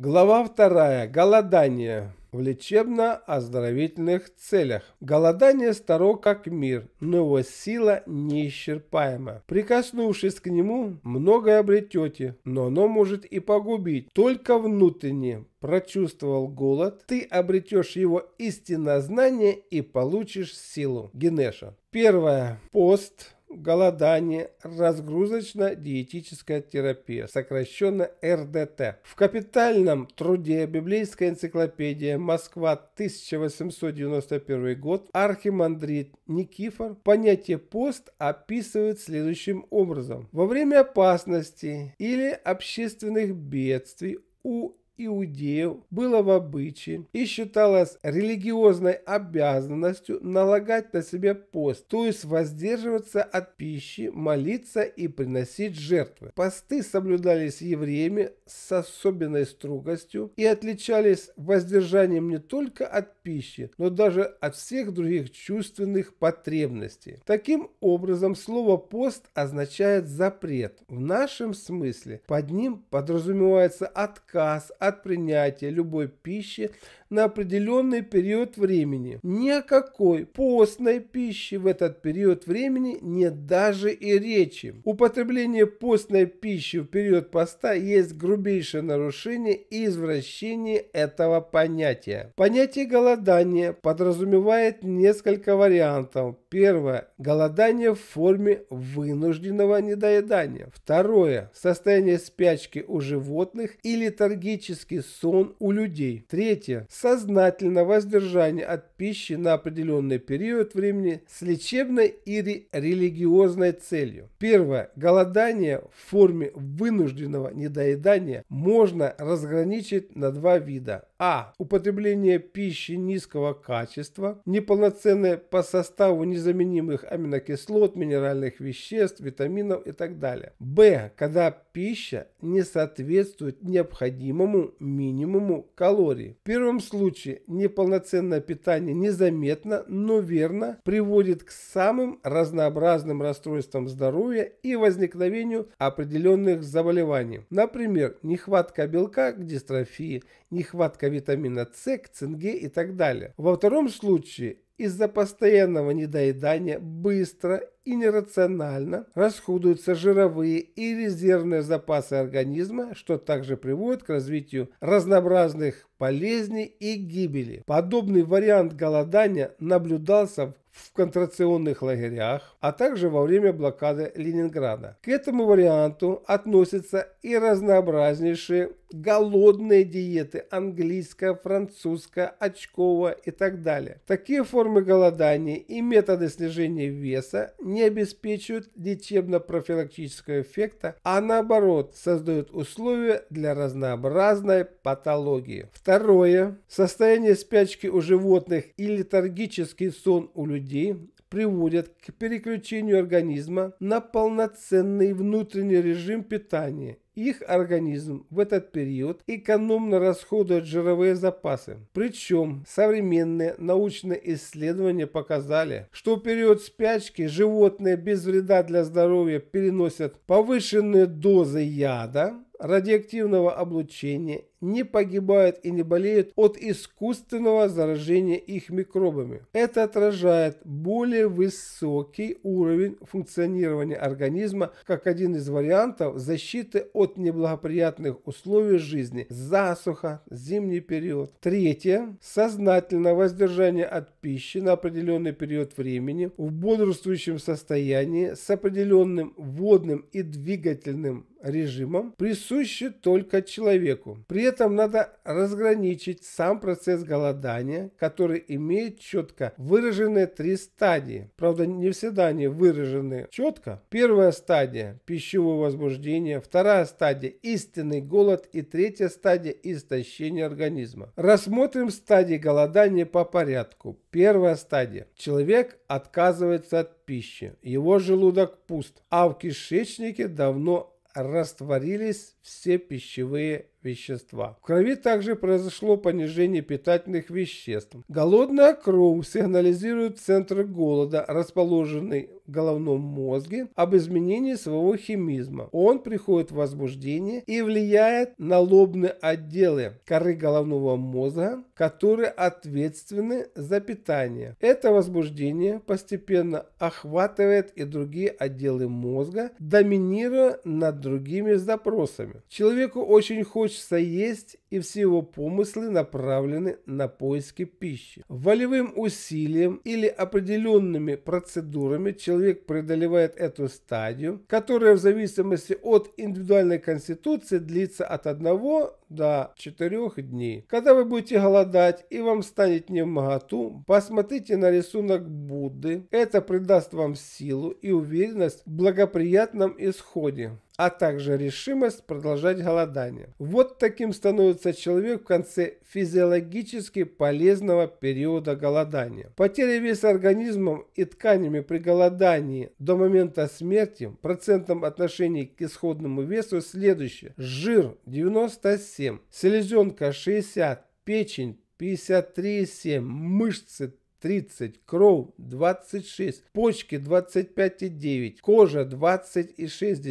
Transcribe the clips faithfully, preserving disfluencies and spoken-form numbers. Глава вторая. Голодание в лечебно-оздоровительных целях. Голодание старо как мир, но его сила неисчерпаема. Прикоснувшись к нему, многое обретете, но оно может и погубить. Только внутренне прочувствовал голод, ты обретешь его истинное знание и получишь силу. Генеша. Первое. Пост. Голодание, разгрузочно-диетическая терапия, сокращенно эр дэ тэ. В капитальном труде «Библейская энциклопедия. Москва. тысяча восемьсот девяносто первый год» архимандрит Никифор понятие «пост» описывает следующим образом. Во время опасности или общественных бедствий у иудеев было в обычае и считалось религиозной обязанностью налагать на себя пост, то есть воздерживаться от пищи, молиться и приносить жертвы. Посты соблюдались евреями с особенной строгостью и отличались воздержанием не только от пищи, но даже от всех других чувственных потребностей. Таким образом, слово «пост» означает запрет. В нашем смысле под ним подразумевается отказ от от принятия любой пищи на определенный период времени. Ни о какой постной пище в этот период времени нет даже и речи. Употребление постной пищи в период поста есть грубейшее нарушение и извращение этого понятия. Понятие голодания подразумевает несколько вариантов. Первое. Голодание в форме вынужденного недоедания. Второе. Состояние спячки у животных и летаргический сон у людей. Третье. Сознательное воздержание от пищи на определенный период времени с лечебной или религиозной целью. Первое. Голодание в форме вынужденного недоедания можно разграничить на два вида. А. Употребление пищи низкого качества, неполноценное по составу незаменимых аминокислот, минеральных веществ, витаминов и так далее. Б. Когда пища не соответствует необходимому минимуму калорий. В первом случае неполноценное питание незаметно, но верно приводит к самым разнообразным расстройствам здоровья и возникновению определенных заболеваний. Например, нехватка белка к дистрофии, нехватка витамина С к цинге и так далее. Во втором случае из-за постоянного недоедания быстро и нерационально расходуются жировые и резервные запасы организма, что также приводит к развитию разнообразных болезней и гибели. Подобный вариант голодания наблюдался в в концентрационных лагерях, а также во время блокады Ленинграда. К этому варианту относятся и разнообразнейшие голодные диеты английская, французская, очковая и так далее. Такие формы голодания и методы снижения веса не обеспечивают лечебно-профилактического эффекта, а наоборот создают условия для разнообразной патологии. Второе. Состояние спячки у животных и летаргический сон у людей приводят к переключению организма на полноценный внутренний режим питания. Их организм в этот период экономно расходует жировые запасы. Причем современные научные исследования показали, что в период спячки животные без вреда для здоровья переносят повышенные дозы яда, радиоактивного облучения, не погибают и не болеют от искусственного заражения их микробами. Это отражает более высокий уровень функционирования организма как один из вариантов защиты от неблагоприятных условий жизни – засуха, зимний период. Третье. Сознательное воздержание от пищи на определенный период времени в бодрствующем состоянии с определенным водным и двигательным режимом присуще только человеку. При этом надо разграничить сам процесс голодания, который имеет четко выраженные три стадии. Правда, не всегда они выражены четко. Первая стадия – пищевое возбуждение, вторая стадия – истинный голод и третья стадия – истощение организма. Рассмотрим стадии голодания по порядку. Первая стадия. Человек отказывается от пищи, его желудок пуст, а в кишечнике давно растворились все пищевые вещества. В крови также произошло понижение питательных веществ. Голодная кровь сигнализирует центр голода, расположенный в головном мозге, об изменении своего химизма. Он приходит в возбуждение и влияет на лобные отделы коры головного мозга, которые ответственны за питание. Это возбуждение постепенно охватывает и другие отделы мозга, доминируя над другими запросами. Человеку очень хочется есть, и все его помыслы направлены на поиски пищи. Волевым усилием или определенными процедурами человек преодолевает эту стадию, которая в зависимости от индивидуальной конституции длится от одного до четырёх дней. Когда вы будете голодать и вам станет не в моготу, посмотрите на рисунок Будды. Это придаст вам силу и уверенность в благоприятном исходе, а также решимость продолжать голодание. Вот таким становится человек в конце физиологически полезного периода голодания. Потеря веса организмом и тканями при голодании до момента смерти в процентном отношении к исходному весу следующее: жир девяносто семь, селезенка шестьдесят, печень пятьдесят три и семь, мышцы тридцать, кровь двадцать шесть, почки двадцать пять и девять, кожа двадцать и шесть,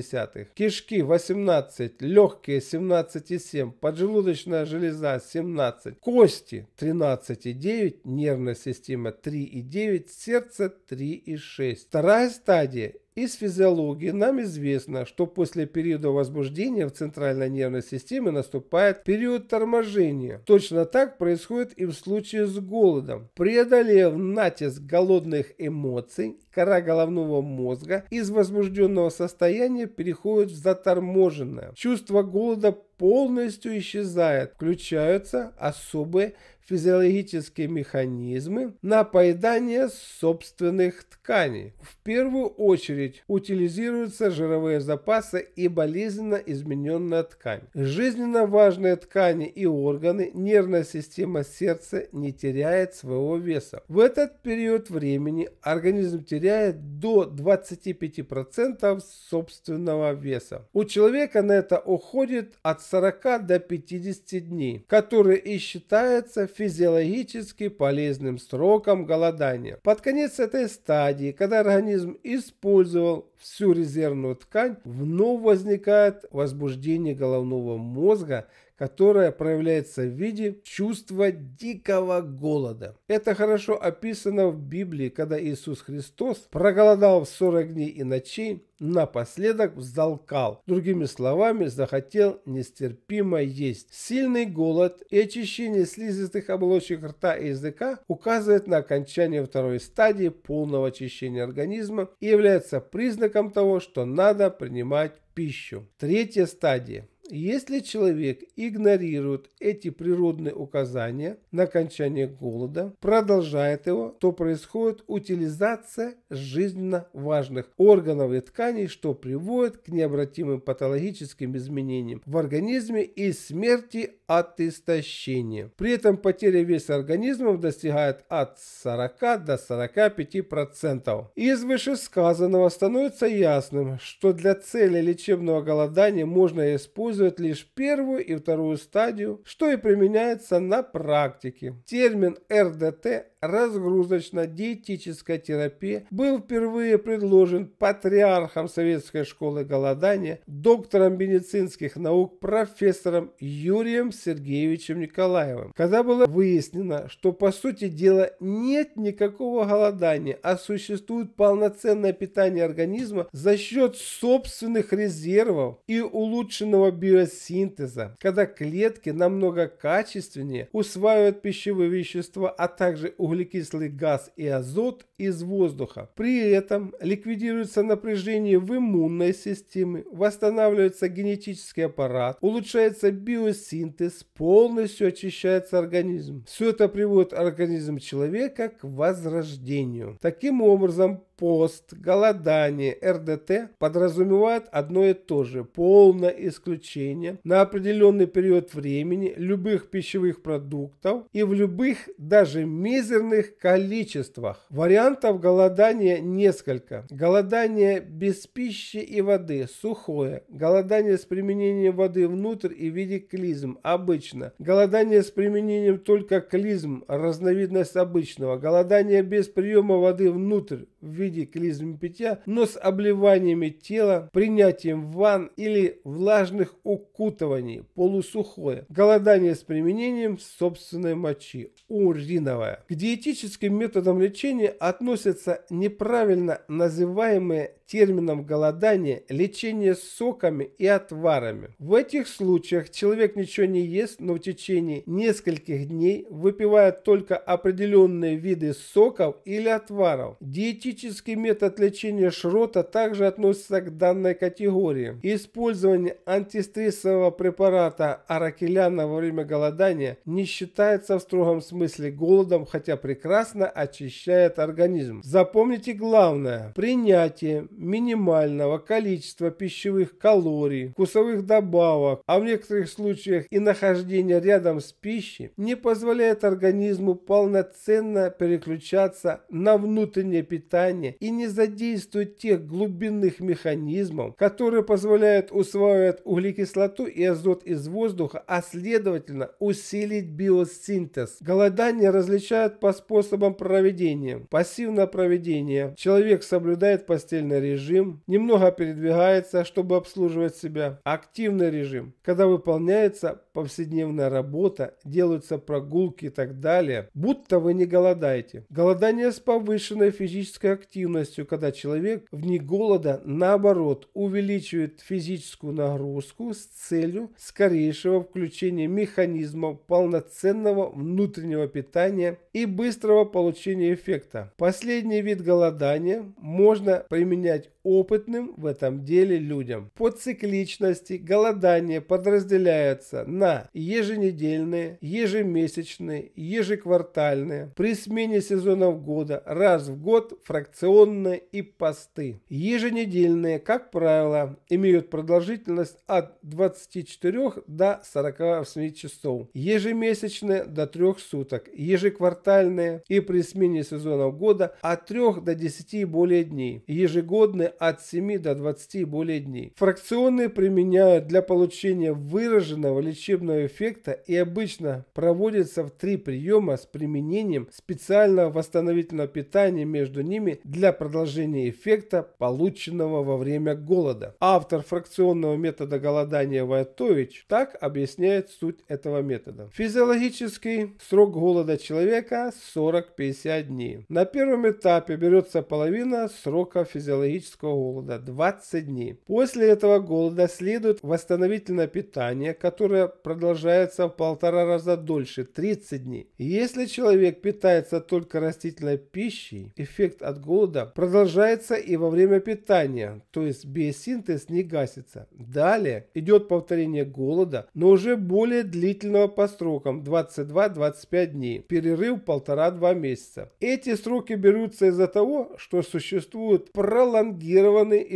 кишки восемнадцать, легкие семнадцать и семь, поджелудочная железа семнадцать, кости тринадцать и девять, нервная система три и девять, сердце три и шесть. Вторая стадия. Из физиологии нам известно, что после периода возбуждения в центральной нервной системе наступает период торможения. Точно так происходит и в случае с голодом. Преодолев натиск голодных эмоций, кора головного мозга из возбужденного состояния переходит в заторможенное. Чувство голода полностью исчезает, включаются особые физиологические механизмы на поедание собственных тканей. В первую очередь утилизируются жировые запасы и болезненно измененная ткань. Жизненно важные ткани и органы, нервная система, сердца не теряет своего веса. В этот период времени организм теряет до двадцати пяти процентов собственного веса. У человека на это уходит от сорока до пятидесяти дней, которые и считаются физиологически полезным сроком голодания. Под конец этой стадии, когда организм использовал всю резервную ткань, вновь возникает возбуждение головного мозга, которая проявляется в виде чувства дикого голода. Это хорошо описано в Библии, когда Иисус Христос проголодал сорок дней и ночей, напоследок взалкал. Другими словами, захотел нестерпимо есть. Сильный голод и очищение слизистых оболочек рта и языка указывает на окончание второй стадии полного очищения организма и является признаком того, что надо принимать пищу. Третья стадия. Если человек игнорирует эти природные указания на окончание голода, продолжает его, то происходит утилизация жизненно важных органов и тканей, что приводит к необратимым патологическим изменениям в организме и смерти от истощения. При этом потеря веса организмов достигает от сорока до сорока пяти процентов. Из вышесказанного становится ясным, что для цели лечебного голодания можно использовать лишь первую и вторую стадию, что и применяется на практике. Термин эр дэ тэ, разгрузочно-диетическая терапия, был впервые предложен патриархом советской школы голодания, доктором медицинских наук профессором Юрием Сергеевичем Николаевым, когда было выяснено, что по сути дела нет никакого голодания, а существует полноценное питание организма за счет собственных резервов и улучшенного биосинтеза, когда клетки намного качественнее усваивают пищевые вещества, а также углекислый газ и азот из воздуха. При этом ликвидируется напряжение в иммунной системе, восстанавливается генетический аппарат, улучшается биосинтез, полностью очищается организм. Все это приводит организм человека к возрождению. Таким образом, пост, голодание, эр дэ тэ подразумевают одно и то же – полное исключение на определенный период времени любых пищевых продуктов и в любых, даже мизерных количествах. Вариантов голодания несколько. Голодание без пищи и воды – сухое. Голодание с применением воды внутрь и в виде клизм – обычно. Голодание с применением только клизм – разновидность обычного. Голодание без приема воды внутрь в виде клизм питья, но с обливаниями тела, принятием ванн или влажных укутываний, полусухое. Голодание с применением собственной мочи, уриновое. К диетическим методам лечения относятся неправильно называемые термином голодание лечение соками и отварами. В этих случаях человек ничего не ест, но в течение нескольких дней выпивает только определенные виды соков или отваров. Диетический метод лечения Шрота также относится к данной категории. Использование антистрессового препарата Аракеляна во время голодания не считается в строгом смысле голодом, хотя прекрасно очищает организм. Запомните главное: принятие минимального количества пищевых калорий, вкусовых добавок, а в некоторых случаях и нахождение рядом с пищей не позволяет организму полноценно переключаться на внутреннее питание и не задействует тех глубинных механизмов, которые позволяют усваивать углекислоту и азот из воздуха, а следовательно усилить биосинтез. Голодание различают по способам проведения. Пассивное проведение. Человек соблюдает постельный режим, немного передвигается, чтобы обслуживать себя. Активный режим, когда выполняется повседневная работа, делаются прогулки и так далее, будто вы не голодаете. Голодание с повышенной физической активностью, когда человек вне голода, наоборот, увеличивает физическую нагрузку с целью скорейшего включения механизмов полноценного внутреннего питания и быстрого получения эффекта. Последний вид голодания можно применять опытным в этом деле людям. По цикличности голодание подразделяется на еженедельные, ежемесячные, ежеквартальные, при смене сезонов года, раз в год, фракционные и посты. Еженедельные, как правило, имеют продолжительность от двадцати четырёх до сорока восьми часов, ежемесячные до трёх суток, ежеквартальные и при смене сезонов года от трёх до десяти и более дней, ежегодные от семи до двадцати и более дней. Фракционные применяют для получения выраженного лечебного эффекта и обычно проводятся в три приема с применением специального восстановительного питания между ними для продолжения эффекта, полученного во время голода. Автор фракционного метода голодания Войтович так объясняет суть этого метода. Физиологический срок голода человека сорок-пятьдесят дней. На первом этапе берется половина срока физиологического голода, двадцать дней. После этого голода следует восстановительное питание, которое продолжается в полтора раза дольше, тридцать дней. Если человек питается только растительной пищей, эффект от голода продолжается и во время питания, то есть биосинтез не гасится. Далее идет повторение голода, но уже более длительного по срокам, двадцать два-двадцать пять дней, перерыв полтора-два месяца. Эти сроки берутся из-за того, что существует пролонгированные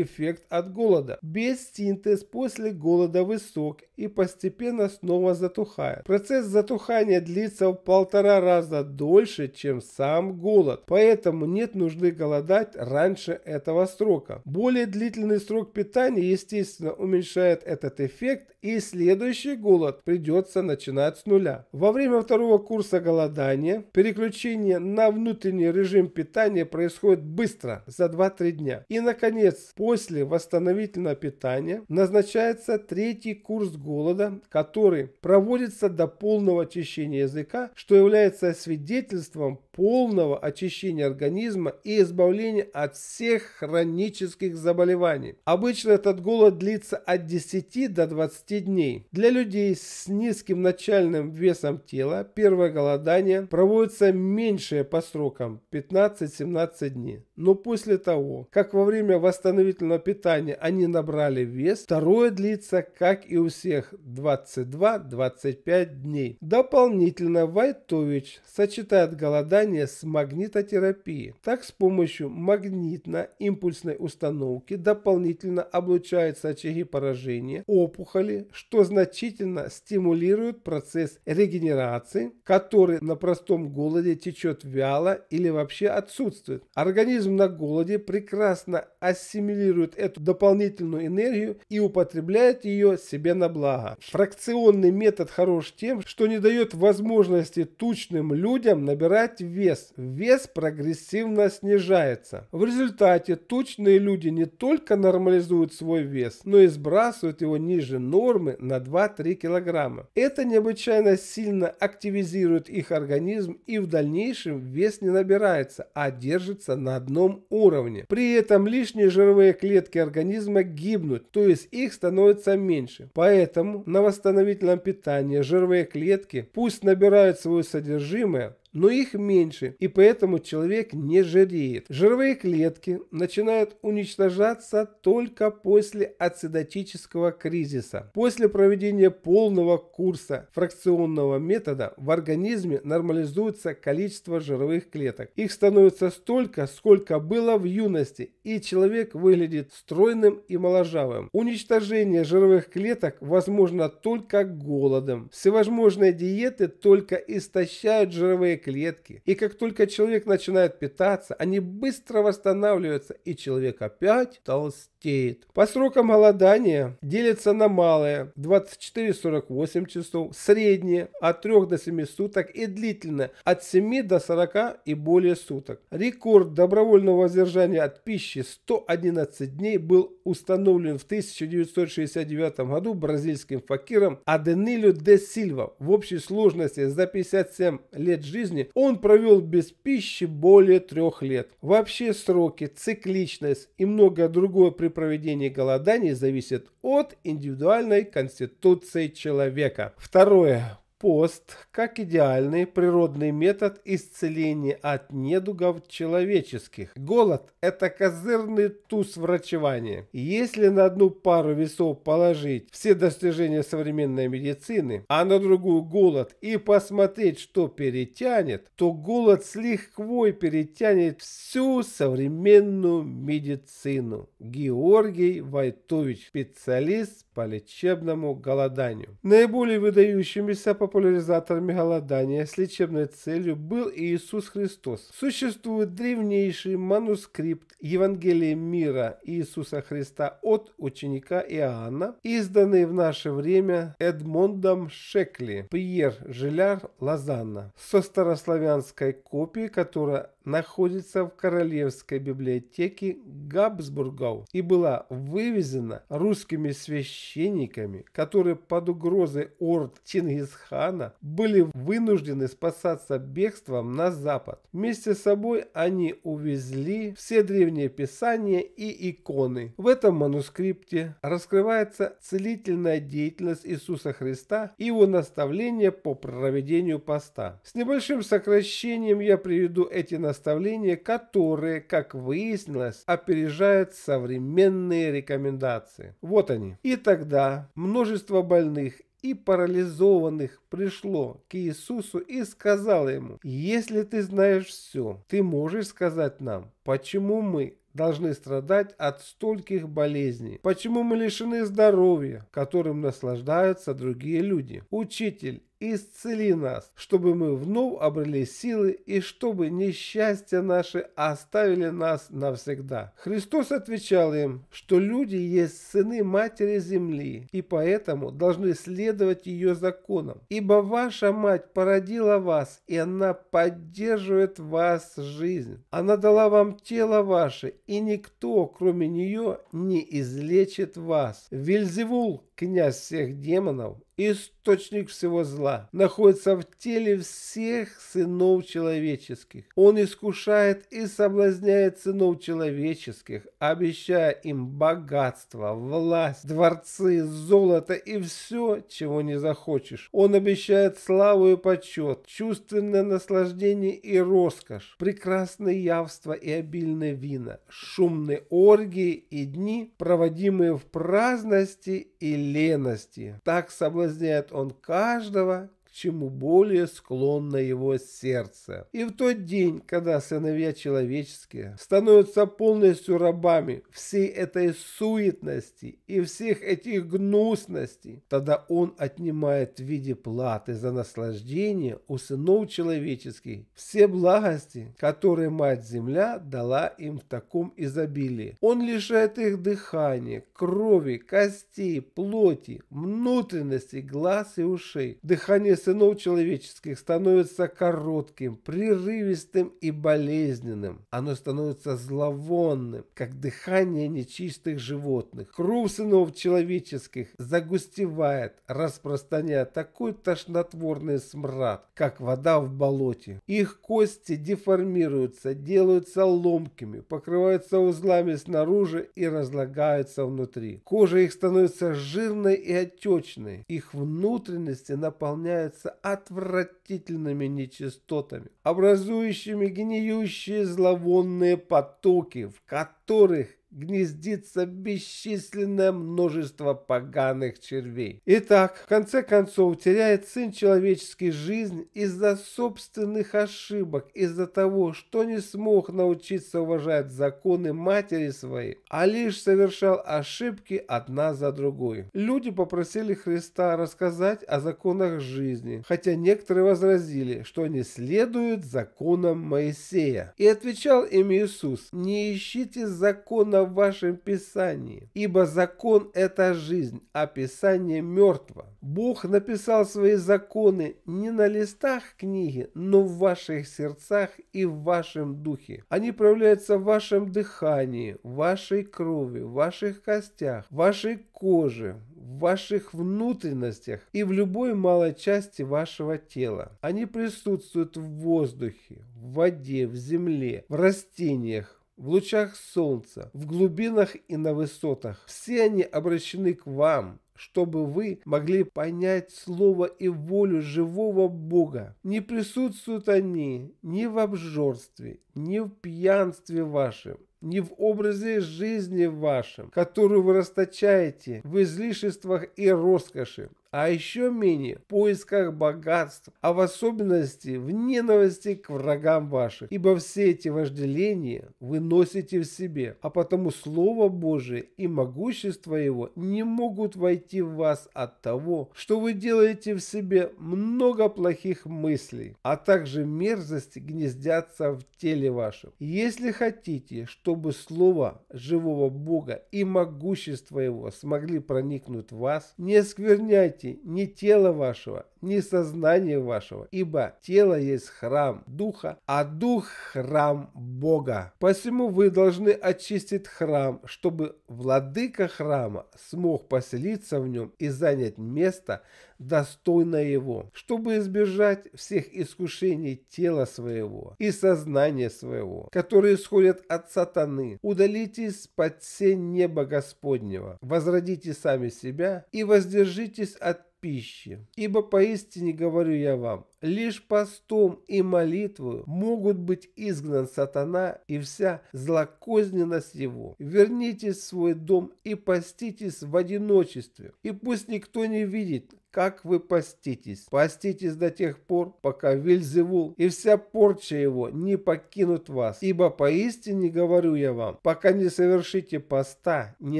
эффект от голода. Биосинтез после голода высок и постепенно снова затухает. Процесс затухания длится в полтора раза дольше, чем сам голод, поэтому нет нужды голодать раньше этого срока. Более длительный срок питания, естественно, уменьшает этот эффект, и следующий голод придется начинать с нуля. Во время второго курса голодания переключение на внутренний режим питания происходит быстро, за два-три дня. И, наконец, после восстановительного питания назначается третий курс голода, который проводится до полного очищения языка, что является свидетельством полного очищения организма и избавления от всех хронических заболеваний. Обычно этот голод длится от десяти до двадцати дней. Для людей с низким начальным весом тела первое голодание проводится меньше по срокам, пятнадцать-семнадцать дней. Но после того, как во время время восстановительного питания они набрали вес. Второе длится, как и у всех, двадцать два — двадцать пять дней. Дополнительно Войтович сочетает голодание с магнитотерапией. Так, с помощью магнитно-импульсной установки дополнительно облучаются очаги поражения опухоли, что значительно стимулирует процесс регенерации, который на простом голоде течет вяло или вообще отсутствует. Организм на голоде прекрасно ассимилирует эту дополнительную энергию и употребляет ее себе на благо. Фракционный метод хорош тем, что не дает возможности тучным людям набирать вес. Вес прогрессивно снижается. В результате тучные люди не только нормализуют свой вес, но и сбрасывают его ниже нормы на два-три килограмма. Это необычайно сильно активизирует их организм, и в дальнейшем вес не набирается, а держится на одном уровне. При этом лишние жировые клетки организма гибнут, то есть их становится меньше. Поэтому на восстановительном питании жировые клетки пусть набирают свое содержимое, но их меньше, и поэтому человек не жиреет. Жировые клетки начинают уничтожаться только после ацидотического кризиса. После проведения полного курса фракционного метода в организме нормализуется количество жировых клеток. Их становится столько, сколько было в юности, и человек выглядит стройным и моложавым. Уничтожение жировых клеток возможно только голодом. Всевозможные диеты только истощают жировые клетки. клетки. И как только человек начинает питаться, они быстро восстанавливаются, и человек опять толстеет. По срокам голодания делятся на малые двадцать четыре — сорок восемь часов, средние от трёх до семи суток и длительное от семи до сорока и более суток. Рекорд добровольного воздержания от пищи сто одиннадцать дней был установлен в тысяча девятьсот шестьдесят девятом году бразильским факиром Аденилю де Сильва. В общей сложности за пятьдесят семь лет жизни он провел без пищи более трех лет. Вообще сроки, цикличность и многое другое при проведении голоданий зависит от индивидуальной конституции человека. Второе. Пост как идеальный природный метод исцеления от недугов человеческих. Голод – это козырный туз врачевания. Если на одну пару весов положить все достижения современной медицины, а на другую голод и посмотреть, что перетянет, то голод с лихвой перетянет всю современную медицину. Георгий Войтович, специалист по лечебному голоданию. Наиболее выдающимися популяризаторами голодания с лечебной целью был Иисус Христос. Существует древнейший манускрипт Евангелия мира Иисуса Христа от ученика Иоанна, изданный в наше время Эдмондом Шекли, Пьер Жиляр, Лозанна, со старославянской копией, которая находится в Королевской библиотеке Габсбургов и была вывезена русскими священниками, которые под угрозой орд Чингисхана были вынуждены спасаться бегством на запад. Вместе с собой они увезли все древние писания и иконы. В этом манускрипте раскрывается целительная деятельность Иисуса Христа и его наставления по проведению поста. С небольшим сокращением я приведу эти наставления наставления, которые, как выяснилось, опережают современные рекомендации. Вот они. И тогда множество больных и парализованных пришло к Иисусу и сказало ему: «Если ты знаешь все, ты можешь сказать нам, почему мы должны страдать от стольких болезней? Почему мы лишены здоровья, которым наслаждаются другие люди? Учитель, исцели нас, чтобы мы вновь обрели силы и чтобы несчастья наши оставили нас навсегда». Христос отвечал им, что люди есть сыны матери земли и поэтому должны следовать ее законам. «Ибо ваша мать породила вас, и она поддерживает вас жизнь. Она дала вам тело ваше, и никто, кроме нее, не излечит вас». Вельзевул, князь всех демонов, источник всего зла, находится в теле всех сынов человеческих. Он искушает и соблазняет сынов человеческих, обещая им богатство, власть, дворцы, золото и все, чего не захочешь. Он обещает славу и почет, чувственное наслаждение и роскошь, прекрасные явства и обильные вина, шумные оргии и дни, проводимые в праздности и лености. Так соблазняет Соблазняет он каждого, к чему более склонно его сердце. И в тот день, когда сыновья человеческие становятся полностью рабами всей этой суетности и всех этих гнусностей, тогда он отнимает в виде платы за наслаждение у сынов человеческих все благости, которые Мать-Земля дала им в таком изобилии. Он лишает их дыхания, крови, костей, плоти, внутренностей, глаз и ушей. Дыхание сынов человеческих становится коротким, прерывистым и болезненным. Оно становится зловонным, как дыхание нечистых животных. Кровь сынов человеческих загустевает, распространяя такой тошнотворный смрад, как вода в болоте. Их кости деформируются, делаются ломкими, покрываются узлами снаружи и разлагаются внутри. Кожа их становится жирной и отечной. Их внутренности наполняются отвратительными нечистотами, образующими гниющие зловонные потоки, в которых гнездится бесчисленное множество поганых червей. Итак, в конце концов, теряет сын человеческий жизнь из-за собственных ошибок, из-за того, что не смог научиться уважать законы матери своей, а лишь совершал ошибки одна за другой. Люди попросили Христа рассказать о законах жизни, хотя некоторые возразили, что они следуют законам Моисея. И отвечал им Иисус: «Не ищите закона в вашем Писании, ибо закон — это жизнь, а Писание мертво». Бог написал свои законы не на листах книги, но в ваших сердцах и в вашем духе. Они проявляются в вашем дыхании, в вашей крови, в ваших костях, в вашей коже, в ваших внутренностях и в любой малой части вашего тела. Они присутствуют в воздухе, в воде, в земле, в растениях, в лучах солнца, в глубинах и на высотах. Все они обращены к вам, чтобы вы могли понять слово и волю живого Бога. Не присутствуют они ни в обжорстве, ни в пьянстве вашем, не в образе жизни вашем, которую вы расточаете в излишествах и роскоши, а еще менее в поисках богатств, а в особенности в ненависти к врагам ваших. Ибо все эти вожделения вы носите в себе, а потому Слово Божие и могущество Его не могут войти в вас от того, что вы делаете в себе много плохих мыслей, а также мерзости гнездятся в теле вашем. Если хотите, чтобы Слово живого Бога и могущество Его смогли проникнуть в вас, не оскверняйте ни тело вашего, ни сознание вашего, ибо тело есть храм духа, а дух – храм Бога. Посему вы должны очистить храм, чтобы владыка храма смог поселиться в нем и занять место, достойное его, чтобы избежать всех искушений тела своего и сознания своего, которые исходят от сатаны. Удалитесь под сень неба Господнего, возродите сами себя и воздержитесь от пищи. Ибо поистине говорю я вам, лишь постом и молитвою могут быть изгнан сатана и вся злокозненность его. Вернитесь в свой дом и поститесь в одиночестве, и пусть никто не видит, как вы поститесь. Поститесь до тех пор, пока Вельзевул и вся порча его не покинут вас. Ибо поистине говорю я вам, пока не совершите поста, не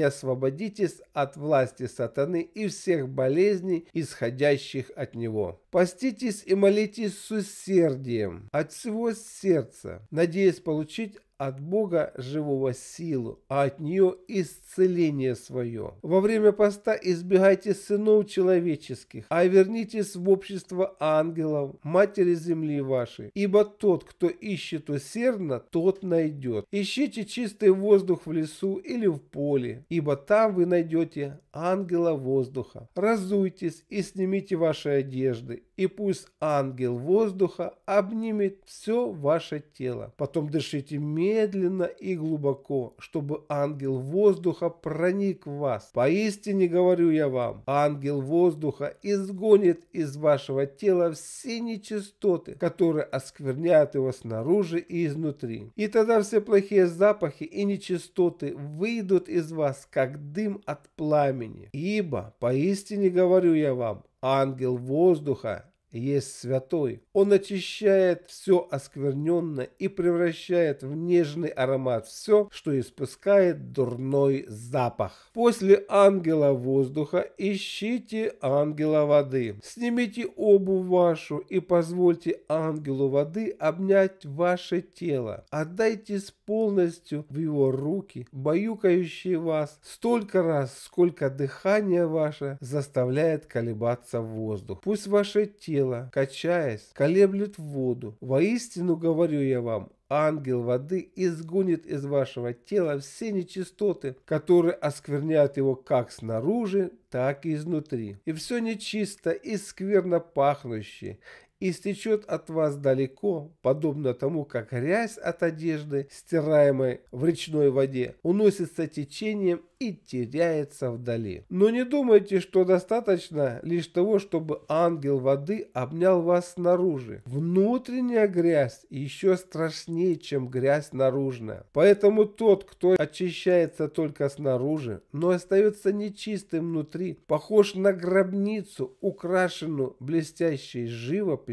освободитесь от власти сатаны и всех болезней, исходящих от него. Поститесь и молитесь с усердием от всего сердца, надеясь получить от Бога живого силу, а от нее исцеление свое. Во время поста избегайте сынов человеческих, а вернитесь в общество ангелов, матери земли вашей. Ибо тот, кто ищет усердно, тот найдет. Ищите чистый воздух в лесу или в поле, ибо там вы найдете ангела воздуха. Разуйтесь и снимите ваши одежды, и пусть ангел воздуха обнимет все ваше тело. Потом дышите медленно и глубоко, чтобы ангел воздуха проник в вас. Поистине говорю я вам, ангел воздуха изгонит из вашего тела все нечистоты, которые оскверняют его снаружи и изнутри. И тогда все плохие запахи и нечистоты выйдут из вас, как дым от пламени. Ибо, поистине говорю я вам, ангел воздуха есть святой. Он очищает все оскверненное и превращает в нежный аромат все, что испускает дурной запах. После ангела воздуха ищите ангела воды. Снимите обувь вашу и позвольте ангелу воды обнять ваше тело. Отдайтесь полностью в его руки, баюкающие вас столько раз, сколько дыхание ваше заставляет колебаться воздух. Пусть ваше тело, качаясь, колеблет воду. Воистину говорю я вам, ангел воды изгонит из вашего тела все нечистоты, которые оскверняют его как снаружи, так и изнутри. И все нечисто и скверно пахнущее истечет от вас далеко, подобно тому, как грязь от одежды, стираемой в речной воде, уносится течением и теряется вдали. Но не думайте, что достаточно лишь того, чтобы ангел воды обнял вас снаружи. Внутренняя грязь еще страшнее, чем грязь наружная. Поэтому тот, кто очищается только снаружи, но остается нечистым внутри, похож на гробницу, украшенную блестящей живописью,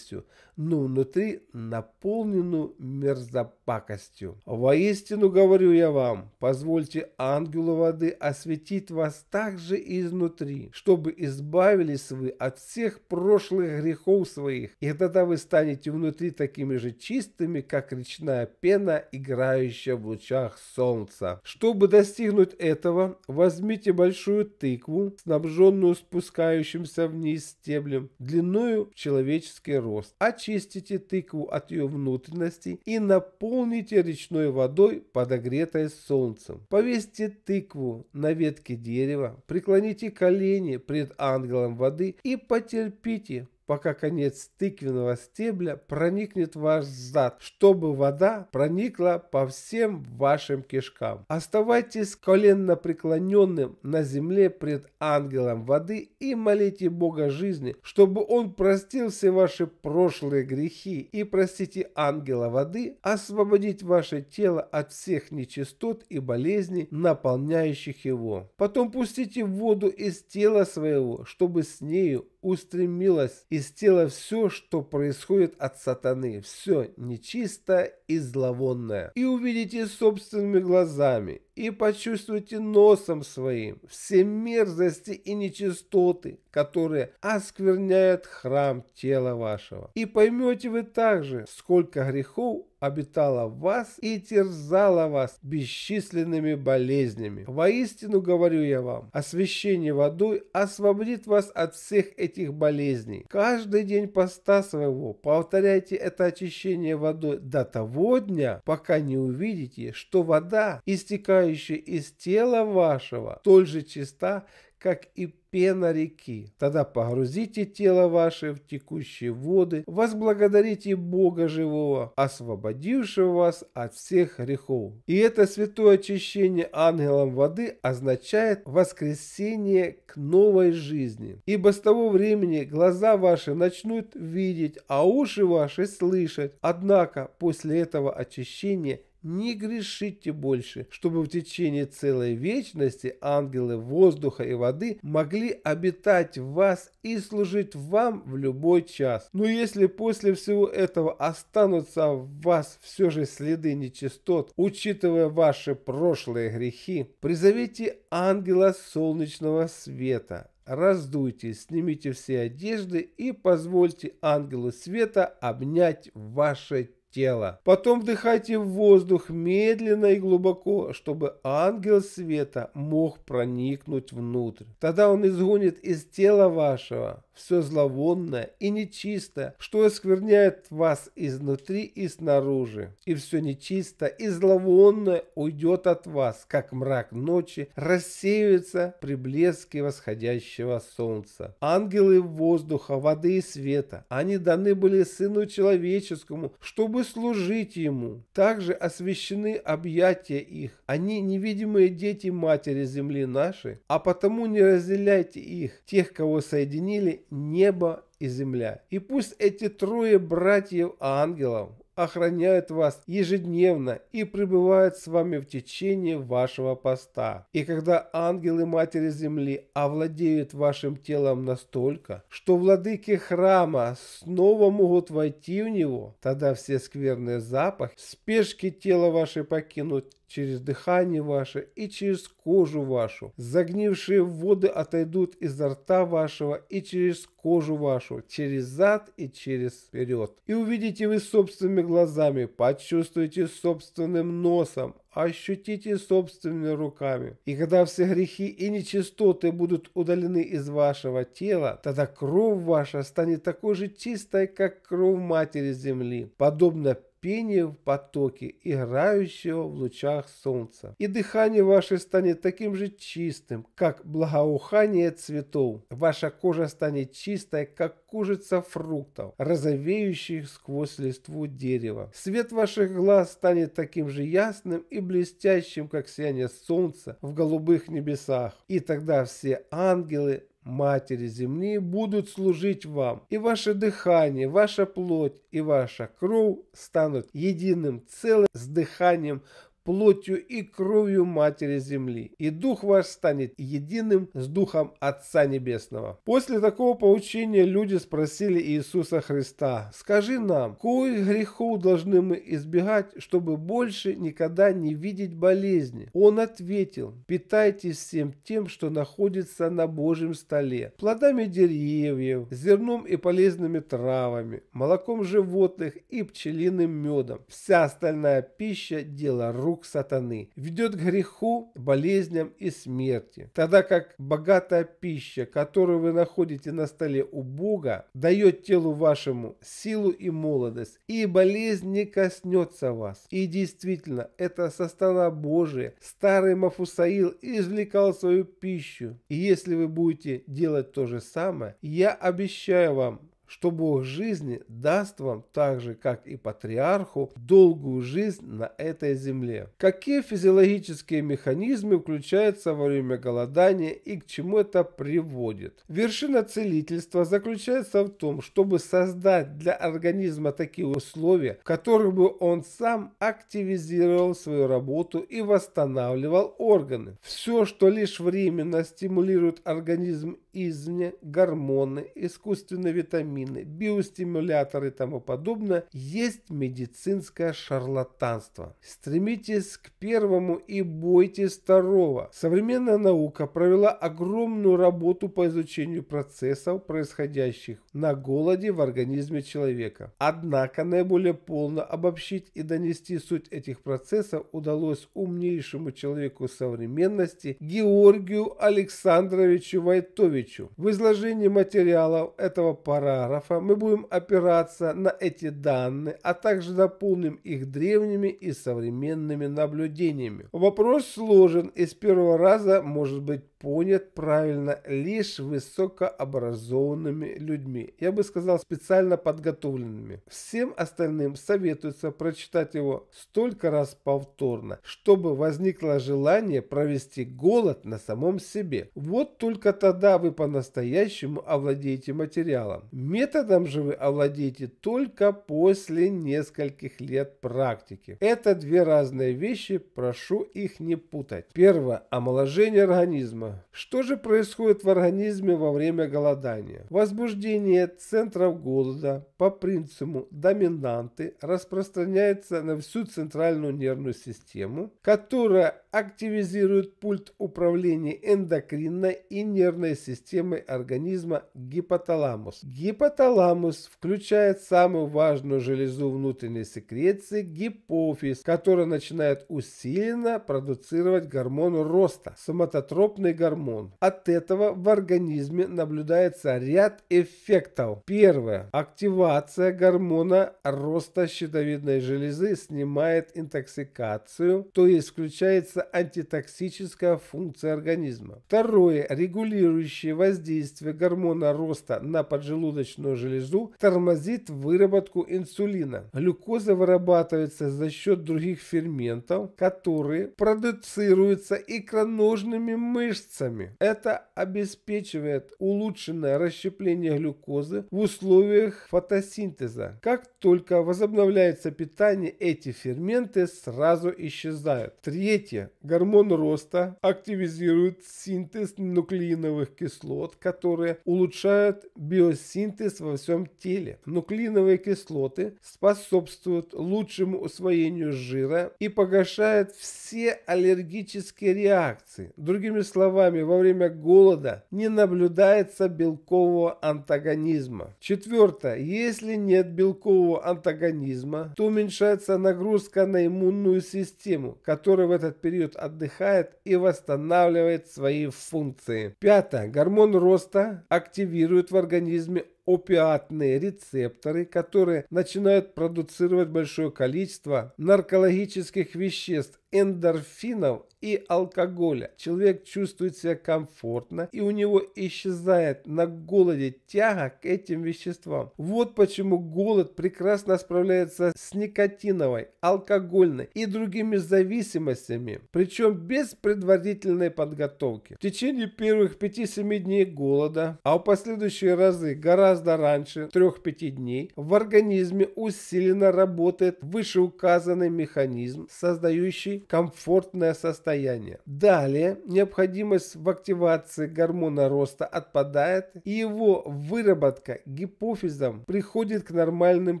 но внутри наполненную мерзопакостью. Воистину говорю я вам, позвольте ангелу воды осветит вас также изнутри, чтобы избавились вы от всех прошлых грехов своих, и тогда вы станете внутри такими же чистыми, как речная пена, играющая в лучах солнца. Чтобы достигнуть этого, возьмите большую тыкву, снабженную спускающимся вниз стеблем, длиною в человеческий рост. Очистите тыкву от ее внутренностей и наполните речной водой, подогретой солнцем. Повесьте тыкву на ветке дерева, преклоните колени пред ангелом воды и потерпите, пока конец тыквенного стебля проникнет в ваш зад, чтобы вода проникла по всем вашим кишкам. Оставайтесь коленно преклоненным на земле пред ангелом воды и молите Бога жизни, чтобы он простил все ваши прошлые грехи, и просите ангела воды освободить ваше тело от всех нечистот и болезней, наполняющих его. Потом пустите воду из тела своего, чтобы с нею устремилось из тела все, что происходит от сатаны, все нечистое и зловонное. И увидите собственными глазами и почувствуйте носом своим все мерзости и нечистоты, которые оскверняют храм тела вашего. И поймете вы также, сколько грехов обитала в вас и терзала вас бесчисленными болезнями. Воистину говорю я вам, освящение водой освободит вас от всех этих болезней. Каждый день поста своего повторяйте это очищение водой до того дня, пока не увидите, что вода, истекающая из тела вашего, столь же чиста, как и пена реки. Тогда погрузите тело ваше в текущие воды, возблагодарите Бога живого, освободившего вас от всех грехов. И это святое очищение ангелом воды означает воскресение к новой жизни. Ибо с того времени глаза ваши начнут видеть, а уши ваши слышать. Однако после этого очищения не грешите больше, чтобы в течение целой вечности ангелы воздуха и воды могли обитать в вас и служить вам в любой час. Но если после всего этого останутся в вас все же следы нечистот, учитывая ваши прошлые грехи, призовите ангела солнечного света. Раздуйтесь, снимите все одежды и позвольте ангелу света обнять ваше тело. тела. Потом вдыхайте воздух медленно и глубоко, чтобы ангел света мог проникнуть внутрь. Тогда он изгонит из тела вашего все зловонное и нечистое, что оскверняет вас изнутри и снаружи. И все нечистое и зловонное уйдет от вас, как мрак ночи рассеивается при блеске восходящего солнца. Ангелы воздуха, воды и света, они даны были Сыну Человеческому, чтобы служить Ему. Также освящены объятия их. Они невидимые дети Матери Земли нашей, а потому не разделяйте их, тех, кого соединили небо и земля. И пусть эти трое братьев-ангелов охраняют вас ежедневно и пребывают с вами в течение вашего поста. И когда ангелы Матери Земли овладеют вашим телом настолько, что владыки храма снова могут войти в него, тогда все скверные запахи, спешки тела ваши покинут через дыхание ваше и через кожу вашу. Загнившие воды отойдут изо рта вашего и через кожу вашу, через зад и через вперед. И увидите вы собственными глазами, почувствуйте собственным носом, ощутите собственными руками. И когда все грехи и нечистоты будут удалены из вашего тела, тогда кровь ваша станет такой же чистой, как кровь Матери Земли, подобно пение в потоке, играющего в лучах солнца. И дыхание ваше станет таким же чистым, как благоухание цветов. Ваша кожа станет чистой, как кожица фруктов, розовеющих сквозь листву дерева. Свет ваших глаз станет таким же ясным и блестящим, как сияние солнца в голубых небесах. И тогда все ангелы Матери Земли будут служить вам, и ваше дыхание, ваша плоть и ваша кровь станут единым целым с дыханием, плотью и кровью Матери Земли, и дух ваш станет единым с духом Отца Небесного. После такого поучения люди спросили Иисуса Христа: «Скажи нам, коих грехов должны мы избегать, чтобы больше никогда не видеть болезни?» Он ответил: «Питайтесь всем тем, что находится на Божьем столе, плодами деревьев, зерном и полезными травами, молоком животных и пчелиным медом. Вся остальная пища – дело рук сатаны, ведет к греху, болезням и смерти, тогда как богатая пища, которую вы находите на столе у Бога, дает телу вашему силу и молодость, и болезнь не коснется вас». И действительно, это со стола Божия старый Мафусаил извлекал свою пищу, и если вы будете делать то же самое, я обещаю вам, что Бог жизни даст вам, так же, как и патриарху, долгую жизнь на этой земле. Какие физиологические механизмы включаются во время голодания и к чему это приводит? Вершина целительства заключается в том, чтобы создать для организма такие условия, в которых бы он сам активизировал свою работу и восстанавливал органы. Все, что лишь временно стимулирует организм извне, гормоны, искусственные витамины, биостимуляторы и тому подобное, есть медицинское шарлатанство. Стремитесь к первому и бойтесь второго. Современная наука провела огромную работу по изучению процессов, происходящих на голоде в организме человека. Однако наиболее полно обобщить и донести суть этих процессов удалось умнейшему человеку современности Георгию Александровичу Войтовичу. В изложении материалов этого параграфа мы будем опираться на эти данные, а также дополним их древними и современными наблюдениями. Вопрос сложен и с первого раза может быть понят правильно лишь высокообразованными людьми, я бы сказал, специально подготовленными. Всем остальным советуется прочитать его столько раз повторно, чтобы возникло желание провести голод на самом себе. Вот только тогда вы по-настоящему овладеете материалом. Методом же вы овладеете только после нескольких лет практики. Это две разные вещи, прошу их не путать. Первое – омоложение организма. голода. Что же происходит в организме во время голодания? Возбуждение центров голода по принципу доминанты распространяется на всю центральную нервную систему, которая активизирует пульт управления эндокринной и нервной системой организма гипоталамус. Гипоталамус включает самую важную железу внутренней секреции – гипофиз, которая начинает усиленно продуцировать гормон роста – соматотропный гормон. От этого в организме наблюдается ряд эффектов. Первое. Активация гормона роста щитовидной железы снимает интоксикацию, то есть включается антитоксическая функция организма. Второе. Регулирующее воздействие гормона роста на поджелудочную железу тормозит выработку инсулина. Глюкоза вырабатывается за счет других ферментов, которые продуцируются икроножными мышцами. Это обеспечивает улучшенное расщепление глюкозы в условиях фотосинтеза. Как только возобновляется питание, эти ферменты сразу исчезают. Третье. Гормон роста активизирует синтез нуклеиновых кислот, которые улучшают биосинтез во всем теле. Нуклеиновые кислоты способствуют лучшему усвоению жира и погашают все аллергические реакции. Другими словами, во время голода не наблюдается белкового антагонизма. Четвертое. Если нет белкового антагонизма, то уменьшается нагрузка на иммунную систему, которая в этот период отдыхает и восстанавливает свои функции. Пятое. Гормон роста активирует в организме опиатные рецепторы, которые начинают продуцировать большое количество наркологических веществ, эндорфинов и алкоголя. Человек чувствует себя комфортно, и у него исчезает на голоде тяга к этим веществам. Вот почему голод прекрасно справляется с никотиновой, алкогольной и другими зависимостями, причем без предварительной подготовки. В течение первых пяти-семи дней голода, а в последующие разы гораздо раньше трёх-пяти дней, в организме усиленно работает вышеуказанный механизм, создающий комфортное состояние. Далее необходимость в активации гормона роста отпадает, и его выработка гипофизом приходит к нормальным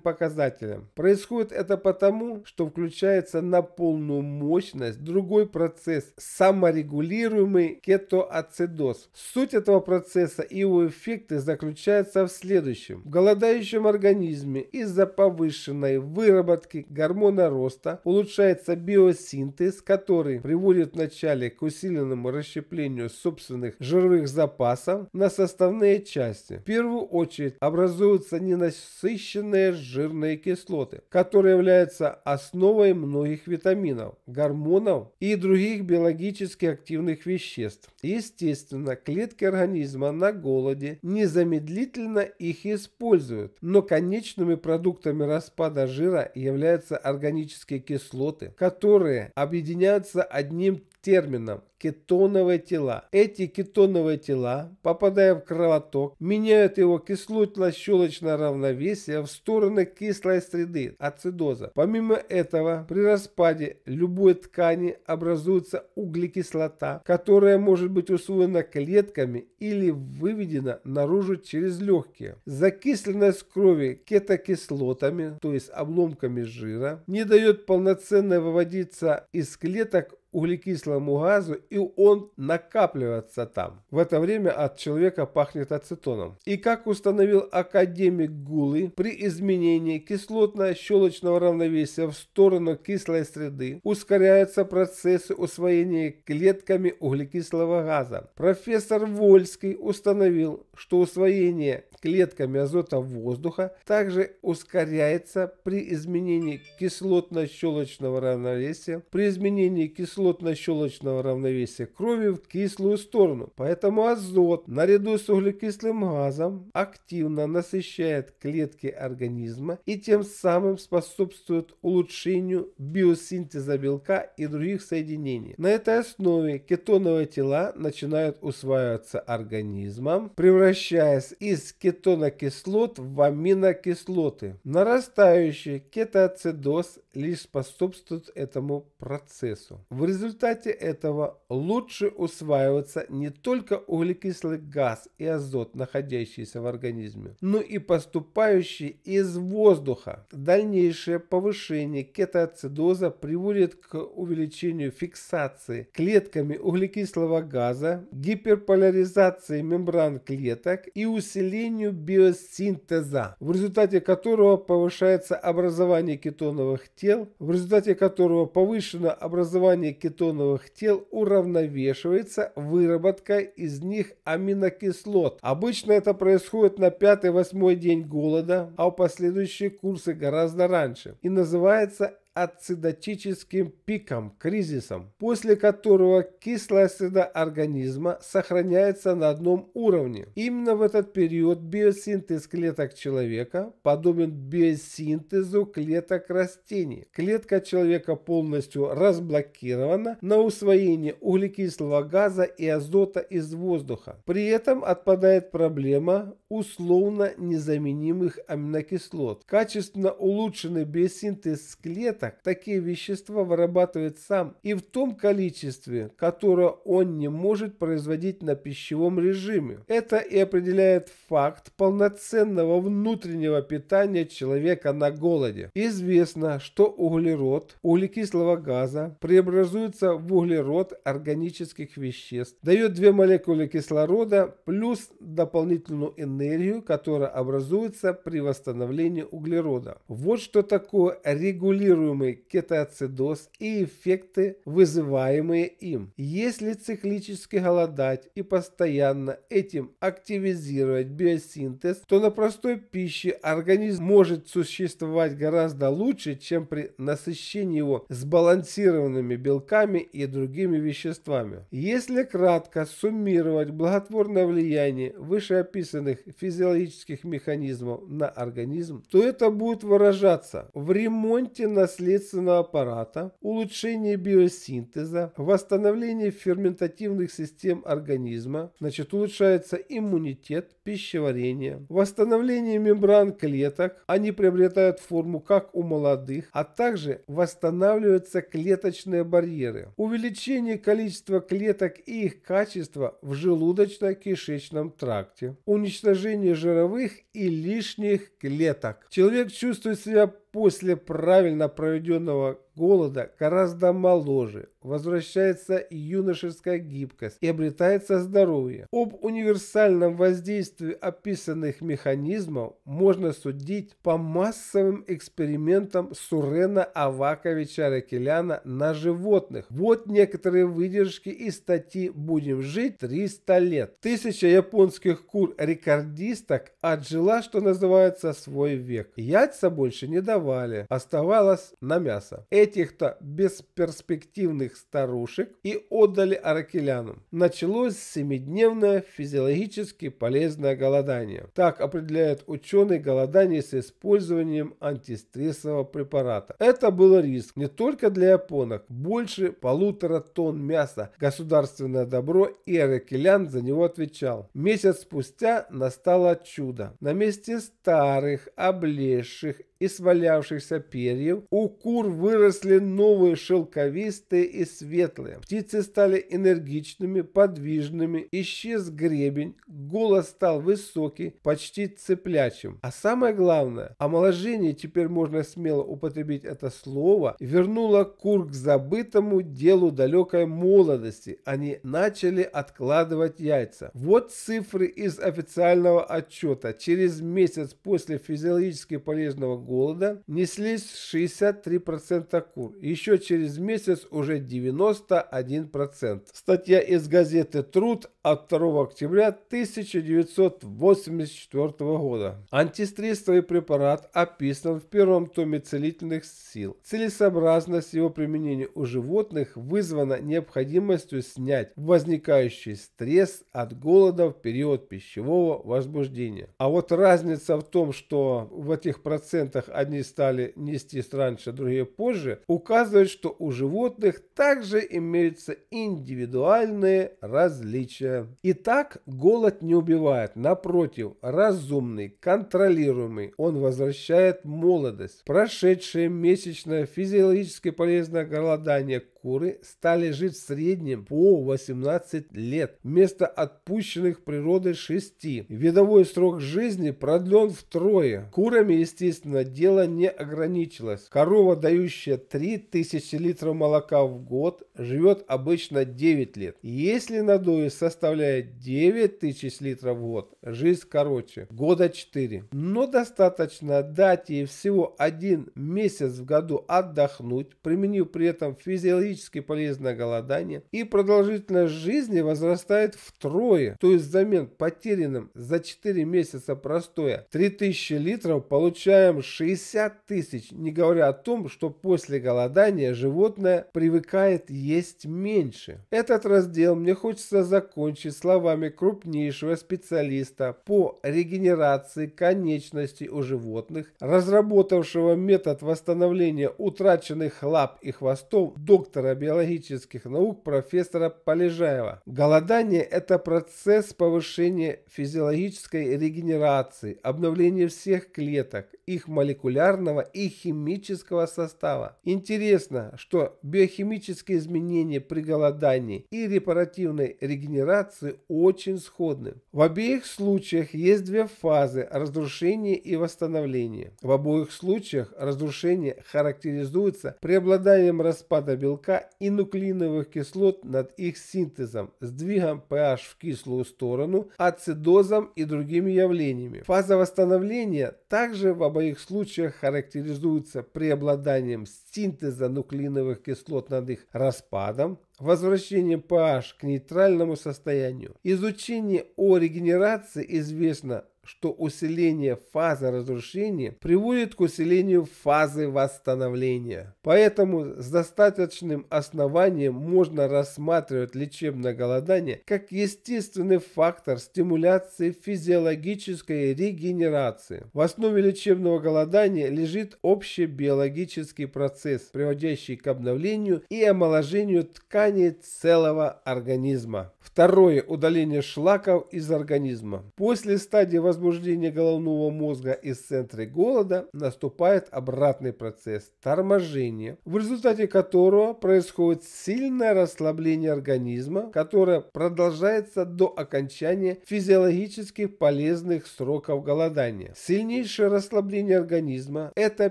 показателям. Происходит это потому, что включается на полную мощность другой процесс, саморегулируемый кетоацидоз. Суть этого процесса и его эффекты заключаются в следующем. В голодающем организме из-за повышенной выработки гормона роста улучшается биосинтез, который приводит вначале к усиленному расщеплению собственных жировых запасов на составные части. В первую очередь образуются ненасыщенные жирные кислоты, которые являются основой многих витаминов, гормонов и других биологически активных веществ. Естественно, клетки организма на голоде незамедлительно их используют, но конечными продуктами распада жира являются органические кислоты, которые объединяются одним термином – кетоновые тела. Эти кетоновые тела, попадая в кровоток, меняют его кислотно-щелочное равновесие в сторону кислой среды – ацидоза. Помимо этого, при распаде любой ткани образуется углекислота, которая может быть усвоена клетками или выведена наружу через легкие. Закисленность крови кетокислотами, то есть обломками жира, не дает полноценно выводиться из клеток углекислому газу, и он накапливается там. В это время от человека пахнет ацетоном. И как установил академик Гулы, при изменении кислотно-щелочного равновесия в сторону кислой среды ускоряются процессы усвоения клетками углекислого газа. Профессор Вольский установил, что усвоение клетками азота воздуха также ускоряется при изменении кислотно-щелочного равновесия, при изменении кислотно кислотно-щелочного равновесия крови в кислую сторону. Поэтому азот наряду с углекислым газом активно насыщает клетки организма и тем самым способствует улучшению биосинтеза белка и других соединений. На этой основе кетоновые тела начинают усваиваться организмом, превращаясь из кетонокислот в аминокислоты. Нарастающий кетоацидоз лишь способствует этому процессу. В результате этого лучше усваивается не только углекислый газ и азот, находящиеся в организме, но и поступающие из воздуха. Дальнейшее повышение кетоацидоза приводит к увеличению фиксации клетками углекислого газа, гиперполяризации мембран клеток и усилению биосинтеза, в результате которого повышается образование кетоновых тел, в результате которого повышено образование кетоновых тел уравновешивается выработкой из них аминокислот. Обычно это происходит на пятый-восьмой день голода, а в последующие курсы гораздо раньше, и называется ацидотическим пиком, кризисом, после которого кислая среда организма сохраняется на одном уровне. Именно в этот период биосинтез клеток человека подобен биосинтезу клеток растений. Клетка человека полностью разблокирована на усвоение углекислого газа и азота из воздуха. При этом отпадает проблема условно незаменимых аминокислот. Качественно улучшенный биосинтез клеток такие вещества вырабатывает сам и в том количестве, которое он не может производить на пищевом режиме. Это и определяет факт полноценного внутреннего питания человека на голоде. Известно, что углерод углекислого газа преобразуется в углерод органических веществ, дает две молекулы кислорода плюс дополнительную энергию, которая образуется при восстановлении углерода. Вот что такое регулируемый кетоацидоз и эффекты, вызываемые им. Если циклически голодать и постоянно этим активизировать биосинтез, то на простой пище организм может существовать гораздо лучше, чем при насыщении его сбалансированными белками и другими веществами. Если кратко суммировать благотворное влияние вышеописанных физиологических механизмов на организм, то это будет выражаться в ремонте на наследственного аппарата, улучшение биосинтеза, восстановление ферментативных систем организма, значит улучшается иммунитет, пищеварение, восстановление мембран клеток, они приобретают форму как у молодых, а также восстанавливаются клеточные барьеры, увеличение количества клеток и их качества в желудочно-кишечном тракте, уничтожение жировых и лишних клеток. Человек чувствует себя после правильно проведенного голода гораздо моложе, возвращается юношеская гибкость и обретается здоровье. Об универсальном воздействии описанных механизмов можно судить по массовым экспериментам Сурена Аваковича Аракеляна на животных. Вот некоторые выдержки из статьи «Будем жить триста лет». Тысяча японских кур-рекордисток отжила, что называется, свой век. Яйца больше не давали, оставалось на мясо. Этих-то бесперспективных старушек и отдали Аракелянам. Началось семидневное физиологически полезное голодание. Так определяет ученый голодание с использованием антистрессового препарата. Это был риск не только для японок. Больше полутора тонн мяса, государственное добро, и Аракелян за него отвечал. Месяц спустя настало чудо. На месте старых, облезших и свалявшихся перьев у кур выросли новые шелковистые и светлые. Птицы стали энергичными, подвижными, исчез гребень, голос стал высокий, почти цеплячим. А самое главное, омоложение, теперь можно смело употребить это слово, вернуло кур к забытому делу далекой молодости. Они начали откладывать яйца. Вот цифры из официального отчета. Через месяц после физиологически полезного голода голода неслись шестьдесят три процента кур. Еще через месяц уже девяносто один процент. Статья из газеты «Труд» от второго октября тысяча девятьсот восемьдесят четвёртого года. Антистрессовый препарат описан в первом томе целительных сил. Целесообразность его применения у животных вызвана необходимостью снять возникающий стресс от голода в период пищевого возбуждения. А вот разница в том, что в этих процентах животных одни стали нестись раньше, другие позже, указывает, что у животных также имеются индивидуальные различия. Итак, голод не убивает, напротив, разумный, контролируемый, он возвращает молодость. Прошедшее месячное физиологически полезное голодание куры стали жить в среднем по восемнадцать лет вместо отпущенных природой шести. Видовой срок жизни продлен втрое. Курами, естественно, дело не ограничилось. Корова, дающая три тысячи литров молока в год, живет обычно девять лет. Если надои составляет девять тысяч литров в год, жизнь короче, года четыре. Но достаточно дать ей всего один месяц в году отдохнуть, применив при этом физиологическую полезное голодание, и продолжительность жизни возрастает втрое, то есть взамен потерянным за четыре месяца простоя три тысячи литров получаем шестьдесят тысяч, не говоря о том, что после голодания животное привыкает есть меньше. Этот раздел мне хочется закончить словами крупнейшего специалиста по регенерации конечностей у животных, разработавшего метод восстановления утраченных лап и хвостов, доктора биологических наук профессора Полежаева. Голодание – это процесс повышения физиологической регенерации, обновления всех клеток, их молекулярного и химического состава. Интересно, что биохимические изменения при голодании и репаративной регенерации очень сходны. В обеих случаях есть две фазы – разрушение и восстановление. В обоих случаях разрушение характеризуется преобладанием распада белка и нуклеиновых кислот над их синтезом, сдвигом pH в кислую сторону, ацидозом и другими явлениями. Фаза восстановления также в обоих случаях характеризуется преобладанием синтеза нуклеиновых кислот над их распадом, возвращение pH к нейтральному состоянию. Изучение о регенерации известно, что усиление фазы разрушения приводит к усилению фазы восстановления. Поэтому с достаточным основанием можно рассматривать лечебное голодание как естественный фактор стимуляции физиологической регенерации. В основе лечебного голодания лежит общий биологический процесс, приводящий к обновлению и омоложению тканей целого организма. Второе. Удаление шлаков из организма. После стадии восстановления возбуждение головного мозга из центра голода наступает обратный процесс – торможение, в результате которого происходит сильное расслабление организма, которое продолжается до окончания физиологически полезных сроков голодания. Сильнейшее расслабление организма – это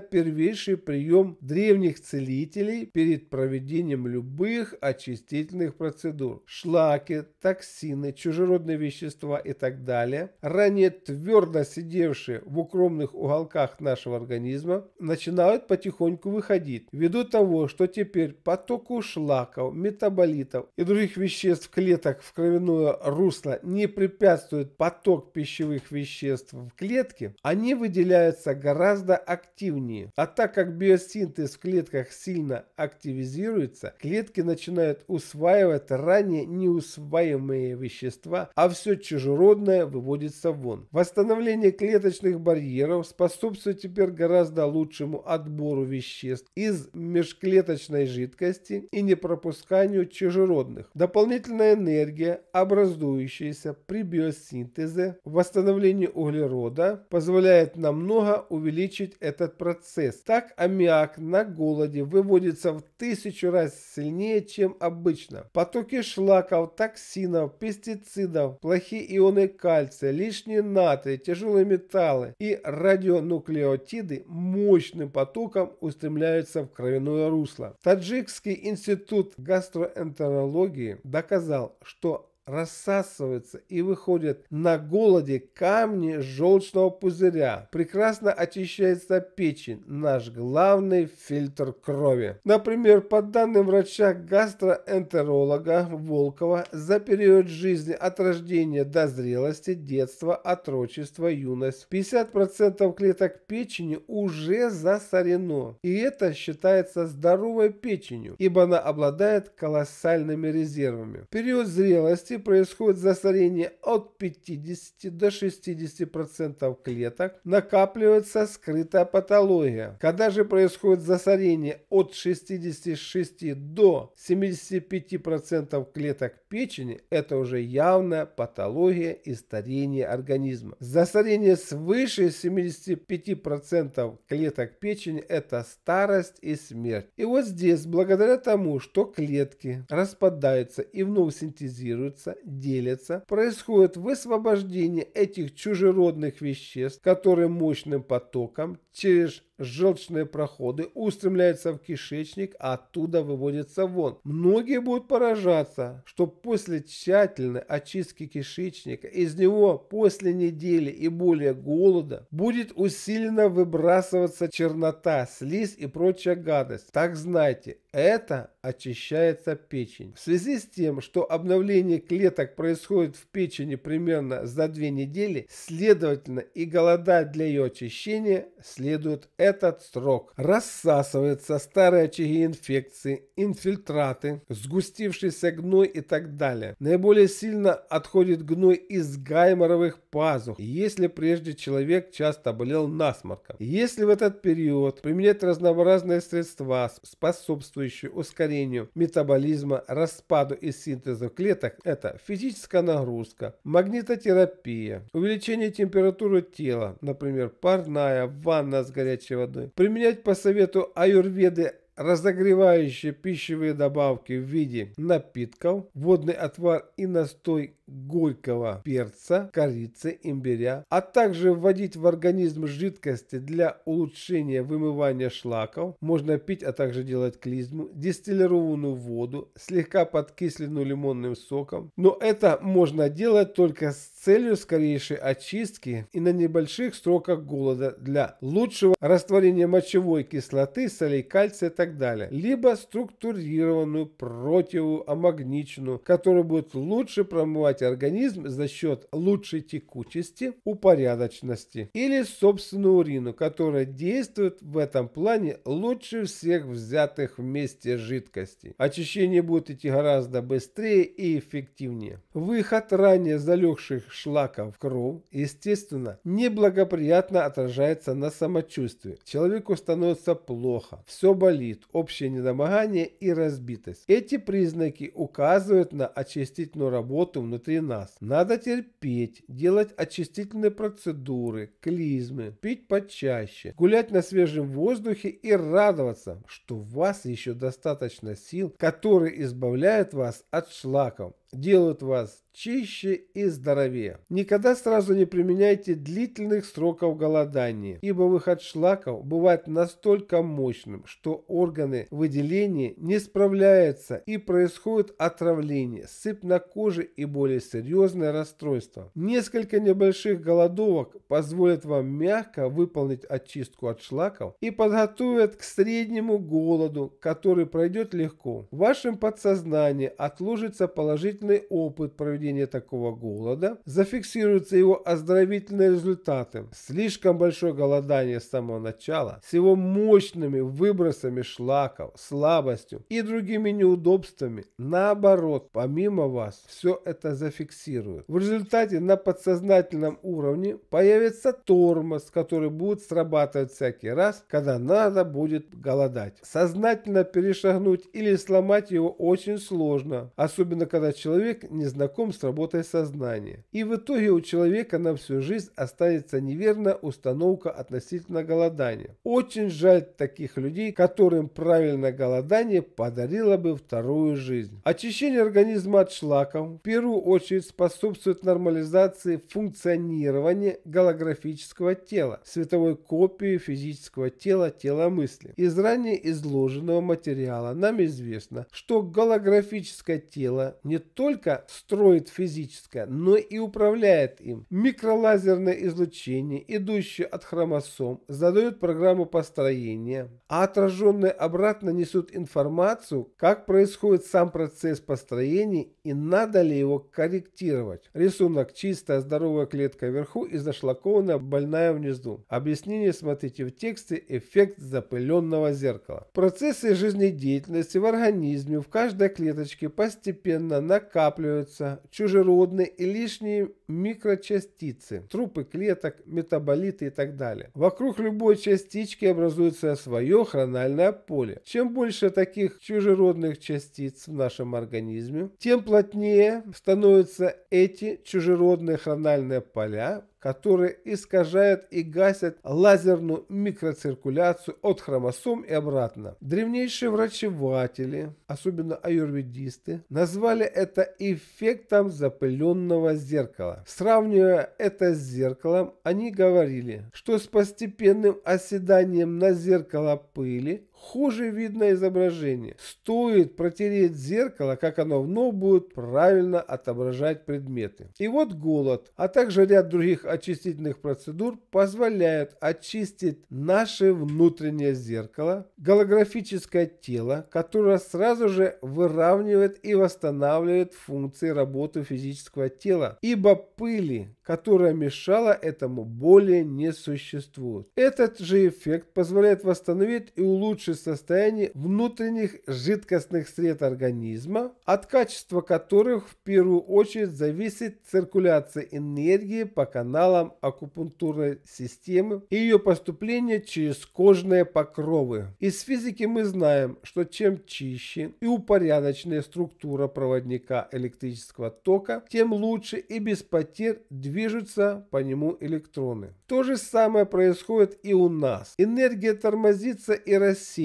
первейший прием древних целителей перед проведением любых очистительных процедур. Шлаки, токсины, чужеродные вещества и так далее, ранее твердо сидевшие в укромных уголках нашего организма, начинают потихоньку выходить, ввиду того, что теперь потоку шлаков, метаболитов и других веществ клеток в кровяное русло не препятствует поток пищевых веществ в клетке, они выделяются гораздо активнее. А так как биосинтез в клетках сильно активизируется, клетки начинают усваивать ранее неусваиваемые вещества, а все чужеродное выводится вон. Восстановление клеточных барьеров способствует теперь гораздо лучшему отбору веществ из межклеточной жидкости и не пропусканию чужеродных. Дополнительная энергия, образующаяся при биосинтезе, восстановлении углерода, позволяет намного увеличить этот процесс. Так аммиак на голоде выводится в тысячу раз сильнее, чем обычно. Потоки шлаков, токсинов, пестицидов, плохие ионы кальция, лишние натрия, тяжелые металлы и радионуклеотиды мощным потоком устремляются в кровяное русло. Таджикский институт гастроэнтерологии доказал, что рассасываются и выходят на голоде камни желчного пузыря. Прекрасно очищается печень, наш главный фильтр крови. Например, по данным врача-гастроэнтеролога Волкова, за период жизни от рождения до зрелости, детства, отрочества, юность, пятьдесят процентов клеток печени уже засорено. И это считается здоровой печенью, ибо она обладает колоссальными резервами. В период зрелости инфекции происходит застарение от пятидесяти до шестидесяти процентов клеток, накапливается скрытая патология. Когда же происходит застарение от шестидесяти шести до семидесяти пяти процентов клеток печени, это уже явная патология и старение организма. Застарение свыше семидесяти пяти процентов клеток печени – это старость и смерть. И вот здесь, благодаря тому, что клетки распадаются и вновь синтезируются, делятся, происходит высвобождение этих чужеродных веществ, которые мощным потоком через желчные проходы устремляются в кишечник, а оттуда выводятся вон. Многие будут поражаться, что после тщательной очистки кишечника из него после недели и более голода будет усиленно выбрасываться чернота, слизь и прочая гадость. Так знайте, это очищается печень. В связи с тем, что обновление клеток происходит в печени примерно за две недели, следовательно и голодать для ее очищения следует этот срок. Рассасываются старые очаги инфекции, инфильтраты, сгустившийся гной и так далее. Наиболее сильно отходит гной из гайморовых пазух, если прежде человек часто болел насморком. Если в этот период применять разнообразные средства, способствующие ускорению метаболизма, распаду и синтезу клеток, это физическая нагрузка, магнитотерапия, увеличение температуры тела, например, парная ванна с горячей водой. Применять по совету аюрведы разогревающие пищевые добавки в виде напитков, водный отвар и настой горького перца, корицы, имбиря, а также вводить в организм жидкости для улучшения вымывания шлаков. Можно пить, а также делать клизму, дистиллированную воду, слегка подкисленную лимонным соком. Но это можно делать только с целью скорейшей очистки и на небольших сроках голода для лучшего растворения мочевой кислоты, солей, кальция и так далее. Либо структурированную противоамагничную, которая будет лучше промывать организм за счет лучшей текучести, упорядоченности, или собственную урину, которая действует в этом плане лучше всех взятых вместе жидкостей. Очищение будет идти гораздо быстрее и эффективнее. Выход ранее залегших шлаков в кровь, естественно, неблагоприятно отражается на самочувствии. Человеку становится плохо, все болит, общее недомогание и разбитость. Эти признаки указывают на очистительную работу внутри нас. Надо терпеть, делать очистительные процедуры, клизмы, пить почаще, гулять на свежем воздухе и радоваться, что у вас еще достаточно сил, которые избавляют вас от шлаков, делают вас чище и здоровее. Никогда сразу не применяйте длительных сроков голодания, ибо выход шлаков бывает настолько мощным, что органы выделения не справляются и происходит отравление, сыпь на коже и более серьезное расстройство. Несколько небольших голодовок позволят вам мягко выполнить очистку от шлаков и подготовят к среднему голоду, который пройдет легко. В вашем подсознании отложится положительный опыт проведения такого голода, зафиксируются его оздоровительные результаты. Слишком большое голодание с самого начала, с его мощными выбросами шлаков, слабостью и другими неудобствами, наоборот, помимо вас, все это зафиксирует. В результате на подсознательном уровне появится тормоз, который будет срабатывать всякий раз, когда надо будет голодать. Сознательно перешагнуть или сломать его очень сложно, особенно когда человек Человек не знаком с работой сознания. И в итоге у человека на всю жизнь останется неверная установка относительно голодания. Очень жаль таких людей, которым правильное голодание подарило бы вторую жизнь. Очищение организма от шлаков в первую очередь способствует нормализации функционирования голографического тела, световой копии физического тела, тела мысли. Из ранее изложенного материала нам известно, что голографическое тело не только только строит физическое, но и управляет им. Микролазерное излучение, идущее от хромосом, задает программу построения, а отраженные обратно несут информацию, как происходит сам процесс построения и надо ли его корректировать. Рисунок: чистая здоровая клетка вверху и зашлакованная больная внизу. Объяснение смотрите в тексте «Эффект запыленного зеркала». Процессы жизнедеятельности в организме в каждой клеточке постепенно накапливаются накапливаются чужеродные и лишние микрочастицы, трупы клеток, метаболиты и так далее. Вокруг любой частички образуется свое хрональное поле. Чем больше таких чужеродных частиц в нашем организме, тем плотнее становятся эти чужеродные хрональные поля, которые искажают и гасят лазерную микроциркуляцию от хромосом и обратно. Древнейшие врачеватели, особенно аюрведисты, назвали это эффектом запыленного зеркала. Сравнивая это с зеркалом, они говорили, что с постепенным оседанием на зеркало пыли хуже видно изображение. Стоит протереть зеркало, как оно вновь будет правильно отображать предметы. И вот голод, а также ряд других очистительных процедур позволяют очистить наше внутреннее зеркало, голографическое тело, которое сразу же выравнивает и восстанавливает функции работы физического тела, ибо пыли, которая мешала этому, более не существует. Этот же эффект позволяет восстановить и улучшить состояние внутренних жидкостных сред организма, от качества которых в первую очередь зависит циркуляция энергии по каналам акупунктурной системы и ее поступление через кожные покровы. Из физики мы знаем, что чем чище и упорядоченная структура проводника электрического тока, тем лучше и без потерь движутся по нему электроны. То же самое происходит и у нас. Энергия тормозится и рассеивается,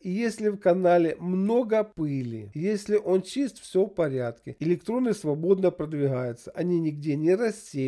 если в канале много пыли. Если он чист, все в порядке. Электроны свободно продвигаются, они нигде не рассеиваются,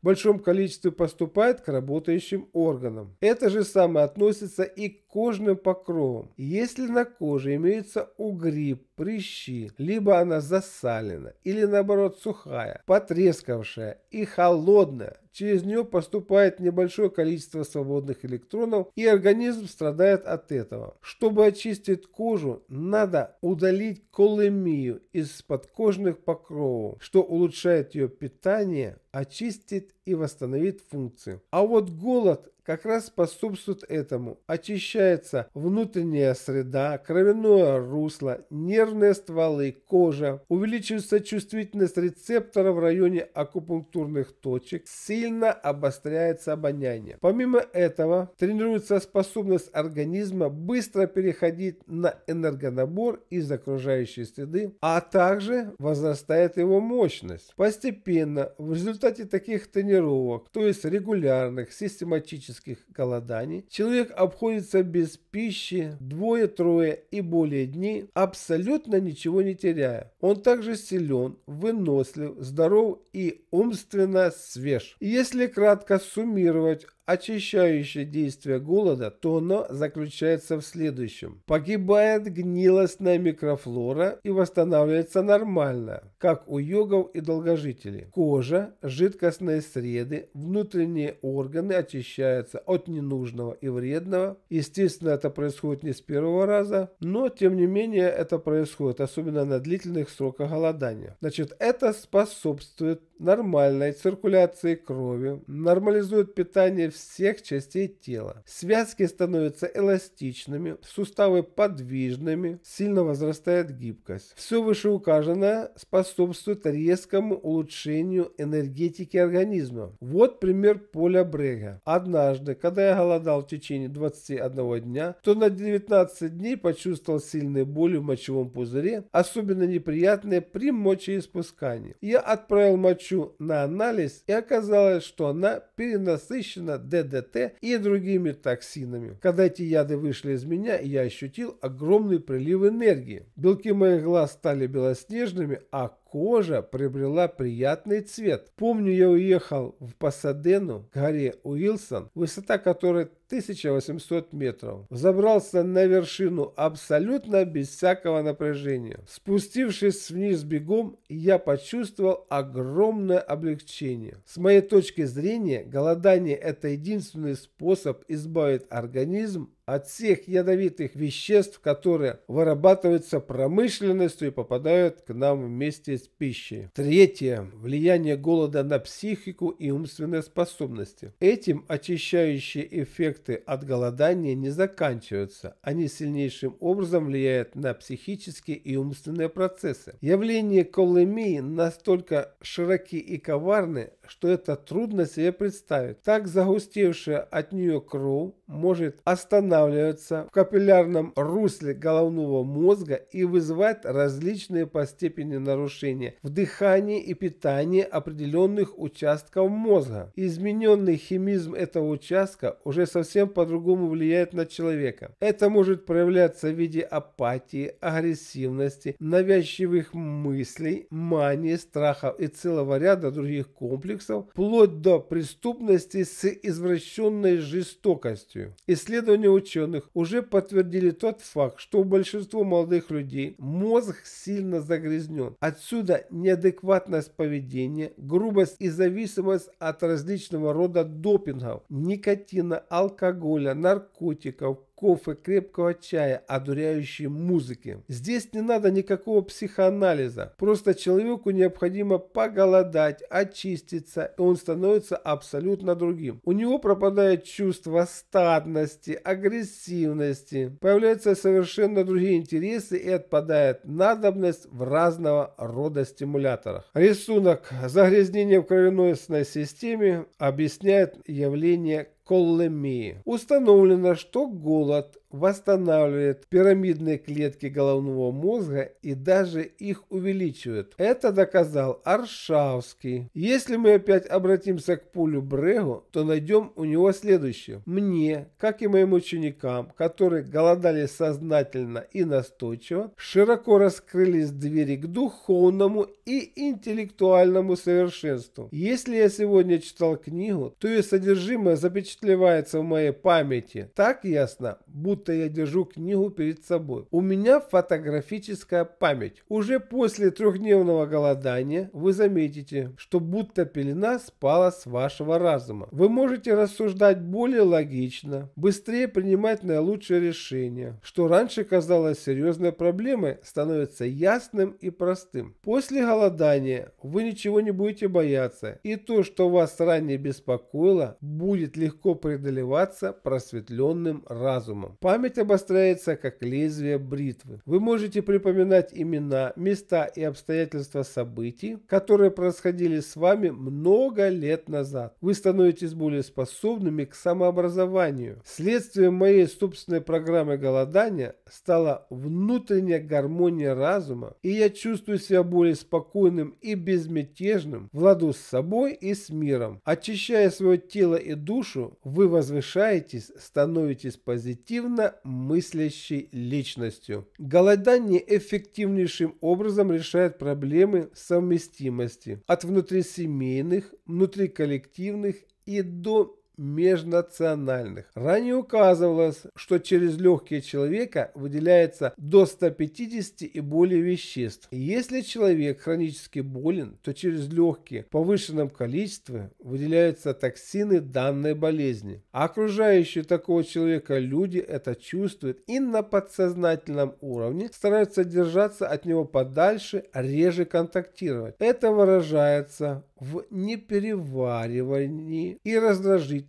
в большом количестве поступают к работающим органам. Это же самое относится и к кожным покровам. Если на коже имеются угри, прыщи, либо она засалена или наоборот сухая, потрескавшая и холодная, через нее поступает небольшое количество свободных электронов, и организм страдает от этого. Чтобы очистить кожу, надо удалить колемию из подкожных покровов, что улучшает ее питание, очистит и восстановит функции. А вот голод как раз способствует этому. Очищается внутренняя среда, кровяное русло, нервные стволы, кожа. Увеличивается чувствительность рецептора в районе акупунктурных точек. Сильно обостряется обоняние. Помимо этого, тренируется способность организма быстро переходить на энергонабор из окружающей среды, а также возрастает его мощность. Постепенно, в результате таких тренировок, то есть регулярных, систематических голоданий, человек обходится без пищи двое-трое и более дней, абсолютно ничего не теряя. Он также силен, вынослив, здоров и умственно свеж. Если кратко суммировать очищающее действие голода, то оно заключается в следующем. Погибает гнилостная микрофлора и восстанавливается нормально, как у йогов и долгожителей. Кожа, жидкостные среды, внутренние органы очищаются от ненужного и вредного. Естественно, это происходит не с первого раза, но тем не менее это происходит, особенно на длительных сроках голодания. Значит, это способствует нормальной циркуляции крови, нормализует питание всех частей тела. Связки становятся эластичными, суставы подвижными, сильно возрастает гибкость. Все вышеуказанное способствует резкому улучшению энергетики организма. Вот пример Поля Брега. Однажды, когда я голодал в течение двадцати одного дня, то на девятнадцать дней почувствовал сильные боли в мочевом пузыре, особенно неприятные при мочеиспускании. Я отправил мочу на анализ, и оказалось, что она перенасыщена ДДТ и другими токсинами. Когда эти яды вышли из меня, я ощутил огромный прилив энергии. Белки моих глаз стали белоснежными, а кожа приобрела приятный цвет. Помню, я уехал в Пасадену, к горе Уилсон, высота которой тысяча восемьсот метров. Забрался на вершину абсолютно без всякого напряжения. Спустившись вниз бегом, я почувствовал огромное облегчение. С моей точки зрения, голодание – это единственный способ избавить организм от всех ядовитых веществ, которые вырабатываются промышленностью и попадают к нам вместе с пищей. Третье. Влияние голода на психику и умственные способности. Этим очищающие эффекты от голодания не заканчиваются. Они сильнейшим образом влияют на психические и умственные процессы. Явления колемии настолько широки и коварны, что это трудно себе представить. Так загустевшая от нее кровь может останавливаться в капиллярном русле головного мозга и вызывать различные по степени нарушения в дыхании и питании определенных участков мозга. Измененный химизм этого участка уже совсем по-другому влияет на человека. Это может проявляться в виде апатии, агрессивности, навязчивых мыслей, мании, страхов и целого ряда других комплексов, вплоть до преступности с извращенной жестокостью. Исследования ученых уже подтвердили тот факт, что у большинства молодых людей мозг сильно загрязнен. Отсюда неадекватность поведения, грубость и зависимость от различного рода допингов, никотина, алкоголя, наркотиков, кофе, крепкого чая, одуряющей музыки. Здесь не надо никакого психоанализа. Просто человеку необходимо поголодать, очиститься, и он становится абсолютно другим. У него пропадает чувство стадности, агрессивности. Появляются совершенно другие интересы и отпадает надобность в разного рода стимуляторах. Рисунок загрязнения в кровеносной системе объясняет явление колемии. Установлено, что голод восстанавливает пирамидные клетки головного мозга и даже их увеличивает. Это доказал Аршавский. Если мы опять обратимся к Полю Брегу, то найдем у него следующее. Мне, как и моим ученикам, которые голодали сознательно и настойчиво, широко раскрылись двери к духовному и интеллектуальному совершенству. Если я сегодня читал книгу, то ее содержимое запечатлевается в моей памяти так ясно, будто я держу книгу перед собой. У меня фотографическая память. Уже после трехдневного голодания вы заметите, что будто пелена спала с вашего разума. Вы можете рассуждать более логично, быстрее принимать наилучшие решения. Что раньше казалось серьезной проблемой, становится ясным и простым. После голодания вы ничего не будете бояться, и то, что вас ранее беспокоило, будет легко преодолеваться просветленным разумом. Память обостряется, как лезвие бритвы. Вы можете припоминать имена, места и обстоятельства событий, которые происходили с вами много лет назад. Вы становитесь более способными к самообразованию. Следствием моей собственной программы голодания стала внутренняя гармония разума, и я чувствую себя более спокойным и безмятежным, в ладу с собой и с миром. Очищая свое тело и душу, вы возвышаетесь, становитесь позитивным, мыслящей личностью. Голодание эффективнейшим образом решает проблемы совместимости от внутрисемейных, внутриколлективных и до межнациональных. Ранее указывалось, что через легкие человека выделяется до ста пятидесяти и более веществ. Если человек хронически болен, то через легкие в повышенном количестве выделяются токсины данной болезни. А окружающие такого человека люди это чувствуют и на подсознательном уровне стараются держаться от него подальше, реже контактировать. Это выражается в непереваривании и раздражительности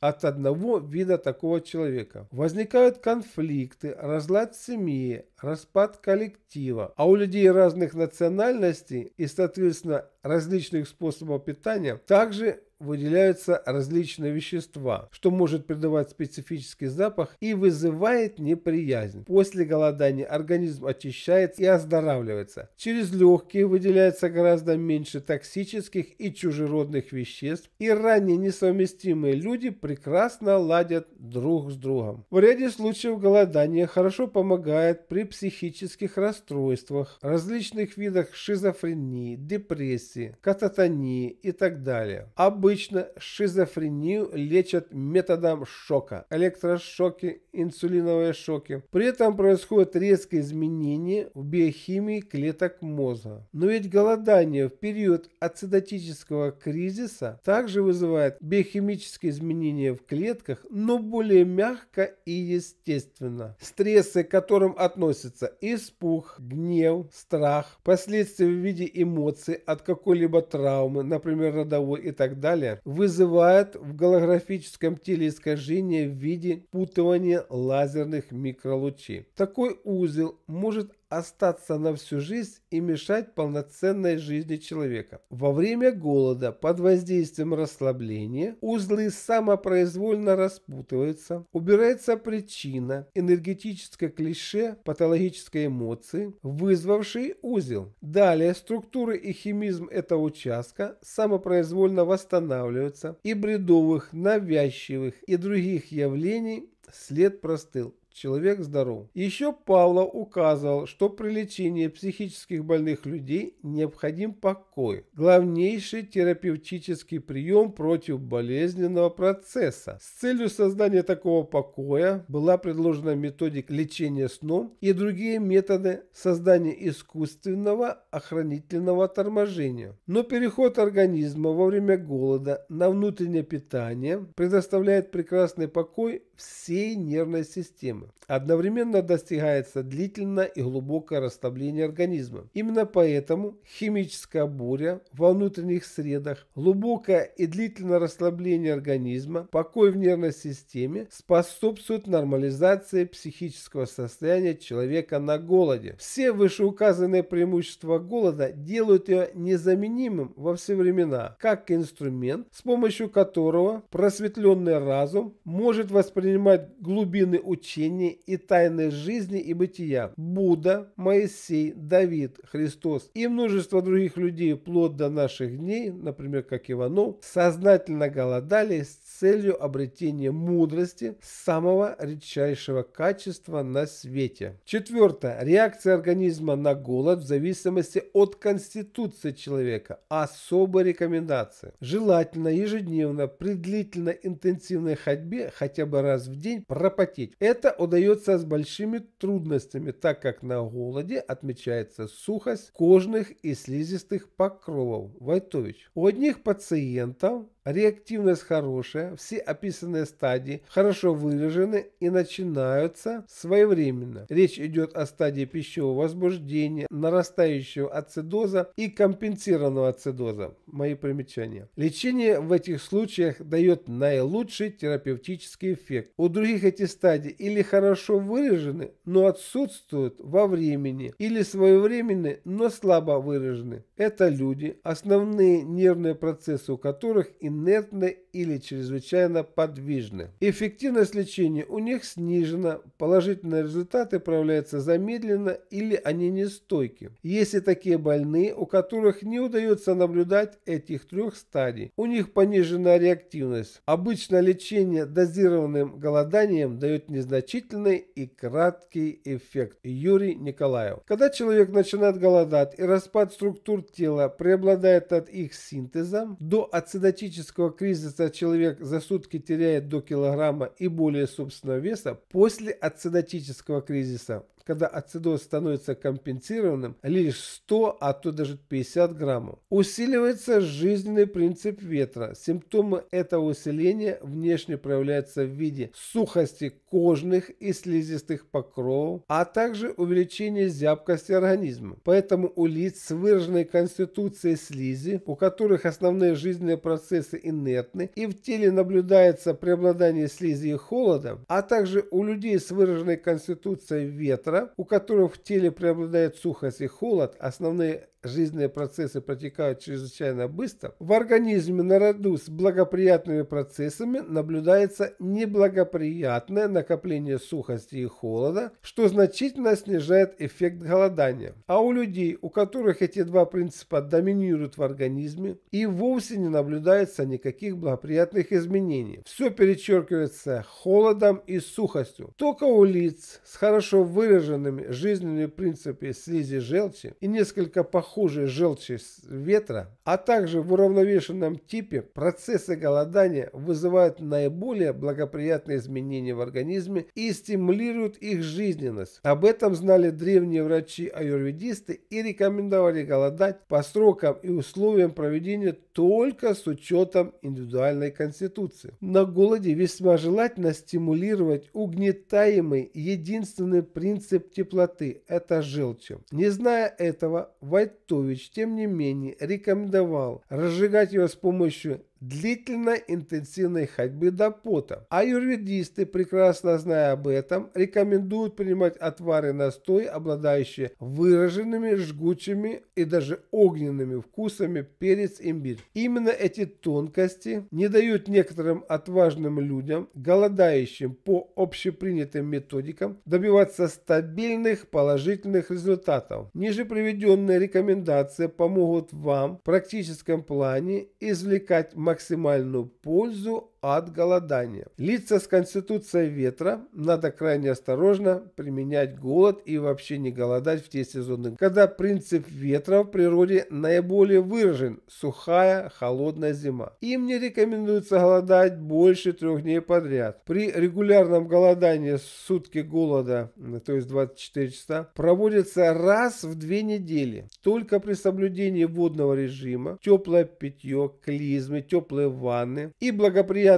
от одного вида такого человека. Возникают конфликты, разлад в семье, распад коллектива, а у людей разных национальностей и, соответственно, различных способов питания также выделяются различные вещества, что может придавать специфический запах и вызывает неприязнь. После голодания организм очищается и оздоравливается. Через легкие выделяется гораздо меньше токсических и чужеродных веществ, и ранее несовместимые люди прекрасно ладят друг с другом. В ряде случаев голодание хорошо помогает при психических расстройствах, различных видах шизофрении, депрессии, кататонии и так далее. Обычно шизофрению лечат методом шока, электрошоки инсулиновые шоки. При этом происходит резкое изменение в биохимии клеток мозга. Но ведь голодание в период ацидотического кризиса также вызывает биохимические изменения в клетках, но более мягко и естественно. Стрессы, к которым относятся испуг, гнев, страх, последствия в виде эмоций от какой-либо травмы, например, родовой и так далее, вызывают в голографическом теле искажения в виде путывания лазерных микролучей. Такой узел может остаться на всю жизнь и мешать полноценной жизни человека. Во время голода под воздействием расслабления узлы самопроизвольно распутываются, убирается причина энергетическое клише патологической эмоции, вызвавшей узел. Далее структуры и химизм этого участка самопроизвольно восстанавливаются, и бредовых, навязчивых и других явлений след простыл. Человек здоров. Еще Павлов указывал, что при лечении психических больных людей необходим покой. Главнейший терапевтический прием против болезненного процесса. С целью создания такого покоя была предложена методика лечения сном и другие методы создания искусственного охранительного торможения. Но переход организма во время голода на внутреннее питание предоставляет прекрасный покой всей нервной системы. Одновременно достигается длительное и глубокое расслабление организма. Именно поэтому химическая буря во внутренних средах, глубокое и длительное расслабление организма, покой в нервной системе способствует нормализации психического состояния человека на голоде. Все вышеуказанные преимущества голода делают ее незаменимым во все времена, как инструмент, с помощью которого просветленный разум может воспринимать глубины учения и тайны жизни и бытия. Будда, Моисей, Давид, Христос и множество других людей вплоть до наших дней, например, как Иванов, сознательно голодали с целью обретения мудрости самого редчайшего качества на свете. Четвертое. Реакция организма на голод в зависимости от конституции человека. Особые рекомендации. Желательно ежедневно при длительной интенсивной ходьбе хотя бы раз в день пропотеть. Это удается с большими трудностями, так как на голоде отмечается сухость кожных и слизистых покровов. Войтович. У одних пациентов реактивность хорошая, все описанные стадии хорошо выражены и начинаются своевременно. Речь идет о стадии пищевого возбуждения, нарастающего ацидоза и компенсированного ацидоза. Мои примечания. Лечение в этих случаях дает наилучший терапевтический эффект. У других эти стадии или хорошо выражены, но отсутствуют во времени, или своевременны, но слабо выражены. Это люди, основные нервные процессы у которых инертны или чрезвычайно подвижны. Эффективность лечения у них снижена, положительные результаты проявляются замедленно или они нестойки. Есть и такие больные, у которых не удается наблюдать этих трех стадий. У них понижена реактивность. Обычно лечение дозированным голоданием дает незначительный и краткий эффект. Юрий Николаев. Когда человек начинает голодать и распад структур тела преобладает от их синтеза, до ацидотического кризиса человек за сутки теряет до килограмма и более собственного веса. После ацидотического кризиса, когда ацидоз становится компенсированным, лишь сто, а то даже пятьдесят граммов. Усиливается жизненный принцип ветра. Симптомы этого усиления внешне проявляются в виде сухости кожных и слизистых покровов, а также увеличения зябкости организма. Поэтому у лиц с выраженной конституцией слизи, у которых основные жизненные процессы инертны, и в теле наблюдается преобладание слизи и холода, а также у людей с выраженной конституцией ветра, у которых в теле преобладает сухость и холод, основные жизненные процессы протекают чрезвычайно быстро, в организме наряду с благоприятными процессами наблюдается неблагоприятное накопление сухости и холода, что значительно снижает эффект голодания. А у людей, у которых эти два принципа доминируют в организме, и вовсе не наблюдается никаких благоприятных изменений. Все перечеркивается холодом и сухостью. Только у лиц с хорошо выраженными жизненными принципами слизи желчи и несколько похожими хуже желчи ветра, а также в уравновешенном типе процессы голодания вызывают наиболее благоприятные изменения в организме и стимулируют их жизненность. Об этом знали древние врачи-аюрведисты и рекомендовали голодать по срокам и условиям проведения только с учетом индивидуальной конституции. На голоде весьма желательно стимулировать угнетаемый единственный принцип теплоты – это желчь. Не зная этого, Войтович, тем не менее, рекомендовал разжигать ее с помощью длительной интенсивной ходьбы до пота. Аюрведисты, прекрасно зная об этом, рекомендуют принимать отвары настой, обладающие выраженными, жгучими и даже огненными вкусами перец, имбирь. Именно эти тонкости не дают некоторым отважным людям, голодающим по общепринятым методикам, добиваться стабильных положительных результатов. Ниже приведенные рекомендации помогут вам в практическом плане извлекать максимальную максимальную пользу от голодания. Лица с конституцией ветра надо крайне осторожно применять голод и вообще не голодать в те сезоны, когда принцип ветра в природе наиболее выражен – сухая, холодная зима. Им не рекомендуется голодать больше трех дней подряд. При регулярном голодании сутки голода, то есть двадцать четыре часа, проводится раз в две недели. Только при соблюдении водного режима, теплое питье, клизмы, теплые ванны и благоприятные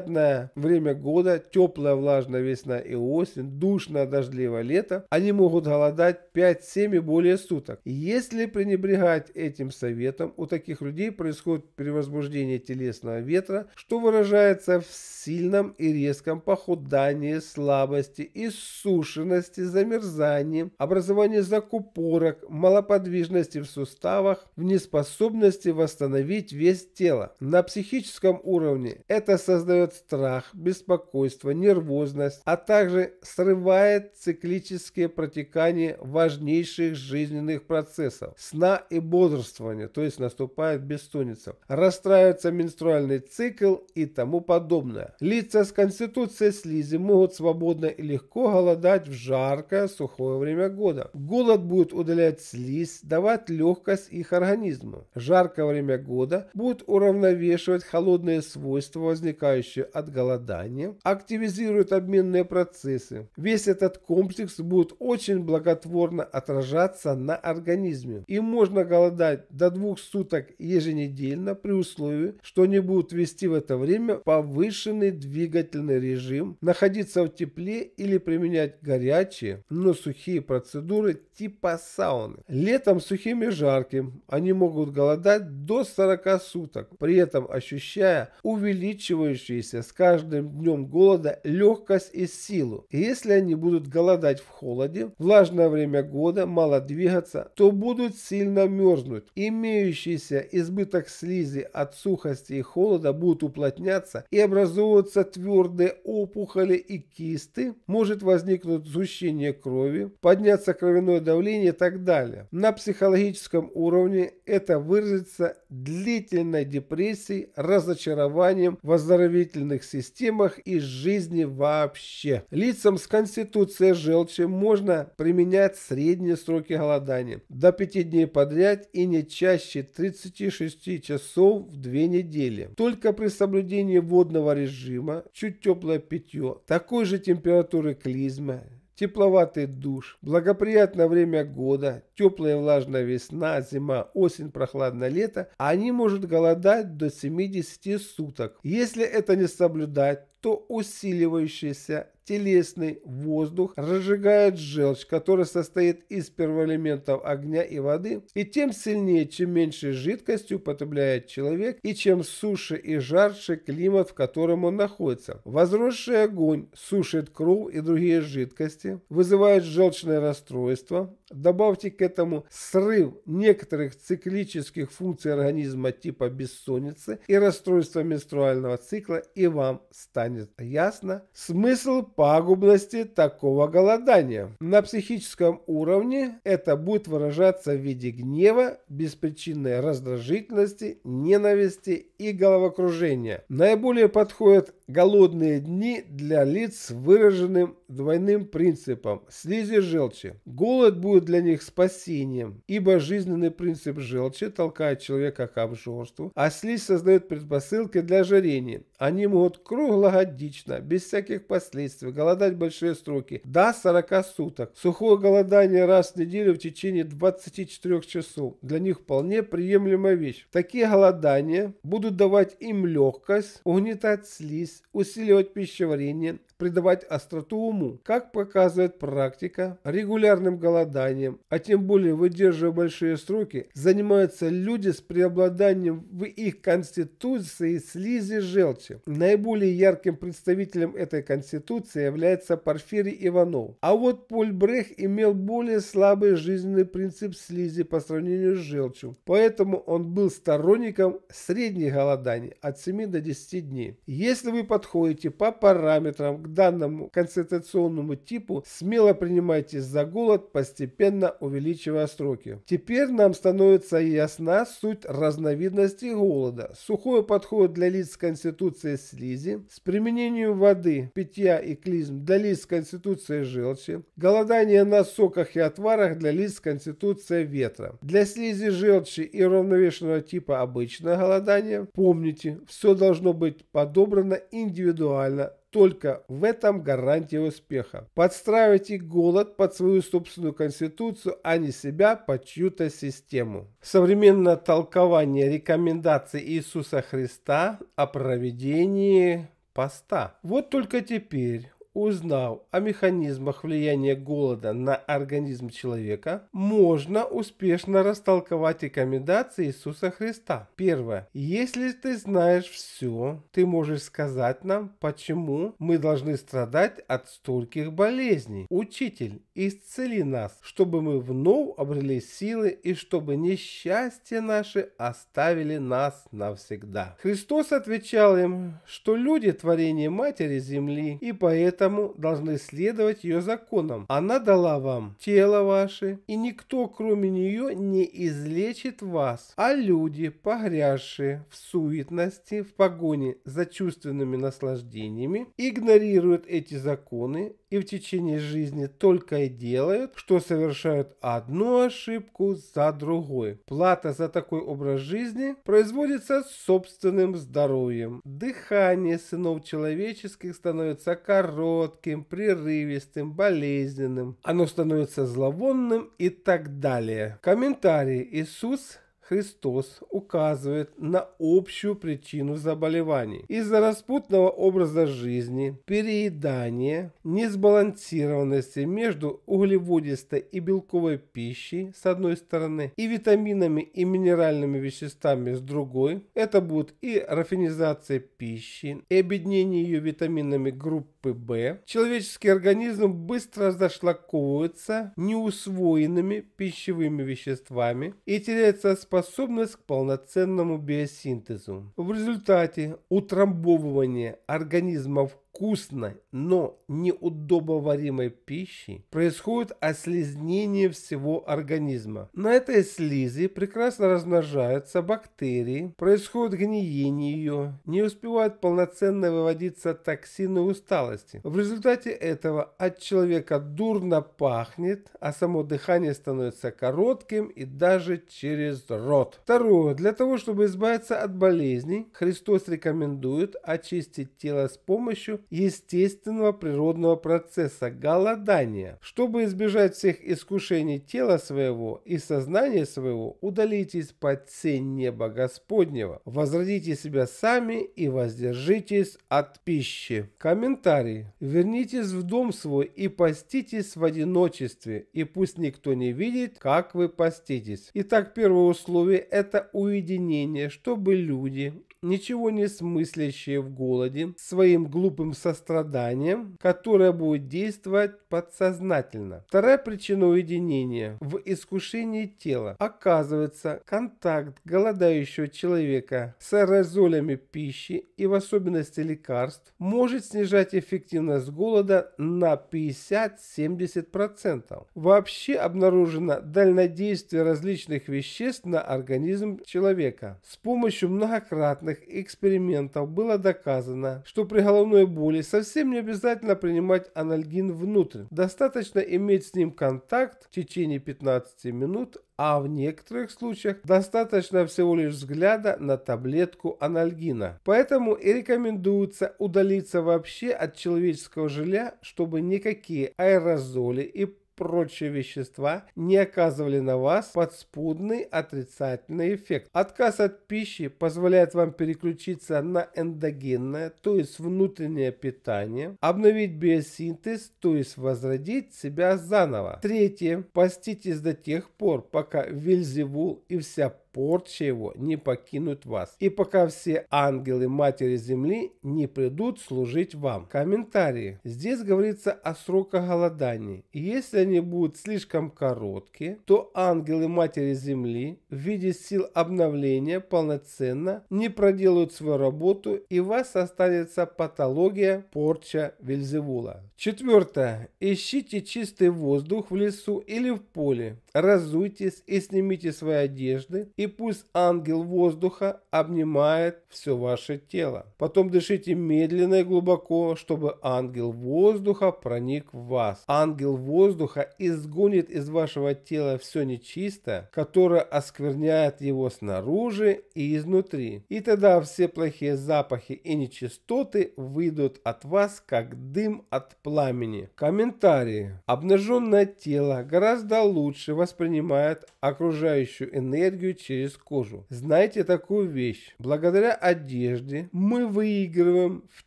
время года, теплая влажная весна и осень, душное дождливое лето, они могут голодать пять-семь и более суток. Если пренебрегать этим советом, у таких людей происходит перевозбуждение телесного ветра, что выражается в сильном и резком похудании, слабости, иссушенности, замерзании, образовании закупорок, малоподвижности в суставах, в неспособности восстановить вес тела. На психическом уровне это создает страх, беспокойство, нервозность, а также срывает циклические протекания важнейших жизненных процессов сна и бодрствования, то есть наступает бессонница, расстраивается менструальный цикл и тому подобное. Лица с конституцией слизи могут свободно и легко голодать в жаркое, сухое время года. Голод будет удалять слизь, давать легкость их организму. Жаркое время года будет уравновешивать холодные свойства, возникающие от голодания, активизирует обменные процессы. Весь этот комплекс будет очень благотворно отражаться на организме. И можно голодать до двух суток еженедельно при условии, что они будут вести в это время повышенный двигательный режим, находиться в тепле или применять горячие, но сухие процедуры типа сауны. Летом сухим и жарким они могут голодать до сорока суток, при этом ощущая увеличивающие с каждым днем голода легкость и силу. Если они будут голодать в холоде, влажное время года, мало двигаться, то будут сильно мерзнуть. Имеющийся избыток слизи от сухости и холода будет уплотняться и образовываются твердые опухоли и кисты, может возникнуть сгущение крови, подняться кровяное давление и так далее. На психологическом уровне это выразится длительной депрессией, разочарованием, воздорожением оздоровительных системах и жизни вообще. Лицам с конституцией желчи можно применять средние сроки голодания до пяти дней подряд и не чаще тридцати шести часов в две недели. Только при соблюдении водного режима, чуть теплое питье, такой же температуры клизма, тепловатый душ, благоприятное время года, теплая и влажная весна, зима, осень, прохладное лето, они могут голодать до семидесяти суток. Если это не соблюдать, то усиливающийся телесный воздух разжигает желчь, которая состоит из первоэлементов огня и воды, и тем сильнее, чем меньше жидкости употребляет человек, и чем суше и жарче климат, в котором он находится. Возросший огонь сушит кровь и другие жидкости, вызывает желчное расстройство. Добавьте к этому срыв некоторых циклических функций организма типа бессонницы и расстройство менструального цикла, и вам станет ясно смысл пагубности такого голодания. На психическом уровне это будет выражаться в виде гнева, беспричинной раздражительности, ненависти и головокружения. Наиболее подходит голодные дни для лиц с выраженным двойным принципом слизи желчи. Голод будет для них спасением, ибо жизненный принцип желчи толкает человека к обжорству, а слизь создает предпосылки для ожирения. Они могут круглогодично, без всяких последствий, голодать большие сроки, до сорока суток. Сухое голодание раз в неделю в течение двадцати четырёх часов для них вполне приемлемая вещь. Такие голодания будут давать им легкость, угнетать слизь, усиливать пищеварение, придавать остроту уму. Как показывает практика, регулярным голоданием, а тем более выдерживая большие сроки, занимаются люди с преобладанием в их конституции слизи желчи. Наиболее ярким представителем этой конституции является Порфирий Иванов. А вот Поль Брег имел более слабый жизненный принцип слизи по сравнению с желчью, поэтому он был сторонником средних голоданий от семи до десяти дней. Если вы подходите по параметрам к данному конституционному типу, смело принимайтесь за голод, постепенно увеличивая сроки. Теперь нам становится ясна суть разновидностей голода. Сухое подходит для лиц с конституцией слизи, с применением воды, питья и клизм для лиц с конституцией желчи, голодание на соках и отварах для лиц с конституцией ветра. Для слизи, желчи и равновешенного типа обычное голодание. Помните, все должно быть подобрано индивидуально. Только в этом гарантия успеха. Подстраивайте голод под свою собственную конституцию, а не себя под чью-то систему. Современное толкование рекомендаций Иисуса Христа о проведении поста. Вот только теперь, узнав о механизмах влияния голода на организм человека, можно успешно растолковать рекомендации Иисуса Христа. Первое. Если ты знаешь все, ты можешь сказать нам, почему мы должны страдать от стольких болезней. Учитель, исцели нас, чтобы мы вновь обрели силы и чтобы несчастья наши оставили нас навсегда. Христос отвечал им, что люди творение матери земли, и поэтому должны следовать ее законам. Она дала вам тело ваше, и никто, кроме нее, не излечит вас. А люди, погрязшие в суетности, в погоне за чувственными наслаждениями, игнорируют эти законы и в течение жизни только и делают, что совершают одну ошибку за другой. Плата за такой образ жизни производится собственным здоровьем. Дыхание сынов человеческих становится коротким, прерывистым, болезненным. Оно становится зловонным и так далее. Комментарий. Иисус Христос указывает на общую причину заболеваний. Из-за распутного образа жизни, переедания, несбалансированности между углеводистой и белковой пищей с одной стороны и витаминами и минеральными веществами с другой, это будет и рафинизация пищи, и обеднение ее витаминами группы В, человеческий организм быстро зашлаковывается неусвоенными пищевыми веществами и теряется способность способность к полноценному биосинтезу. В результате утрамбовывания организма в вкусной, но неудобоваримой пищей происходит ослизнение всего организма. На этой слизи прекрасно размножаются бактерии, происходит гниение ее, не успевают полноценно выводиться токсины усталости. В результате этого от человека дурно пахнет, а само дыхание становится коротким и даже через рот. Второе. Для того, чтобы избавиться от болезней, Христос рекомендует очистить тело с помощью естественного природного процесса голодания. Чтобы избежать всех искушений тела своего и сознания своего, удалитесь под сень неба Господнего, возродите себя сами и воздержитесь от пищи. Комментарий. Вернитесь в дом свой и поститесь в одиночестве, и пусть никто не видит, как вы поститесь. Итак, первое условие – это уединение, чтобы люди, ничего не смыслящие в голоде, своим глупым состраданием, которое будет действовать подсознательно. Вторая причина уединения в искушении тела. Оказывается, контакт голодающего человека с аэрозолями пищи и в особенности лекарств может снижать эффективность голода на пятьдесят-семьдесят процентов. Вообще обнаружено дальнодействие различных веществ на организм человека с помощью многократных десятках экспериментов было доказано, что при головной боли совсем не обязательно принимать анальгин внутрь. Достаточно иметь с ним контакт в течение пятнадцати минут, а в некоторых случаях достаточно всего лишь взгляда на таблетку анальгина. Поэтому и рекомендуется удалиться вообще от человеческого жилья, чтобы никакие аэрозоли и прочие вещества не оказывали на вас подспудный отрицательный эффект. Отказ от пищи позволяет вам переключиться на эндогенное, то есть внутреннее питание, обновить биосинтез, то есть возродить себя заново. Третье. Поститесь до тех пор, пока Вельзевул и вся порча его не покинут вас, и пока все ангелы Матери Земли не придут служить вам. Комментарии. Здесь говорится о сроках голодания. И если они будут слишком короткие, то ангелы Матери Земли в виде сил обновления полноценно не проделают свою работу, и у вас останется патология порча Вельзевула. Четвертое. Ищите чистый воздух в лесу или в поле. Разуйтесь и снимите свои одежды, и пусть ангел воздуха обнимает все ваше тело. Потом дышите медленно и глубоко, чтобы ангел воздуха проник в вас. Ангел воздуха изгонит из вашего тела все нечистое, которое оскверняет его снаружи и изнутри. И тогда все плохие запахи и нечистоты выйдут от вас, как дым от пламени. Комментарии. Обнаженное тело гораздо лучше воспринимает воспринимает окружающую энергию через кожу. Знайте такую вещь. Благодаря одежде мы выигрываем в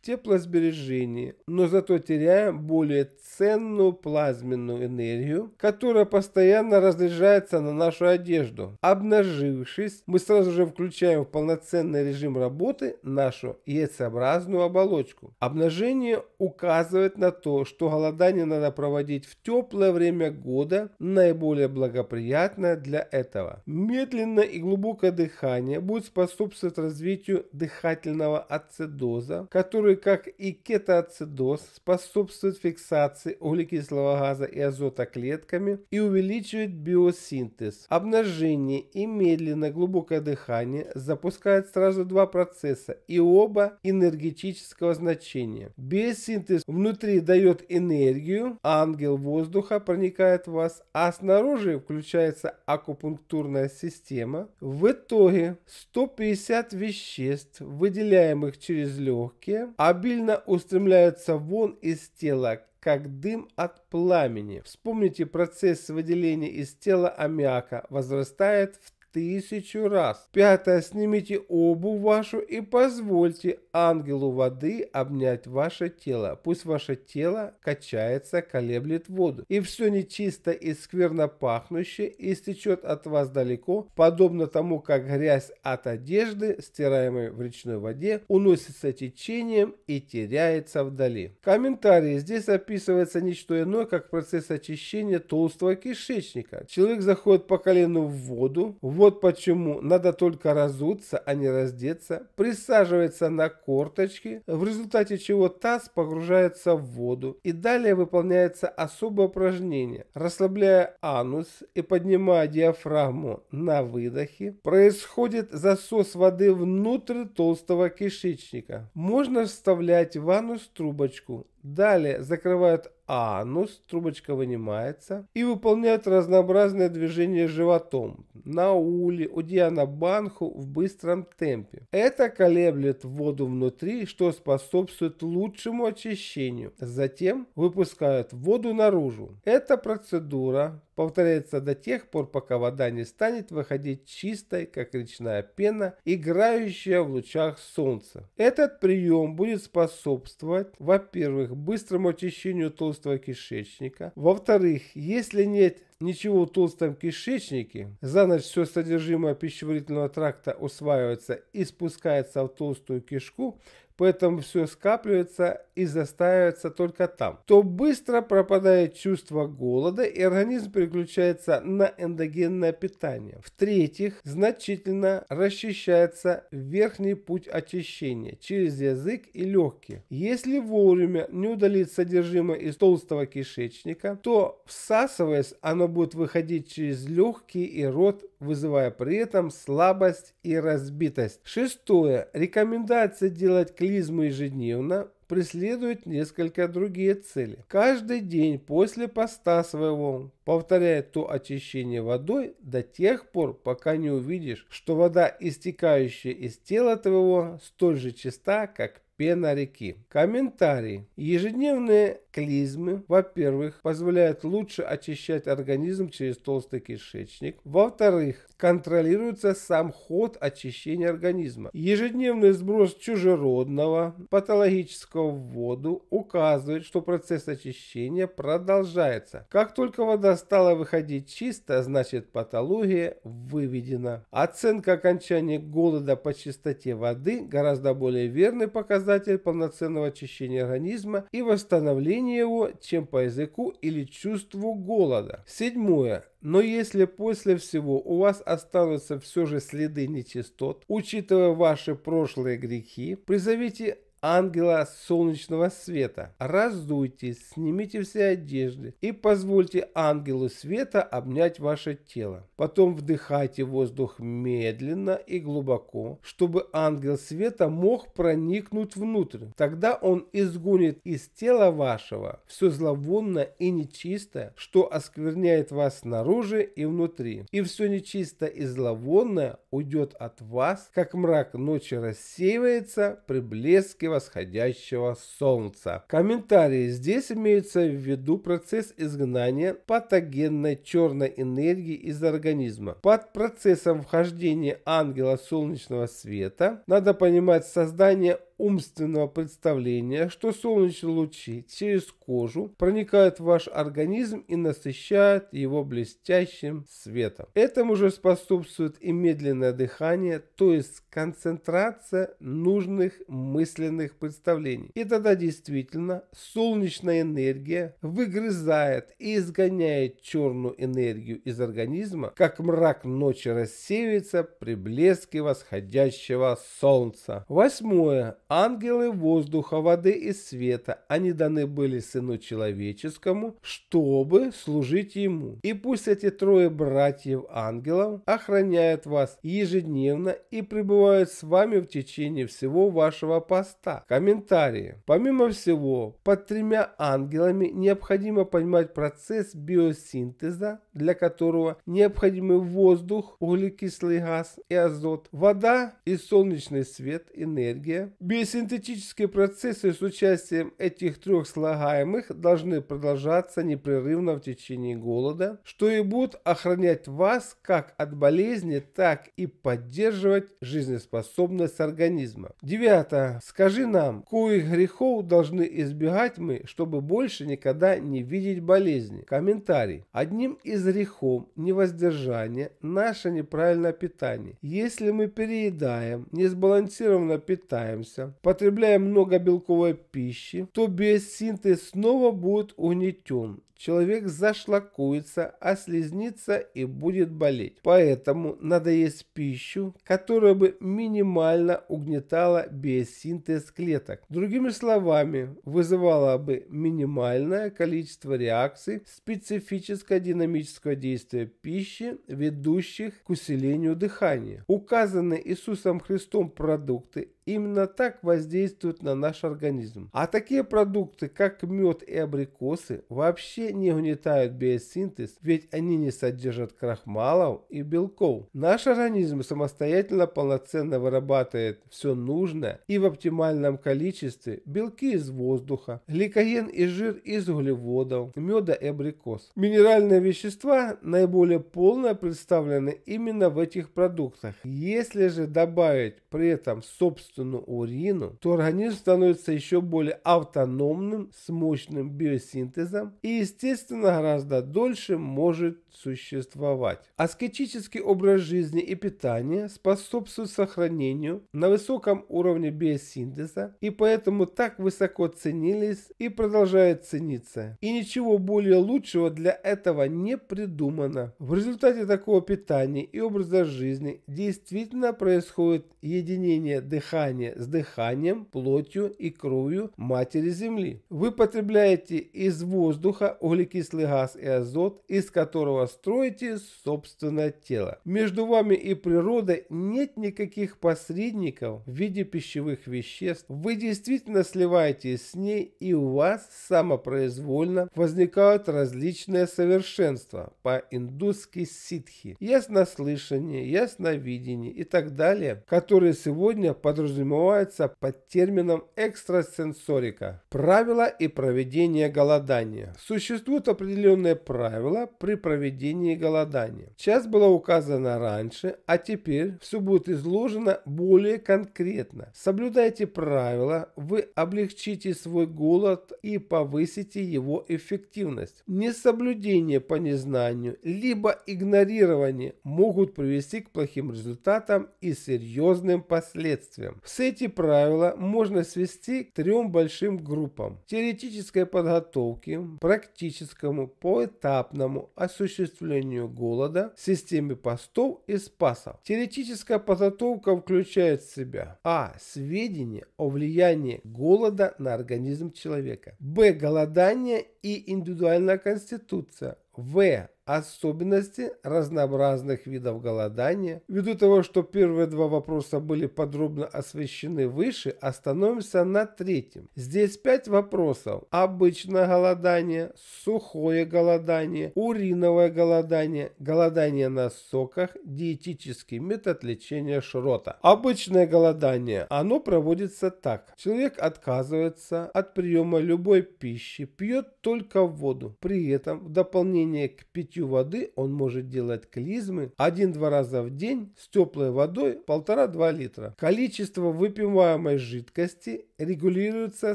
теплосбережении, но зато теряем более ценную плазменную энергию, которая постоянно разряжается на нашу одежду. Обнажившись, мы сразу же включаем в полноценный режим работы нашу яйцеобразную оболочку. Обнажение указывает на то, что голодание надо проводить в теплое время года, наиболее благоприятное благоприятно для этого. Медленное и глубокое дыхание будет способствовать развитию дыхательного ацидоза, который, как и кетоацидоз, способствует фиксации углекислого газа и азота клетками и увеличивает биосинтез. Обнажение и медленное глубокое дыхание запускают сразу два процесса, и оба энергетического значения. Биосинтез внутри дает энергию, ангел воздуха проникает в вас, а снаружи включается акупунктурная система. В итоге сто пятьдесят веществ, выделяемых через легкие, обильно устремляются вон из тела, как дым от пламени. Вспомните, процесс выделения из тела аммиака возрастает в тысячу раз. Пятое. Снимите обувь вашу и позвольте ангелу воды обнять ваше тело. Пусть ваше тело качается, колеблет воду, и все нечисто и скверно пахнущее истечет от вас далеко, подобно тому, как грязь от одежды, стираемой в речной воде, уносится течением и теряется вдали. Комментарии. Здесь описывается не что иное, как процесс очищения толстого кишечника. Человек заходит по колену в воду. Вот почему надо только разуться, а не раздеться. Присаживается на корточки, в результате чего таз погружается в воду, и далее выполняется особое упражнение. Расслабляя анус и поднимая диафрагму на выдохе, происходит засос воды внутрь толстого кишечника. Можно вставлять в анус трубочку. Далее закрывают анус, трубочка вынимается, и выполняют разнообразные движения животом, на уле, удиана банху в быстром темпе. Это колеблет воду внутри, что способствует лучшему очищению. Затем выпускают воду наружу. Эта процедура повторяется до тех пор, пока вода не станет выходить чистой, как речная пена, играющая в лучах солнца. Этот прием будет способствовать, во-первых, быстрому очищению толстого кишечника, во-вторых, если нет ничего в толстом кишечнике, за ночь все содержимое пищеварительного тракта усваивается и спускается в толстую кишку, поэтому все скапливается и застаивается только там, то быстро пропадает чувство голода и организм переключается на эндогенное питание. В-третьих, значительно расчищается верхний путь очищения через язык и легкие. Если вовремя не удалить содержимое из толстого кишечника, то, всасываясь, оно будет выходить через легкие и рот, вызывая при этом слабость и разбитость. Шестое. Рекомендация делать клизму ежедневно преследует несколько другие цели. Каждый день после поста своего повторяет то очищение водой до тех пор, пока не увидишь, что вода, истекающая из тела твоего, столь же чиста, как пена реки. Комментарий. Ежедневные клизмы, во-первых, позволяют лучше очищать организм через толстый кишечник. Во-вторых, контролируется сам ход очищения организма. Ежедневный сброс чужеродного, патологического в воду указывает, что процесс очищения продолжается. Как только вода стала выходить чисто, значит патология выведена. Оценка окончания голода по чистоте воды гораздо более верный показатель полноценного очищения организма и восстановления его, чем по языку или чувству голода. Седьмое. Но если после всего у вас останутся все же следы нечистот, учитывая ваши прошлые грехи, призовите ангела солнечного света, раздуйтесь, снимите все одежды и позвольте ангелу света обнять ваше тело. Потом вдыхайте воздух медленно и глубоко, чтобы ангел света мог проникнуть внутрь. Тогда он изгонит из тела вашего все зловонное и нечистое, что оскверняет вас снаружи и внутри. И все нечистое и зловонное уйдет от вас, как мрак ночи рассеивается при блеске восходящего солнца. Комментарии. Здесь имеется в виду процесс изгнания патогенной черной энергии из организма. Под процессом вхождения ангела солнечного света надо понимать создание умственного представления, что солнечные лучи через кожу проникают в ваш организм и насыщают его блестящим светом. Этому же способствует и медленное дыхание, то есть концентрация нужных мысленных представлений. И тогда действительно солнечная энергия выгрызает и изгоняет черную энергию из организма, как мрак ночи рассеивается при блеске восходящего солнца. Восьмое. Ангелы воздуха, воды и света, они даны были Сыну Человеческому, чтобы служить Ему. И пусть эти трое братьев-ангелов охраняют вас ежедневно и пребывают с вами в течение всего вашего поста. Комментарии. Помимо всего, под тремя ангелами необходимо понимать процесс биосинтеза, для которого необходимы воздух, углекислый газ и азот, вода и солнечный свет, энергия. Биосинтетические процессы с участием этих трех слагаемых должны продолжаться непрерывно в течение голода, что и будет охранять вас как от болезни, так и поддерживать жизнеспособность организма. Девятое. Скажи нам, коих грехов должны избегать мы, чтобы больше никогда не видеть болезни? Комментарий. Одним из грехов невоздержание наше неправильное питание. Если мы переедаем, несбалансированно питаемся, потребляя много белковой пищи, то биосинтез снова будет угнетен. Человек зашлакуется, ослизнится и будет болеть. Поэтому надо есть пищу, которая бы минимально угнетала биосинтез клеток. Другими словами, вызывала бы минимальное количество реакций специфического динамического действия пищи, ведущих к усилению дыхания. Указанные Иисусом Христом продукты именно так воздействуют на наш организм. А такие продукты, как мед и абрикосы, вообще не угнетают биосинтез, ведь они не содержат крахмалов и белков. Наш организм самостоятельно полноценно вырабатывает все нужное и в оптимальном количестве: белки из воздуха, гликоген и жир из углеводов, меда и абрикос. Минеральные вещества наиболее полно представлены именно в этих продуктах. Если же добавить при этом собственную собственную урину, то организм становится еще более автономным, с мощным биосинтезом и, естественно, гораздо дольше может существовать. Аскетический образ жизни и питания способствуют сохранению на высоком уровне биосинтеза и поэтому так высоко ценились и продолжают цениться. И ничего более лучшего для этого не придумано. В результате такого питания и образа жизни действительно происходит единение дыхания с дыханием, плотью и кровью матери Земли. Вы потребляете из воздуха углекислый газ и азот, из которого строите собственное тело. Между вами и природой нет никаких посредников в виде пищевых веществ. Вы действительно сливаетесь с ней, и у вас самопроизвольно возникают различные совершенства по-индусски ситхи, яснослышание, ясновидение и так далее, которые сегодня подразумеваются под термином экстрасенсорика. Правила и проведение голодания. Существуют определенные правила при проведении голодания. Часть была указана раньше, а теперь все будет изложено более конкретно. Соблюдайте правила, вы облегчите свой голод и повысите его эффективность. Несоблюдение по незнанию, либо игнорирование могут привести к плохим результатам и серьезным последствиям. Все эти правила можно свести к трем большим группам: теоретической подготовки, практическому поэтапному осуществлению голода, системе постов и спасов. Теоретическая подготовка включает в себя: а. Сведения о влиянии голода на организм человека. Б. Голодание и индивидуальная конституция. В. Особенности разнообразных видов голодания. Ввиду того, что первые два вопроса были подробно освещены выше, остановимся на третьем. Здесь пять вопросов: обычное голодание, сухое голодание, уриновое голодание, голодание на соках, диетический метод лечения Шрота. Обычное голодание. Оно проводится так. Человек отказывается от приема любой пищи, пьет только воду. При этом в дополнение к питью воды он может делать клизмы один-два раза в день с теплой водой полтора-два литра. Количество выпиваемой жидкости регулируется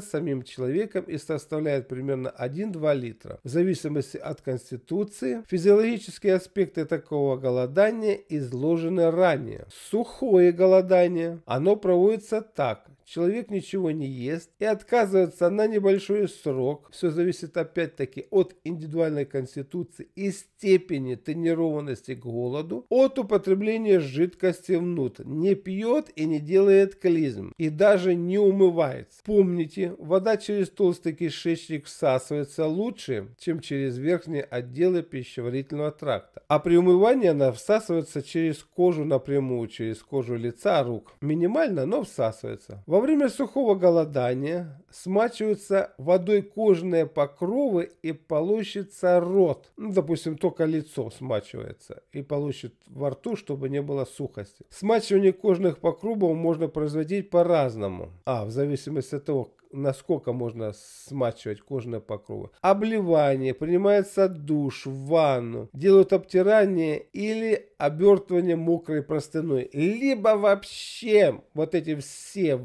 самим человеком и составляет примерно один-два литра. В зависимости от конституции. Физиологические аспекты такого голодания изложены ранее. Сухое голодание. Оно проводится так. Человек ничего не ест и отказывается на небольшой срок. Все зависит опять-таки от индивидуальной конституции и степени тренированности к голоду, от употребления жидкости внутрь. Не пьет и не делает клизм. И даже не умывается. Помните, вода через толстый кишечник всасывается лучше, чем через верхние отделы пищеварительного тракта. А при умывании она всасывается через кожу напрямую, через кожу лица, рук. Минимально, но всасывается. Во время сухого голодания смачиваются водой кожные покровы и полощется рот. Ну, допустим, только лицо смачивается и полощет во рту, чтобы не было сухости. Смачивание кожных покровов можно производить по-разному, а в зависимости от того, насколько можно смачивать кожные покровы. Обливание, принимается душ, в ванну, делают обтирание или обертывание мокрой простыной, либо вообще вот эти все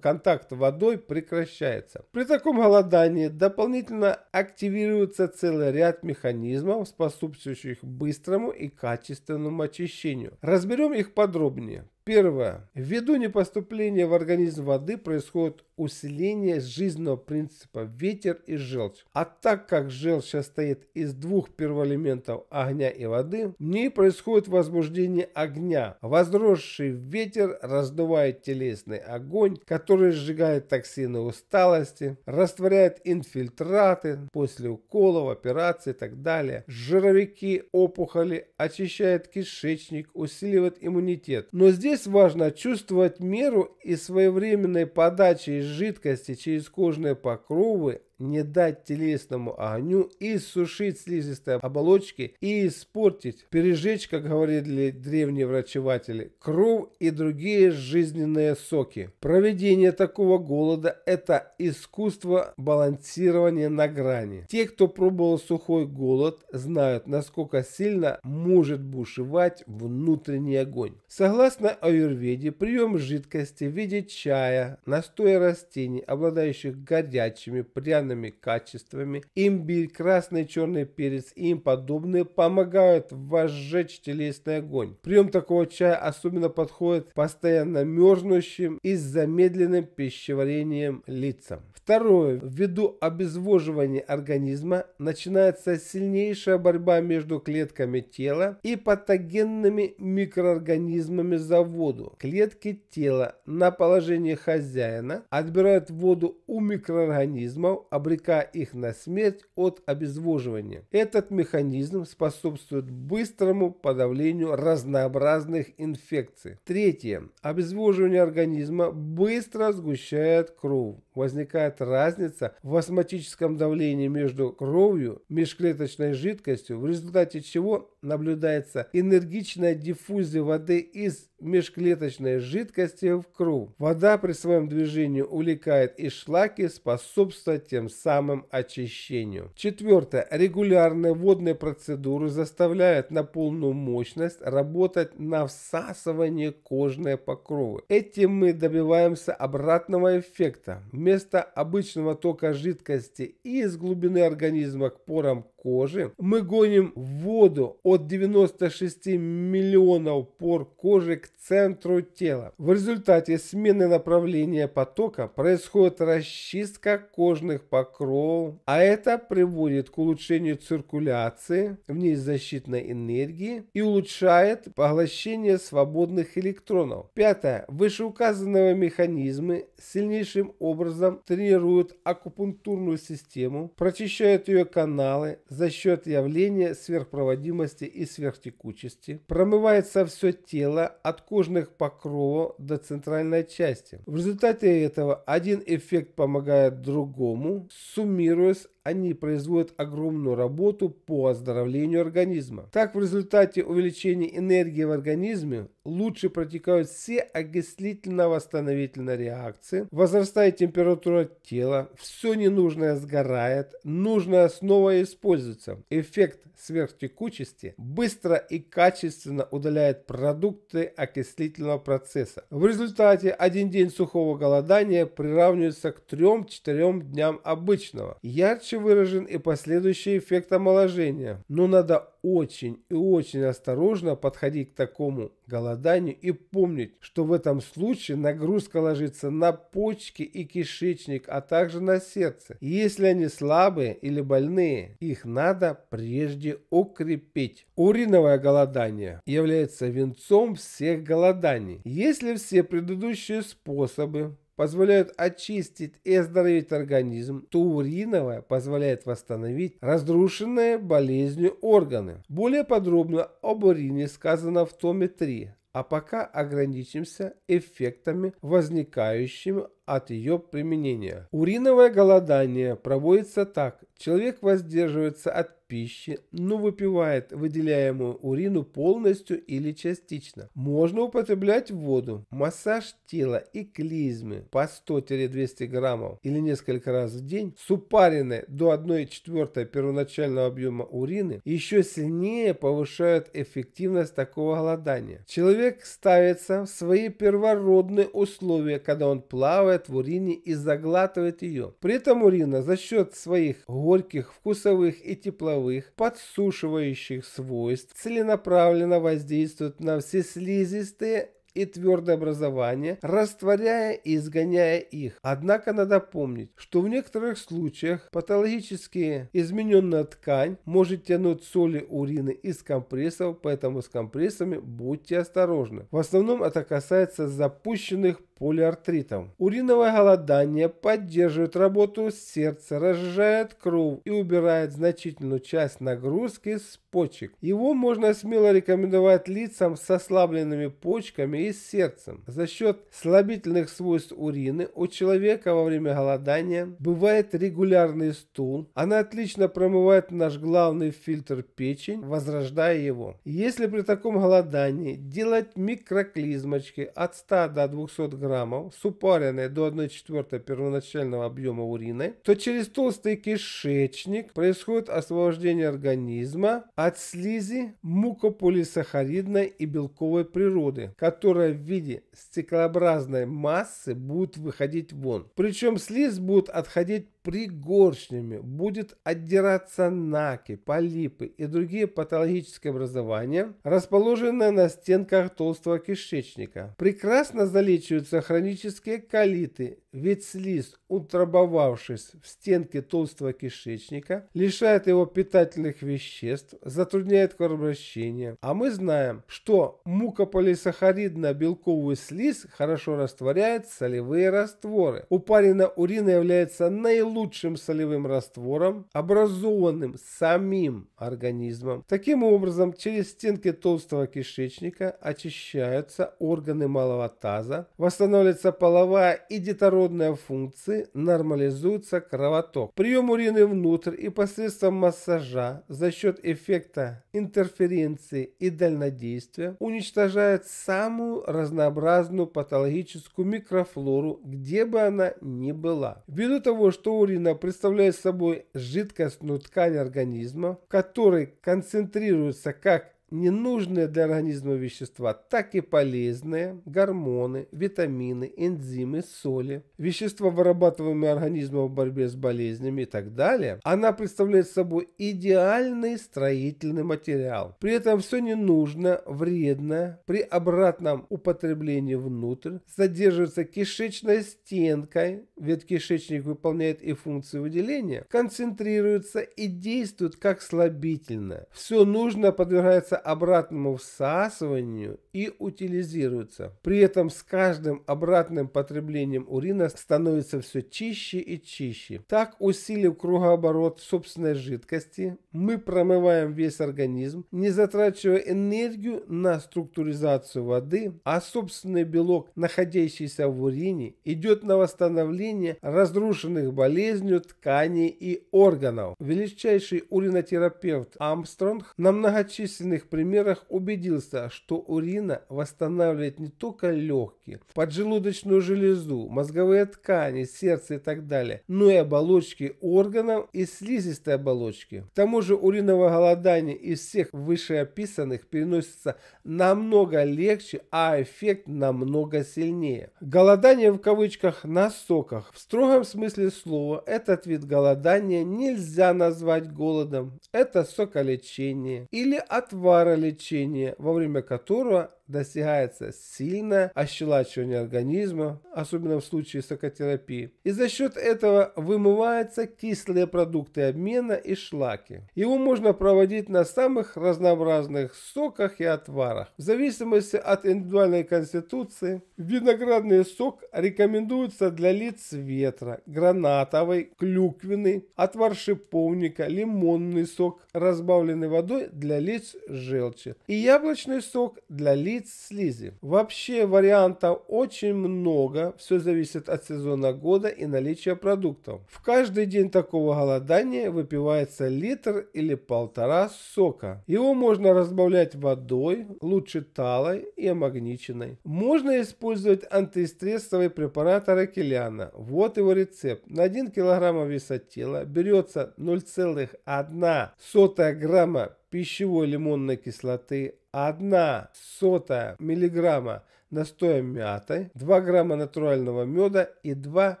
контакты водой прекращается. При таком голодании дополнительно активируется целый ряд механизмов, способствующих быстрому и качественному очищению. Разберем их подробнее. Первое. Ввиду непоступления в организм воды происходит усиление жизненного принципа ветер и желчь. А так как желчь состоит из двух первоэлементов огня и воды, в ней происходит возбуждение огня. Возросший ветер раздувает телесный огонь, который сжигает токсины усталости, растворяет инфильтраты после уколов, операций и так далее. Жировики, опухоли, очищает кишечник, усиливает иммунитет. Но здесь важно чувствовать меру и своевременной подачи из жидкости через кожные покровы не дать телесному огню иссушить слизистые оболочки и испортить, пережечь, как говорили древние врачеватели, кровь и другие жизненные соки. Проведение такого голода – это искусство балансирования на грани. Те, кто пробовал сухой голод, знают, насколько сильно может бушевать внутренний огонь. Согласно аюрведе, прием жидкости в виде чая, настоя растений, обладающих горячими, пряными качествами, имбирь, красный, черный перец и им подобные помогают возжечь телесный огонь. Прием такого чая особенно подходит постоянно мерзнущим и с замедленным пищеварением лицам. Второе. Ввиду обезвоживания организма начинается сильнейшая борьба между клетками тела и патогенными микроорганизмами за воду. Клетки тела на положении хозяина отбирают воду у микроорганизмов, обрекая их на смерть от обезвоживания. Этот механизм способствует быстрому подавлению разнообразных инфекций. Третье. Обезвоживание организма быстро сгущает кровь. Возникает разница в осмотическом давлении между кровью и межклеточной жидкостью, в результате чего наблюдается энергичная диффузия воды из межклеточной жидкости в кровь. Вода при своем движении увлекает и шлаки, способствуя тем самым очищению. Четвертое. Регулярные водные процедуры заставляют на полную мощность работать на всасывание кожной покровы. Этим мы добиваемся обратного эффекта. Вместо обычного тока жидкости из глубины организма к порам кожи мы гоним воду от девяноста шести миллионов пор кожи к центру тела. В результате смены направления потока происходит расчистка кожных покровов, а это приводит к улучшению циркуляции, в ней защитной энергии, и улучшает поглощение свободных электронов. Пятое. Вышеуказанные механизмы сильнейшим образом тренируют акупунктурную систему, прочищают ее каналы за счет явления сверхпроводимости и сверхтекучести, промывается все тело от кожных покровов до центральной части. В результате этого один эффект помогает другому, суммируясь, они производят огромную работу по оздоровлению организма. Так, в результате увеличения энергии в организме лучше протекают все окислительно-восстановительные реакции, возрастает температура тела, все ненужное сгорает, нужная снова используется. Эффект сверхтекучести быстро и качественно удаляет продукты окислительного процесса. В результате один день сухого голодания приравнивается к трём-четырём дням обычного. Ярче выражен и последующий эффект омоложения, но надо очень и очень осторожно подходить к такому голоданию и помнить, что в этом случае нагрузка ложится на почки и кишечник, а также на сердце. Если они слабые или больные, их надо прежде укрепить. Уриновое голодание является венцом всех голоданий. Если все предыдущие способы позволяют очистить и оздоровить организм, то уриновая позволяет восстановить разрушенные болезнью органы. Более подробно об урине сказано в томе три, а пока ограничимся эффектами, возникающими от ее применения. Уриновое голодание проводится так. Человек воздерживается от пищи, но выпивает выделяемую урину полностью или частично. Можно употреблять воду, массаж тела и клизмы по сто-двести граммов или несколько раз в день, с упаренной до одной четвертой первоначального объема урины, еще сильнее повышают эффективность такого голодания. Человек ставится в свои первородные условия, когда он плавает в урине и заглатывает ее. При этом урина за счет своих горьких, вкусовых и тепловых подсушивающих свойств целенаправленно воздействует на все слизистые и твердое образование, растворяя и изгоняя их. Однако надо помнить, что в некоторых случаях патологически измененная ткань может тянуть соли урины из компрессов, поэтому с компрессами будьте осторожны. В основном это касается запущенных полиартритом. Уриновое голодание поддерживает работу сердца, разжижает кровь и убирает значительную часть нагрузки с почек. Его можно смело рекомендовать лицам с ослабленными почками и сердцем. За счет слабительных свойств урины у человека во время голодания бывает регулярный стул. Она отлично промывает наш главный фильтр печень, возрождая его. Если при таком голодании делать микроклизмочки от ста до двухсот граммов с упаренной до одной четвертой первоначального объема урины, то через толстый кишечник происходит освобождение организма от слизи мукополисахаридной и белковой природы, которая в виде стеклообразной массы будет выходить вон. Причем слизь будет отходить пригоршнями, будет отдираться наки, полипы и другие патологические образования, расположенные на стенках толстого кишечника. Прекрасно залечиваются хронические колиты, ведь слизь, утрамбовавшись в стенке толстого кишечника, лишает его питательных веществ, затрудняет кровообращение. А мы знаем, что мукополисахаридно-белковую слизь хорошо растворяет солевые растворы. Упаренная урина является наилучшим лучшим солевым раствором, образованным самим организмом. Таким образом, через стенки толстого кишечника очищаются органы малого таза, восстанавливается половая и детородная функции, нормализуется кровоток. Прием урины внутрь и посредством массажа за счет эффекта интерференции и дальнодействия уничтожает самую разнообразную патологическую микрофлору, где бы она ни была. Ввиду того, что урина представляет собой жидкостную ткань организма, в которой концентрируется как ненужные для организма вещества, так и полезные гормоны, витамины, энзимы, соли, вещества, вырабатываемые организмом в борьбе с болезнями и так далее, она представляет собой идеальный строительный материал. При этом все ненужное, вредное при обратном употреблении внутрь задерживается кишечной стенкой, ведь кишечник выполняет и функцию выделения, концентрируется и действует как слабительное. Все нужное подвергается обратному всасыванию и утилизируется. При этом с каждым обратным потреблением урина становится все чище и чище. Так, усилив кругооборот собственной жидкости, мы промываем весь организм, не затрачивая энергию на структуризацию воды, а собственный белок, находящийся в урине, идет на восстановление разрушенных болезнью тканей и органов. Величайший уринотерапевт Армстронг на многочисленных примерах убедился, что урина восстанавливает не только легкие, поджелудочную железу, мозговые ткани, сердце и так далее, но и оболочки органов и слизистой оболочки. К тому же уриновое голодание из всех вышеописанных переносится намного легче, а эффект намного сильнее. Голодание в кавычках на соках. В строгом смысле слова этот вид голодания нельзя назвать голодом. Это соколечение или отвар лечение, во время которого достигается сильное ощелачивание организма, особенно в случае сокотерапии. И за счет этого вымываются кислые продукты обмена и шлаки. Его можно проводить на самых разнообразных соках и отварах. В зависимости от индивидуальной конституции, виноградный сок рекомендуется для лиц ветра, гранатовый, клюквенный, отвар шиповника, лимонный сок, разбавленный водой для лиц желчи и яблочный сок для лиц слизи. Вообще вариантов очень много, все зависит от сезона года и наличия продуктов. В каждый день такого голодания выпивается литр или полтора сока. Его можно разбавлять водой, лучше талой и амагниченной. Можно использовать антистрессовый препарат Аракеляна. Вот его рецепт. На один килограмм веса тела берется ноль целых одна сотая грамма пищевой лимонной кислоты, одна сотая миллиграмма настоя мяты, два грамма натурального меда и два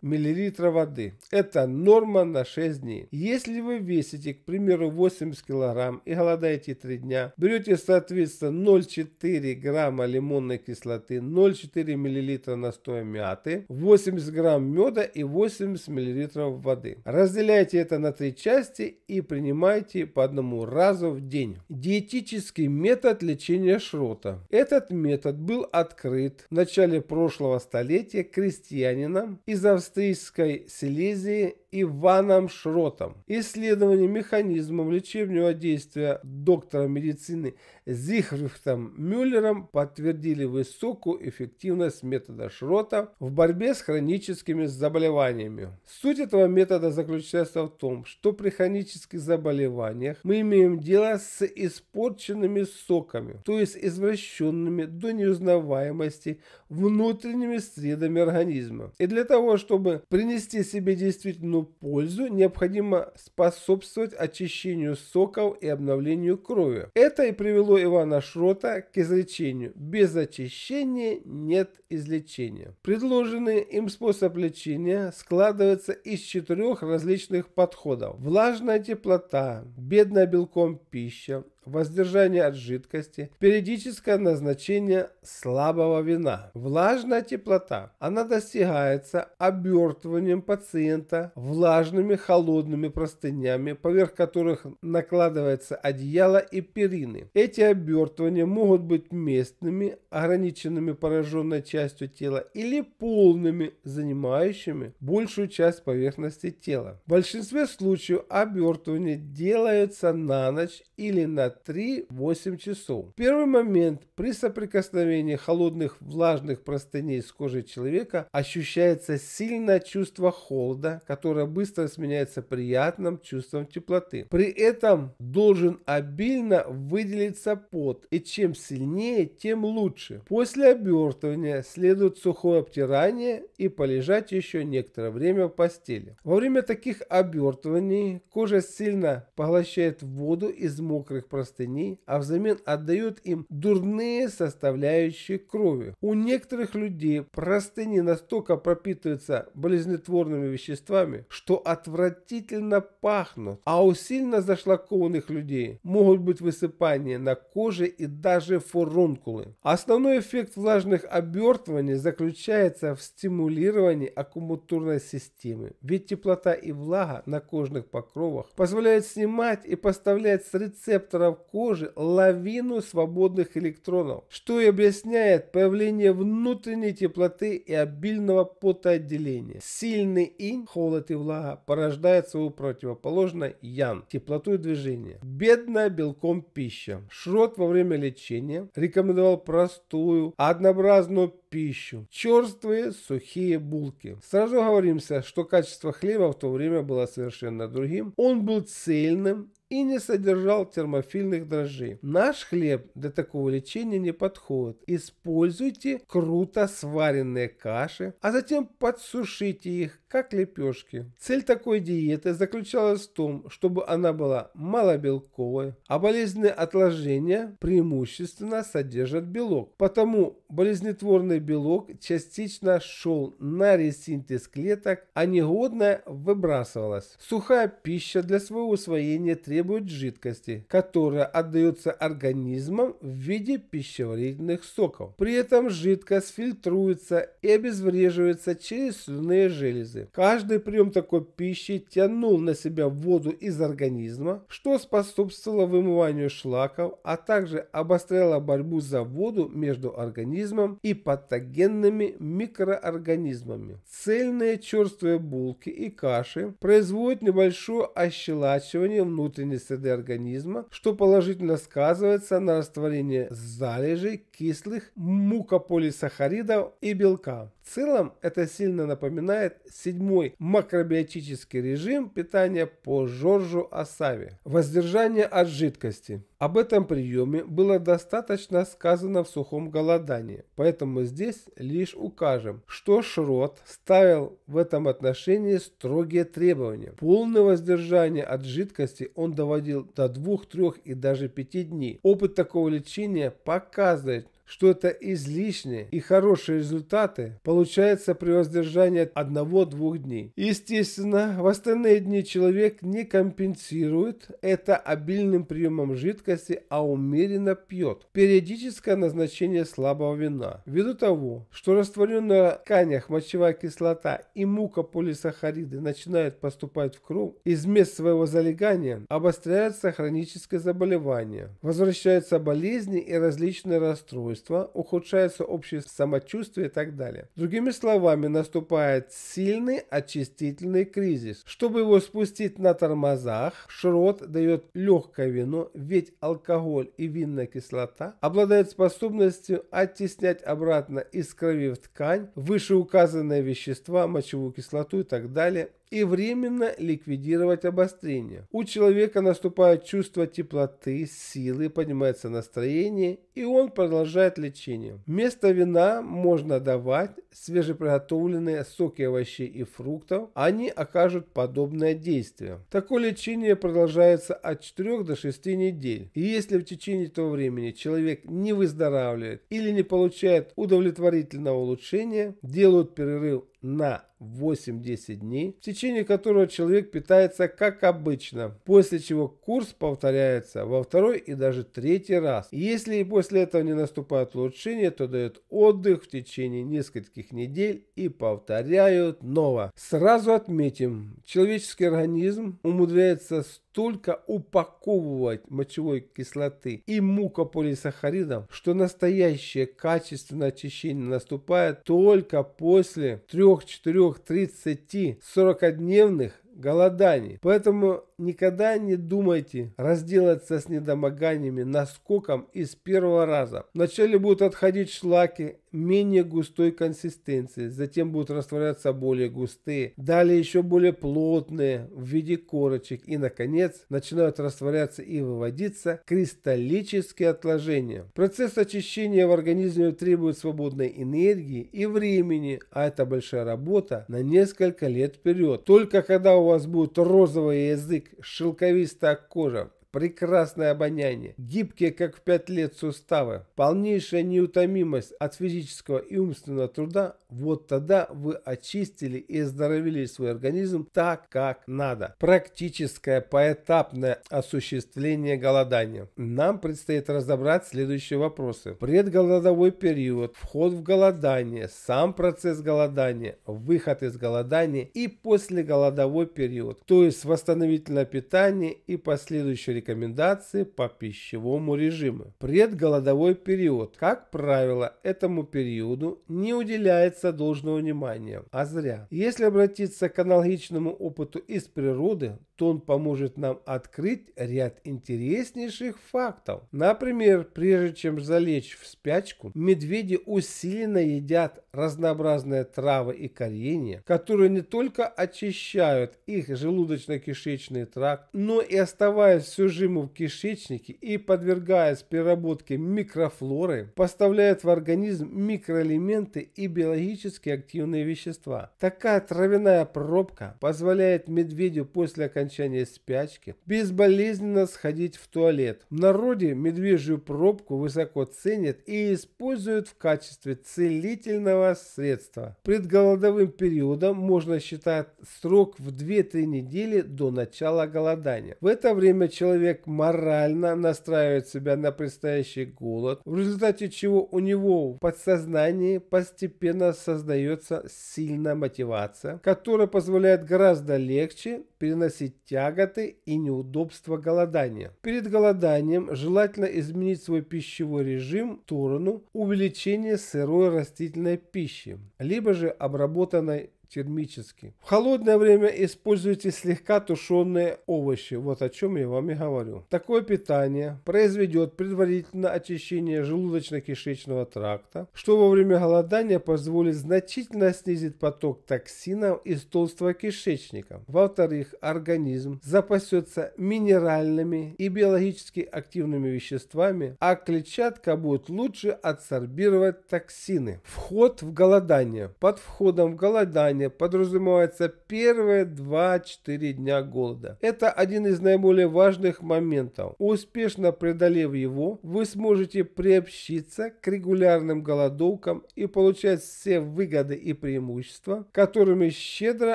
миллилитра воды. Это норма на шесть дней. Если вы весите, к примеру, восемьдесят килограмм и голодаете три дня, берете соответственно ноль целых четыре десятых грамма лимонной кислоты, ноль целых четыре десятых миллилитра настоя мяты, восемьдесят грамм меда и восемьдесят миллилитров воды. Разделяйте это на три части и принимайте по одному разу в день. Диетический метод лечения Шрота. Этот метод был открыт открыт в начале прошлого столетия крестьянином из австрийской Силезии Иваном Шротом. Исследование механизмов лечебного действия доктором медицины Зихрифтом Мюллером подтвердили высокую эффективность метода Шрота в борьбе с хроническими заболеваниями. Суть этого метода заключается в том, что при хронических заболеваниях мы имеем дело с испорченными соками, то есть извращенными до неузнаваемости внутренними средами организма. И для того, чтобы принести себе действительную пользу, необходимо способствовать очищению соков и обновлению крови. Это и привело Ивана Шрота к изречению: без очищения нет излечения. Предложенный им способ лечения складывается из четырех различных подходов: влажная теплота, бедная белком пища, воздержание от жидкости, периодическое назначение слабого вина. Влажная теплота. Она достигается обертыванием пациента влажными холодными простынями, поверх которых накладывается одеяло и перины. Эти обертывания могут быть местными, ограниченными пораженной частью тела, или полными, занимающими большую часть поверхности тела. В большинстве случаев обертывания делаются на ночь или на три-восемь часов. В первый момент при соприкосновении холодных влажных простыней с кожей человека ощущается сильное чувство холода, которое быстро сменяется приятным чувством теплоты. При этом должен обильно выделиться пот, и чем сильнее, тем лучше. После обертывания следует сухое обтирание и полежать еще некоторое время в постели. Во время таких обертываний кожа сильно поглощает воду из мокрых простыней, а взамен отдает им дурные составляющие крови. У некоторых людей простыни настолько пропитываются болезнетворными веществами, что отвратительно пахнут, а у сильно зашлакованных людей могут быть высыпания на коже и даже фурункулы. Основной эффект влажных обертываний заключается в стимулировании аккумуляторной системы, ведь теплота и влага на кожных покровах позволяют снимать и поставлять с рецепторов кожи лавину свободных электронов, что и объясняет появление внутренней теплоты и обильного потоотделения. Сильный инь, холод и влага, порождает свою противоположную ян, теплоту и движение. Бедная белком пища. Шрот во время лечения рекомендовал простую, однообразную пищу, черствые сухие булки. Сразу говоримся, что качество хлеба в то время было совершенно другим. Он был цельным и не содержал термофильных дрожжей. Наш хлеб для такого лечения не подходит. Используйте круто сваренные каши, а затем подсушите их, как лепешки. Цель такой диеты заключалась в том, чтобы она была малобелковой, а болезненные отложения преимущественно содержат белок. Потому болезнетворный белок частично шел на ресинтез клеток, а негодная выбрасывалась. Сухая пища для своего усвоения требует жидкости, которая отдается организмом в виде пищеварительных соков. При этом жидкость фильтруется и обезвреживается через слюнные железы. Каждый прием такой пищи тянул на себя воду из организма, что способствовало вымыванию шлаков, а также обостряло борьбу за воду между организмом и патогенными микроорганизмами. Цельные черствые булки и каши производят небольшое ощелачивание внутренней среды организма, что положительно сказывается на растворении залежей кислых мукополисахаридов и белка. В целом это сильно напоминает седьмой макробиотический режим питания по Жоржу Асаве. Воздержание от жидкости. Об этом приеме было достаточно сказано в сухом голодании, поэтому здесь лишь укажем, что Шрот ставил в этом отношении строгие требования. Полное воздержание от жидкости он доводил до двух-трёх и даже пяти дней. Опыт такого лечения показывает, что это излишне, и хорошие результаты получаются при воздержании одного-двух дней. Естественно, в остальные дни человек не компенсирует это обильным приемом жидкости, а умеренно пьет. Периодическое назначение слабого вина. Ввиду того, что растворенная в тканях мочевая кислота и мукополисахариды начинают поступать в кровь, из мест своего залегания обостряется хроническое заболевание, возвращаются болезни и различные расстройства, расстройства, ухудшается общее самочувствие и так далее. Другими словами, наступает сильный очистительный кризис. Чтобы его спустить на тормозах, Шрот дает легкое вино, ведь алкоголь и винная кислота обладают способностью оттеснять обратно из крови в ткань вышеуказанные вещества, мочевую кислоту и так далее, и временно ликвидировать обострение. У человека наступает чувство теплоты, силы, поднимается настроение, и он продолжает лечение. Вместо вина можно давать свежеприготовленные соки овощей и фруктов, они окажут подобное действие. Такое лечение продолжается от четырёх до шести недель. И если в течение этого времени человек не выздоравливает или не получает удовлетворительного улучшения, делают перерыв на восемь-десять дней, в течение которого человек питается как обычно, после чего курс повторяется во второй и даже третий раз. Если и после этого не наступает улучшение, то дают отдых в течение нескольких недель и повторяют снова. Сразу отметим, человеческий организм умудряется столько упаковывать мочевой кислоты и мукополисахаридов, что настоящее качественное очищение наступает только после трёх-четырёх-тридцати-сорокадневных голоданий. Поэтому никогда не думайте разделаться с недомоганиями наскоком из первого раза. Вначале будут отходить шлаки менее густой консистенции, затем будут растворяться более густые, далее еще более плотные в виде корочек и, наконец, начинают растворяться и выводиться кристаллические отложения. Процесс очищения в организме требует свободной энергии и времени, а это большая работа на несколько лет вперед. Только когда у вас будет розовый язык, шелковистая кожа, прекрасное обоняние, гибкие, как в пять лет, суставы, полнейшая неутомимость от физического и умственного труда, вот тогда вы очистили и оздоровили свой организм так, как надо. Практическое поэтапное осуществление голодания. Нам предстоит разобрать следующие вопросы: предголодовой период, вход в голодание, сам процесс голодания, выход из голодания и послеголодовой период, то есть восстановительное питание и последующие рекомендации рекомендации по пищевому режиму. Предголодовой период. Как правило, этому периоду не уделяется должного внимания, а зря. Если обратиться к аналогичному опыту из природы, то он поможет нам открыть ряд интереснейших фактов. Например, прежде чем залечь в спячку, медведи усиленно едят разнообразные травы и коренья, которые не только очищают их желудочно-кишечный тракт, но и, оставаясь всю жиму в кишечнике и подвергаясь переработке микрофлоры, поставляют в организм микроэлементы и биологически активные вещества. Такая травяная пробка позволяет медведю после окончания Окончания спячки безболезненно сходить в туалет. В народе медвежью пробку высоко ценят и используют в качестве целительного средства. Предголодовым периодом можно считать срок в две-три недели до начала голодания. В это время человек морально настраивает себя на предстоящий голод, в результате чего у него в подсознании постепенно создается сильная мотивация, которая позволяет гораздо легче переносить тяготы и неудобства голодания. Перед голоданием желательно изменить свой пищевой режим в сторону увеличения сырой растительной пищи, либо же обработанной термически. В холодное время используйте слегка тушеные овощи, вот о чем я вам и говорю. Такое питание произведет предварительное очищение желудочно-кишечного тракта, что во время голодания позволит значительно снизить поток токсинов из толстого кишечника. Во-вторых, организм запасется минеральными и биологически активными веществами, а клетчатка будет лучше адсорбировать токсины. Вход в голодание. Под входом в голодание подразумевается первые два-четыре дня голода. Это один из наиболее важных моментов. Успешно преодолев его, вы сможете приобщиться к регулярным голодовкам и получать все выгоды и преимущества, которыми щедро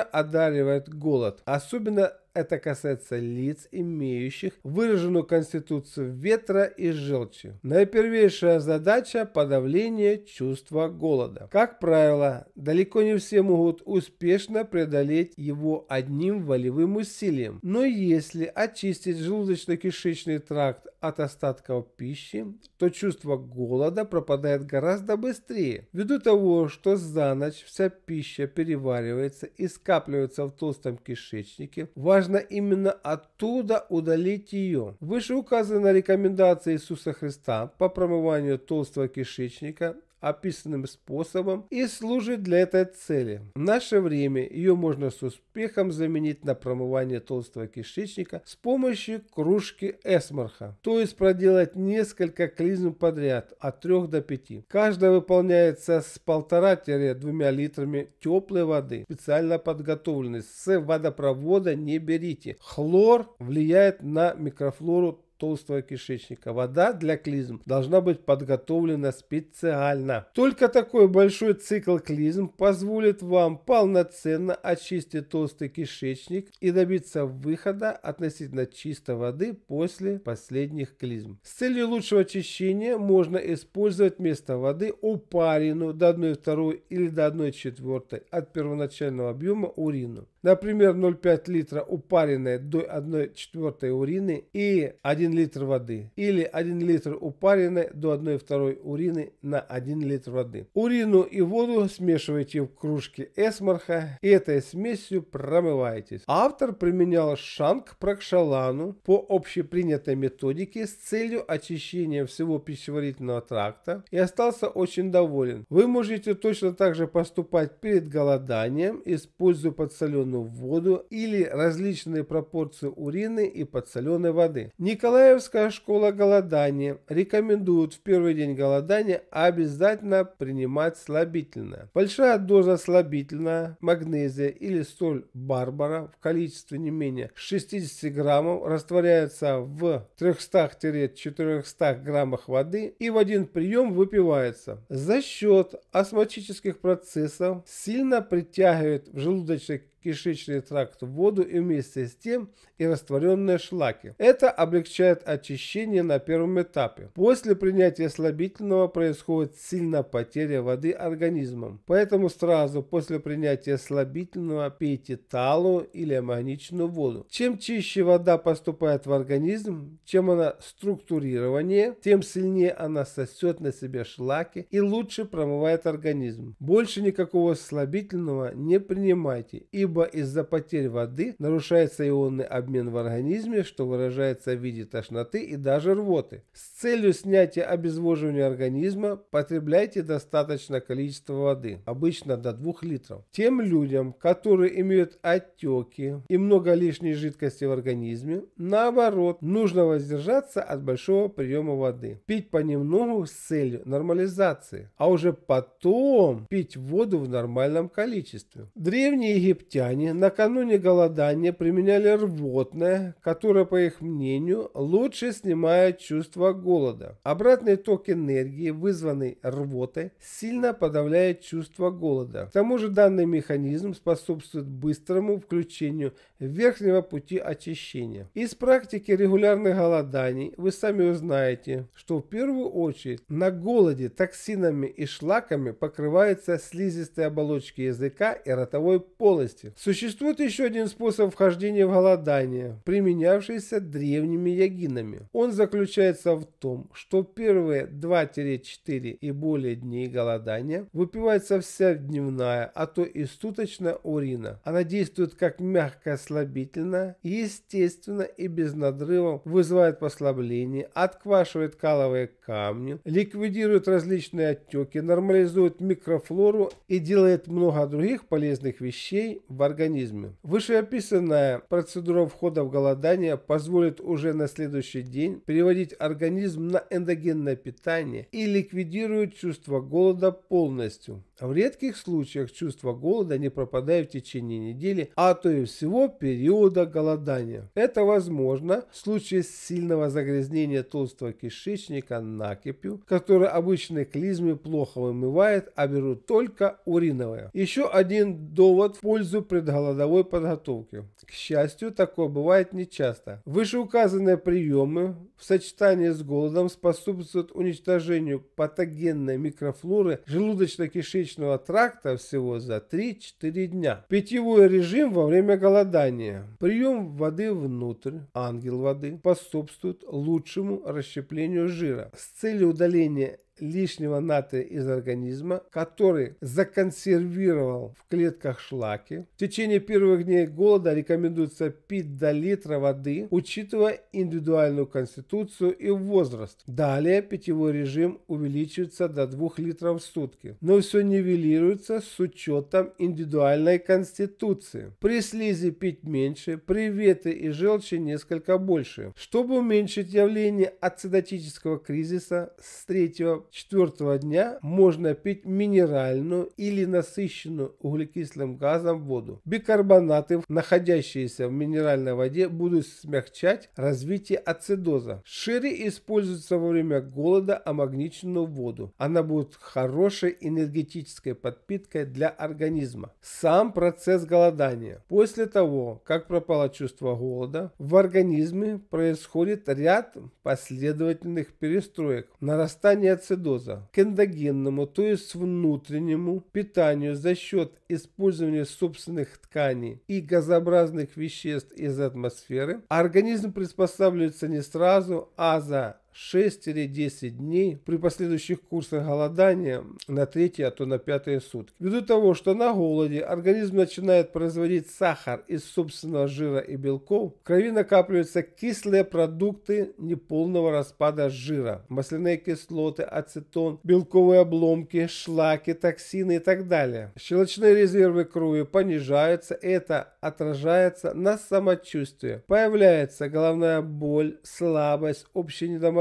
одаривает голод, особенно это касается лиц, имеющих выраженную конституцию ветра и желчи. Наипервейшая задача – подавление чувства голода. Как правило, далеко не все могут успешно преодолеть его одним волевым усилием, но если очистить желудочно-кишечный тракт от остатков пищи, то чувство голода пропадает гораздо быстрее, ввиду того, что за ночь вся пища переваривается и скапливается в толстом кишечнике. Важно именно оттуда удалить ее. Выше указана рекомендация Иисуса Христа по промыванию толстого кишечника описанным способом и служит для этой цели. В наше время ее можно с успехом заменить на промывание толстого кишечника с помощью кружки эсмарха, то есть проделать несколько клизм подряд от трех до пяти. Каждая выполняется с полутора-двумя литрами теплой воды, специально подготовленной, с водопровода не берите. Хлор влияет на микрофлору толстого кишечника. Вода для клизм должна быть подготовлена специально. Только такой большой цикл клизм позволит вам полноценно очистить толстый кишечник и добиться выхода относительно чистой воды после последних клизм. С целью лучшего очищения можно использовать вместо воды упаренную до одной второй или до одной четвертой от первоначального объема урину. Например, ноль целых пять литра упаренной до одной четвертой урины и один литр воды, или один литр упаренной до одной второй урины на один литр воды. Урину и воду смешивайте в кружке эсмарха и этой смесью промываетесь. Автор применял шанг пракшалану по общепринятой методике с целью очищения всего пищеварительного тракта и остался очень доволен. Вы можете точно так же поступать перед голоданием, используя подсоленную воду или различные пропорции урины и подсоленной воды. Николаевская школа голодания рекомендует в первый день голодания обязательно принимать слабительное. Большая доза слабительного, магнезия или соль барбара в количестве не менее шестидесяти граммов растворяется в трёхстах-четырёхстах граммах воды и в один прием выпивается. За счет осмотических процессов сильно притягивает в желудочек кишечный тракт, воду и вместе с тем и растворенные шлаки. Это облегчает очищение на первом этапе. После принятия слабительного происходит сильная потеря воды организмом. Поэтому сразу после принятия слабительного пейте талую или аммоничную воду. Чем чище вода поступает в организм, чем она структурированнее, тем сильнее она сосет на себе шлаки и лучше промывает организм. Больше никакого слабительного не принимайте, и ибо из-за потерь воды нарушается ионный обмен в организме, что выражается в виде тошноты и даже рвоты. С целью снятия обезвоживания организма потребляйте достаточное количество воды, обычно до двух литров. Тем людям, которые имеют отеки и много лишней жидкости в организме, наоборот, нужно воздержаться от большого приема воды, пить понемногу с целью нормализации, а уже потом пить воду в нормальном количестве. Древние египтяне накануне голодания применяли рвотное, которое, по их мнению, лучше снимает чувство голода. Обратный ток энергии, вызванный рвотой, сильно подавляет чувство голода. К тому же данный механизм способствует быстрому включению верхнего пути очищения. Из практики регулярных голоданий вы сами узнаете, что в первую очередь на голоде токсинами и шлаками покрываются слизистые оболочки языка и ротовой полости. Существует еще один способ вхождения в голодание, применявшийся древними ягинами. Он заключается в том, что первые два-четыре и более дней голодания выпивается вся дневная, а то и суточная урина. Она действует как мягкое слабительное, естественно и без надрывов, вызывает послабление, отквашивает каловые камни, ликвидирует различные отеки, нормализует микрофлору и делает много других полезных вещей в организме. Вышеописанная процедура входа в голодание позволит уже на следующий день переводить организм на эндогенное питание и ликвидирует чувство голода полностью. В редких случаях чувство голода не пропадает в течение недели, а то и всего периода голодания. Это возможно в случае сильного загрязнения толстого кишечника накипью, который обычные клизмы плохо вымывает, а берут только уриновое. Еще один довод в пользу предголодовой подготовки. К счастью, такое бывает нечасто. Вышеуказанные приемы в сочетании с голодом способствуют уничтожению патогенной микрофлоры желудочно-кишечника тракта всего за три-четыре дня. Питьевой режим во время голодания. Прием воды внутрь, ангел воды, способствует лучшему расщеплению жира с целью удаления лишнего натрия из организма, который законсервировал в клетках шлаки. В течение первых дней голода рекомендуется пить до литра воды, учитывая индивидуальную конституцию и возраст. Далее питьевой режим увеличивается до двух литров в сутки, но все нивелируется с учетом индивидуальной конституции. При слизи пить меньше, при ветре и желчи несколько больше. Чтобы уменьшить явление ацидотического кризиса с третьего четвертого дня, можно пить минеральную или насыщенную углекислым газом воду. Бикарбонаты, находящиеся в минеральной воде, будут смягчать развитие ацидоза. Шире используется во время голода амагничную воду. Она будет хорошей энергетической подпиткой для организма. Сам процесс голодания. После того, как пропало чувство голода, в организме происходит ряд последовательных перестроек. Нарастание ацидоза к эндогенному, то есть внутреннему питанию за счет использования собственных тканей и газообразных веществ из атмосферы, организм приспосабливается не сразу, а за шесть-десять дней при последующих курсах голодания на третьи, а то на пятые сутки. Ввиду того, что на голоде организм начинает производить сахар из собственного жира и белков, в крови накапливаются кислые продукты неполного распада жира, масляные кислоты, ацетон, белковые обломки, шлаки, токсины и так далее. Щелочные резервы крови понижаются, это отражается на самочувствии. Появляется головная боль, слабость, общее недомогание.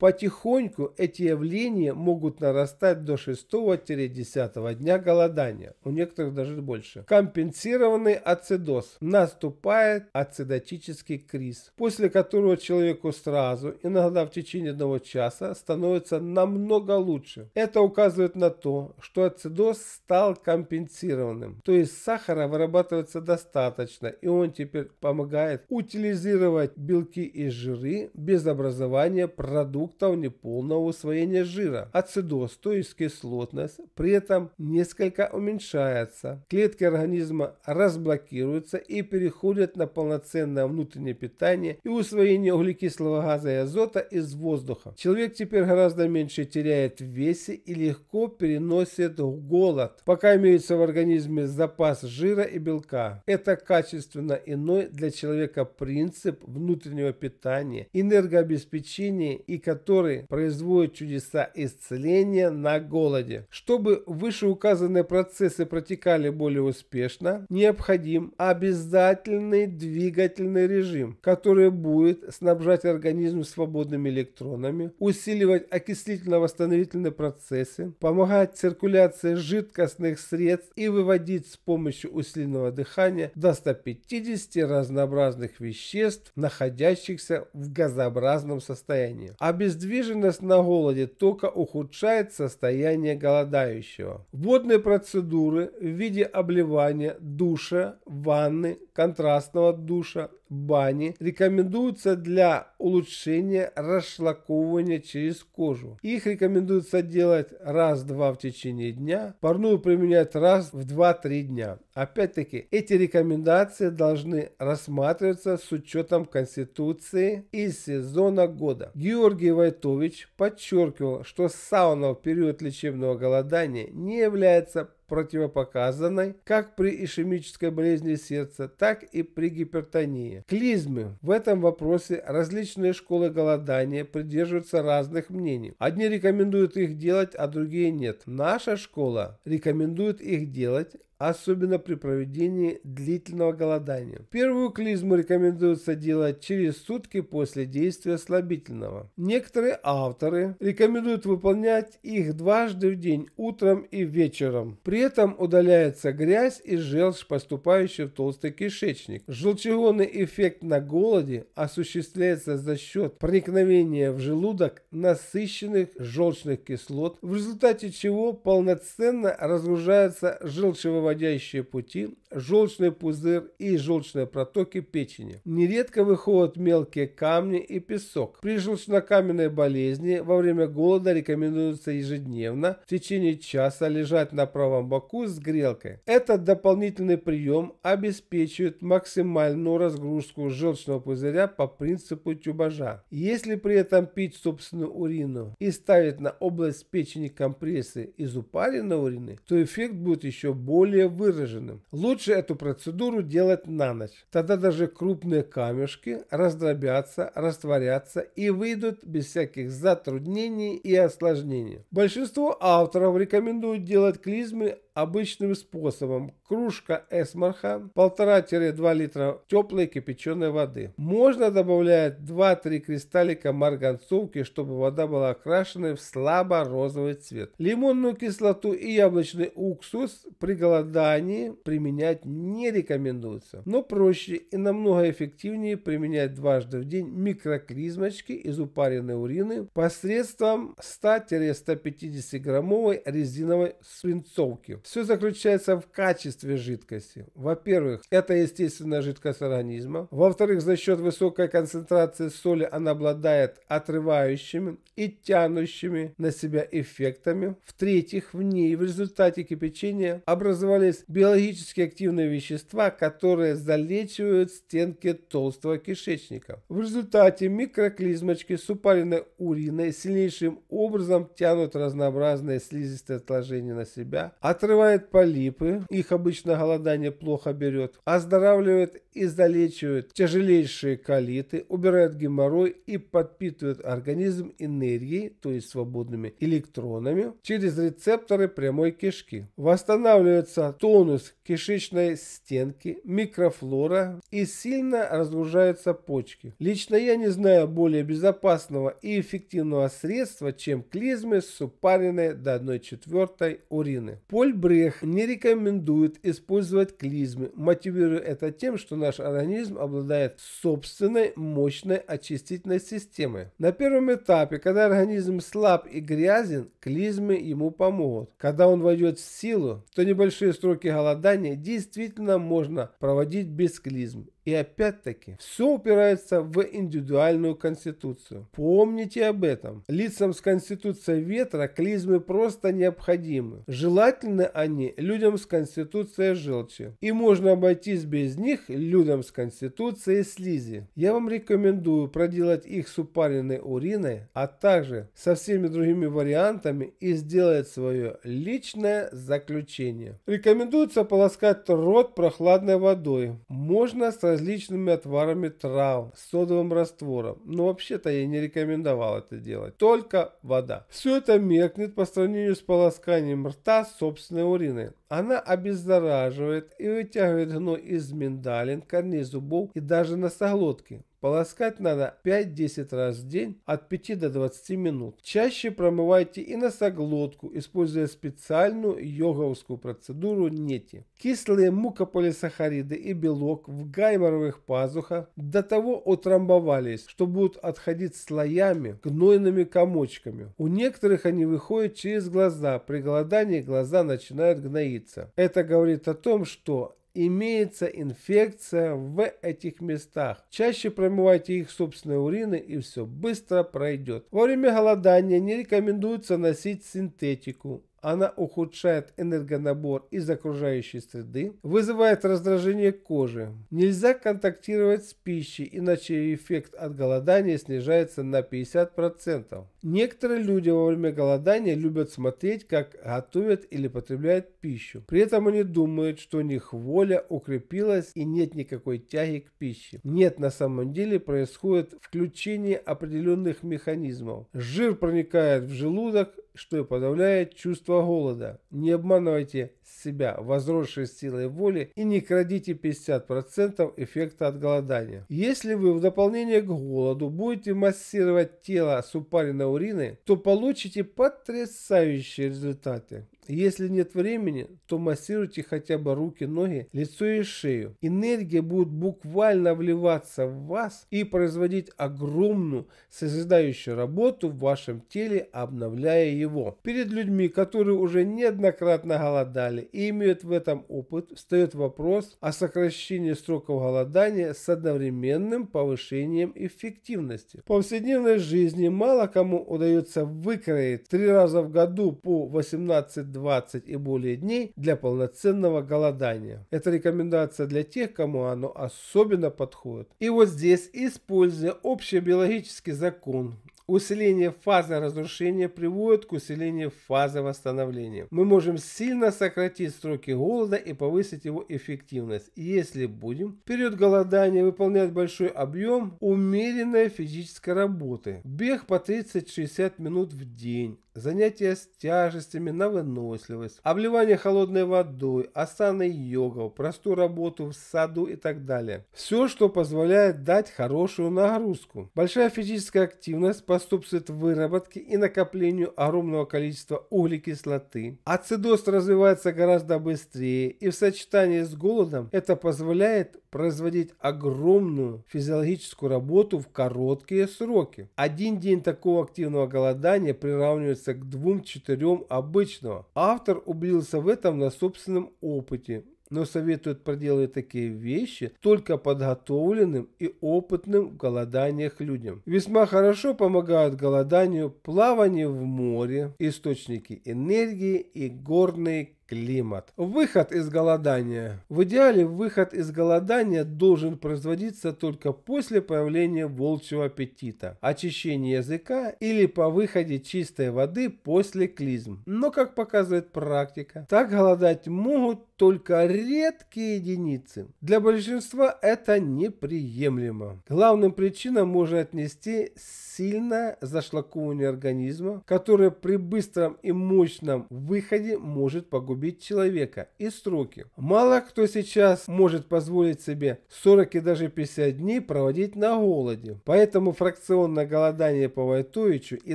Потихоньку эти явления могут нарастать до шестого-десятого дня голодания, у некоторых даже больше. Компенсированный ацидоз. Наступает ацидотический криз, после которого человеку сразу, иногда в течение одного часа, становится намного лучше. Это указывает на то, что ацидоз стал компенсированным, то есть сахара вырабатывается достаточно, и он теперь помогает утилизировать белки и жиры без образования продуктов неполного усвоения жира. Ацидоз, то есть кислотность, при этом несколько уменьшается. Клетки организма разблокируются и переходят на полноценное внутреннее питание и усвоение углекислого газа и азота из воздуха. Человек теперь гораздо меньше теряет в весе и легко переносит голод, пока имеется в организме запас жира и белка. Это качественно иной для человека принцип внутреннего питания, энергообеспечения, и который производит чудеса исцеления на голоде. Чтобы вышеуказанные процессы протекали более успешно, необходим обязательный двигательный режим, который будет снабжать организм свободными электронами, усиливать окислительно-восстановительные процессы, помогать циркуляции жидкостных средств и выводить с помощью усиленного дыхания до ста пятидесяти разнообразных веществ, находящихся в газообразном состоянии. Обездвиженность на голоде только ухудшает состояние голодающего. Водные процедуры в виде обливания, душа, ванны, контрастного душа, бани рекомендуются для улучшения расшлаковывания через кожу. Их рекомендуется делать раз-два в течение дня, парную применять раз в два-три дня. Опять-таки, эти рекомендации должны рассматриваться с учетом конституции и сезона года. Георгий Войтович подчеркивал, что сауна в период лечебного голодания не является противопоказанной как при ишемической болезни сердца, так и при гипертонии. Клизмы. В этом вопросе различные школы голодания придерживаются разных мнений. Одни рекомендуют их делать, а другие нет. Наша школа рекомендует их делать, особенно при проведении длительного голодания. Первую клизму рекомендуется делать через сутки после действия слабительного. Некоторые авторы рекомендуют выполнять их дважды в день, утром и вечером. При этом удаляется грязь и желчь, поступающая в толстый кишечник. Желчегонный эффект на голоде осуществляется за счет проникновения в желудок насыщенных желчных кислот, в результате чего полноценно разгружаются желчевыводящие пути, желчный пузырь и желчные протоки печени. Нередко выходят мелкие камни и песок. При желчнокаменной болезни во время голода рекомендуется ежедневно в течение часа лежать на правом боку с грелкой. Этот дополнительный прием обеспечивает максимальную разгрузку желчного пузыря по принципу тюбажа. Если при этом пить собственную урину и ставить на область печени компрессы из упаренной урины, то эффект будет еще более выраженным. Лучше эту процедуру делать на ночь. Тогда даже крупные камешки раздробятся, растворятся и выйдут без всяких затруднений и осложнений. Большинство авторов рекомендуют делать клизмы обычным способом: кружка эсмарха, полтора-два литра теплой кипяченой воды. Можно добавлять два-три кристаллика марганцовки, чтобы вода была окрашена в слабо-розовый цвет. Лимонную кислоту и яблочный уксус при голодании применять не рекомендуется, но проще и намного эффективнее применять дважды в день микроклизмочки из упаренной урины посредством ста-ста пятидесяти граммовой резиновой свинцовки. Все заключается в качестве жидкости. Во-первых, это естественная жидкость организма. Во-вторых, за счет высокой концентрации соли она обладает отрывающими и тянущими на себя эффектами. В-третьих, в ней в результате кипячения образовались биологически активные вещества, которые залечивают стенки толстого кишечника. В результате микроклизмочки с упаренной уриной сильнейшим образом тянут разнообразные слизистые отложения на себя, отрывают полипы, их обычно голодание плохо берет, оздоравливает и залечивает тяжелейшие колиты, убирает геморрой и подпитывает организм энергией, то есть свободными электронами, через рецепторы прямой кишки. Восстанавливается тонус кишечной стенки, микрофлора и сильно разгружаются почки. Лично я не знаю более безопасного и эффективного средства, чем клизмы с упаренной до одной четвертой урины. Поль Брег не рекомендует использовать клизмы, мотивируя это тем, что наш организм обладает собственной мощной очистительной системой. На первом этапе, когда организм слаб и грязен, клизмы ему помогут. Когда он войдет в силу, то небольшие сроки голодания действительно можно проводить без клизм. И опять-таки, все упирается в индивидуальную конституцию. Помните об этом. Лицам с конституцией ветра клизмы просто необходимы. Желательны они людям с конституцией желчи. И можно обойтись без них людям с конституцией слизи. Я вам рекомендую проделать их с упаренной уриной, а также со всеми другими вариантами, и сделать свое личное заключение. Рекомендуется полоскать рот прохладной водой. Можно сразу различными отварами трав, содовым раствором, но вообще-то я не рекомендовал это делать, только вода. Все это меркнет по сравнению с полосканием рта собственной уриной. Она обеззараживает и вытягивает гной из миндалин, корней зубов и даже носоглотки. Полоскать надо пять-десять раз в день от пяти до двадцати минут. Чаще промывайте и носоглотку, используя специальную йоговскую процедуру нети. Кислые мукополисахариды и белок в гайморовых пазухах до того утрамбовались, что будут отходить слоями, гнойными комочками. У некоторых они выходят через глаза. При голодании глаза начинают гноиться. Это говорит о том, что имеется инфекция в этих местах. Чаще промывайте их собственной уриной, и все быстро пройдет. Во время голодания не рекомендуется носить синтетику. Она ухудшает энергонабор из окружающей среды, вызывает раздражение кожи. Нельзя контактировать с пищей, иначе эффект от голодания снижается на пятьдесят процентов. Некоторые люди во время голодания любят смотреть, как готовят или потребляют пищу. При этом они думают, что у них воля укрепилась и нет никакой тяги к пище. Нет, на самом деле происходит включение определенных механизмов. Жир проникает в желудок, что и подавляет чувство голода. Не обманывайте себя возросшей силой воли и не крадите пятьдесят процентов эффекта от голодания. Если вы в дополнение к голоду будете массировать тело с упаренной урины, то получите потрясающие результаты. Если нет времени, то массируйте хотя бы руки, ноги, лицо и шею. Энергия будет буквально вливаться в вас и производить огромную созидающую работу в вашем теле, обновляя его. Перед людьми, которые уже неоднократно голодали и имеют в этом опыт, встает вопрос о сокращении сроков голодания с одновременным повышением эффективности. В повседневной жизни мало кому удается выкроить три раза в году по восемнадцать двадцать и более дней для полноценного голодания. Это рекомендация для тех, кому оно особенно подходит. И вот здесь, используя общий биологический закон, усиление фазы разрушения приводит к усилению фазы восстановления. Мы можем сильно сократить сроки голода и повысить его эффективность, если будем в период голодания выполнять большой объем умеренной физической работы. Бег по тридцать-шестьдесят минут в день, занятия с тяжестями на выносливость, обливание холодной водой, асаны йога, простую работу в саду и так далее. Все, что позволяет дать хорошую нагрузку. Большая физическая активность – способствует выработке и накоплению огромного количества углекислоты. Ацидоз развивается гораздо быстрее, и в сочетании с голодом это позволяет производить огромную физиологическую работу в короткие сроки. Один день такого активного голодания приравнивается к двум-четырем обычного. Автор убедился в этом на собственном опыте, но советует проделывать такие вещи только подготовленным и опытным в голоданиях людям. Весьма хорошо помогают голоданию плавание в море, источники энергии и горные климат. Выход из голодания. В идеале выход из голодания должен производиться только после появления волчьего аппетита, очищения языка или по выходе чистой воды после клизм. Но, как показывает практика, так голодать могут только редкие единицы. Для большинства это неприемлемо. К главным причинам можно отнести сильное зашлаковывание организма, которое при быстром и мощном выходе может погубить человека и сроки. Мало кто сейчас может позволить себе сорок и даже пятьдесят дней проводить на голоде. Поэтому фракционное голодание по Войтовичу и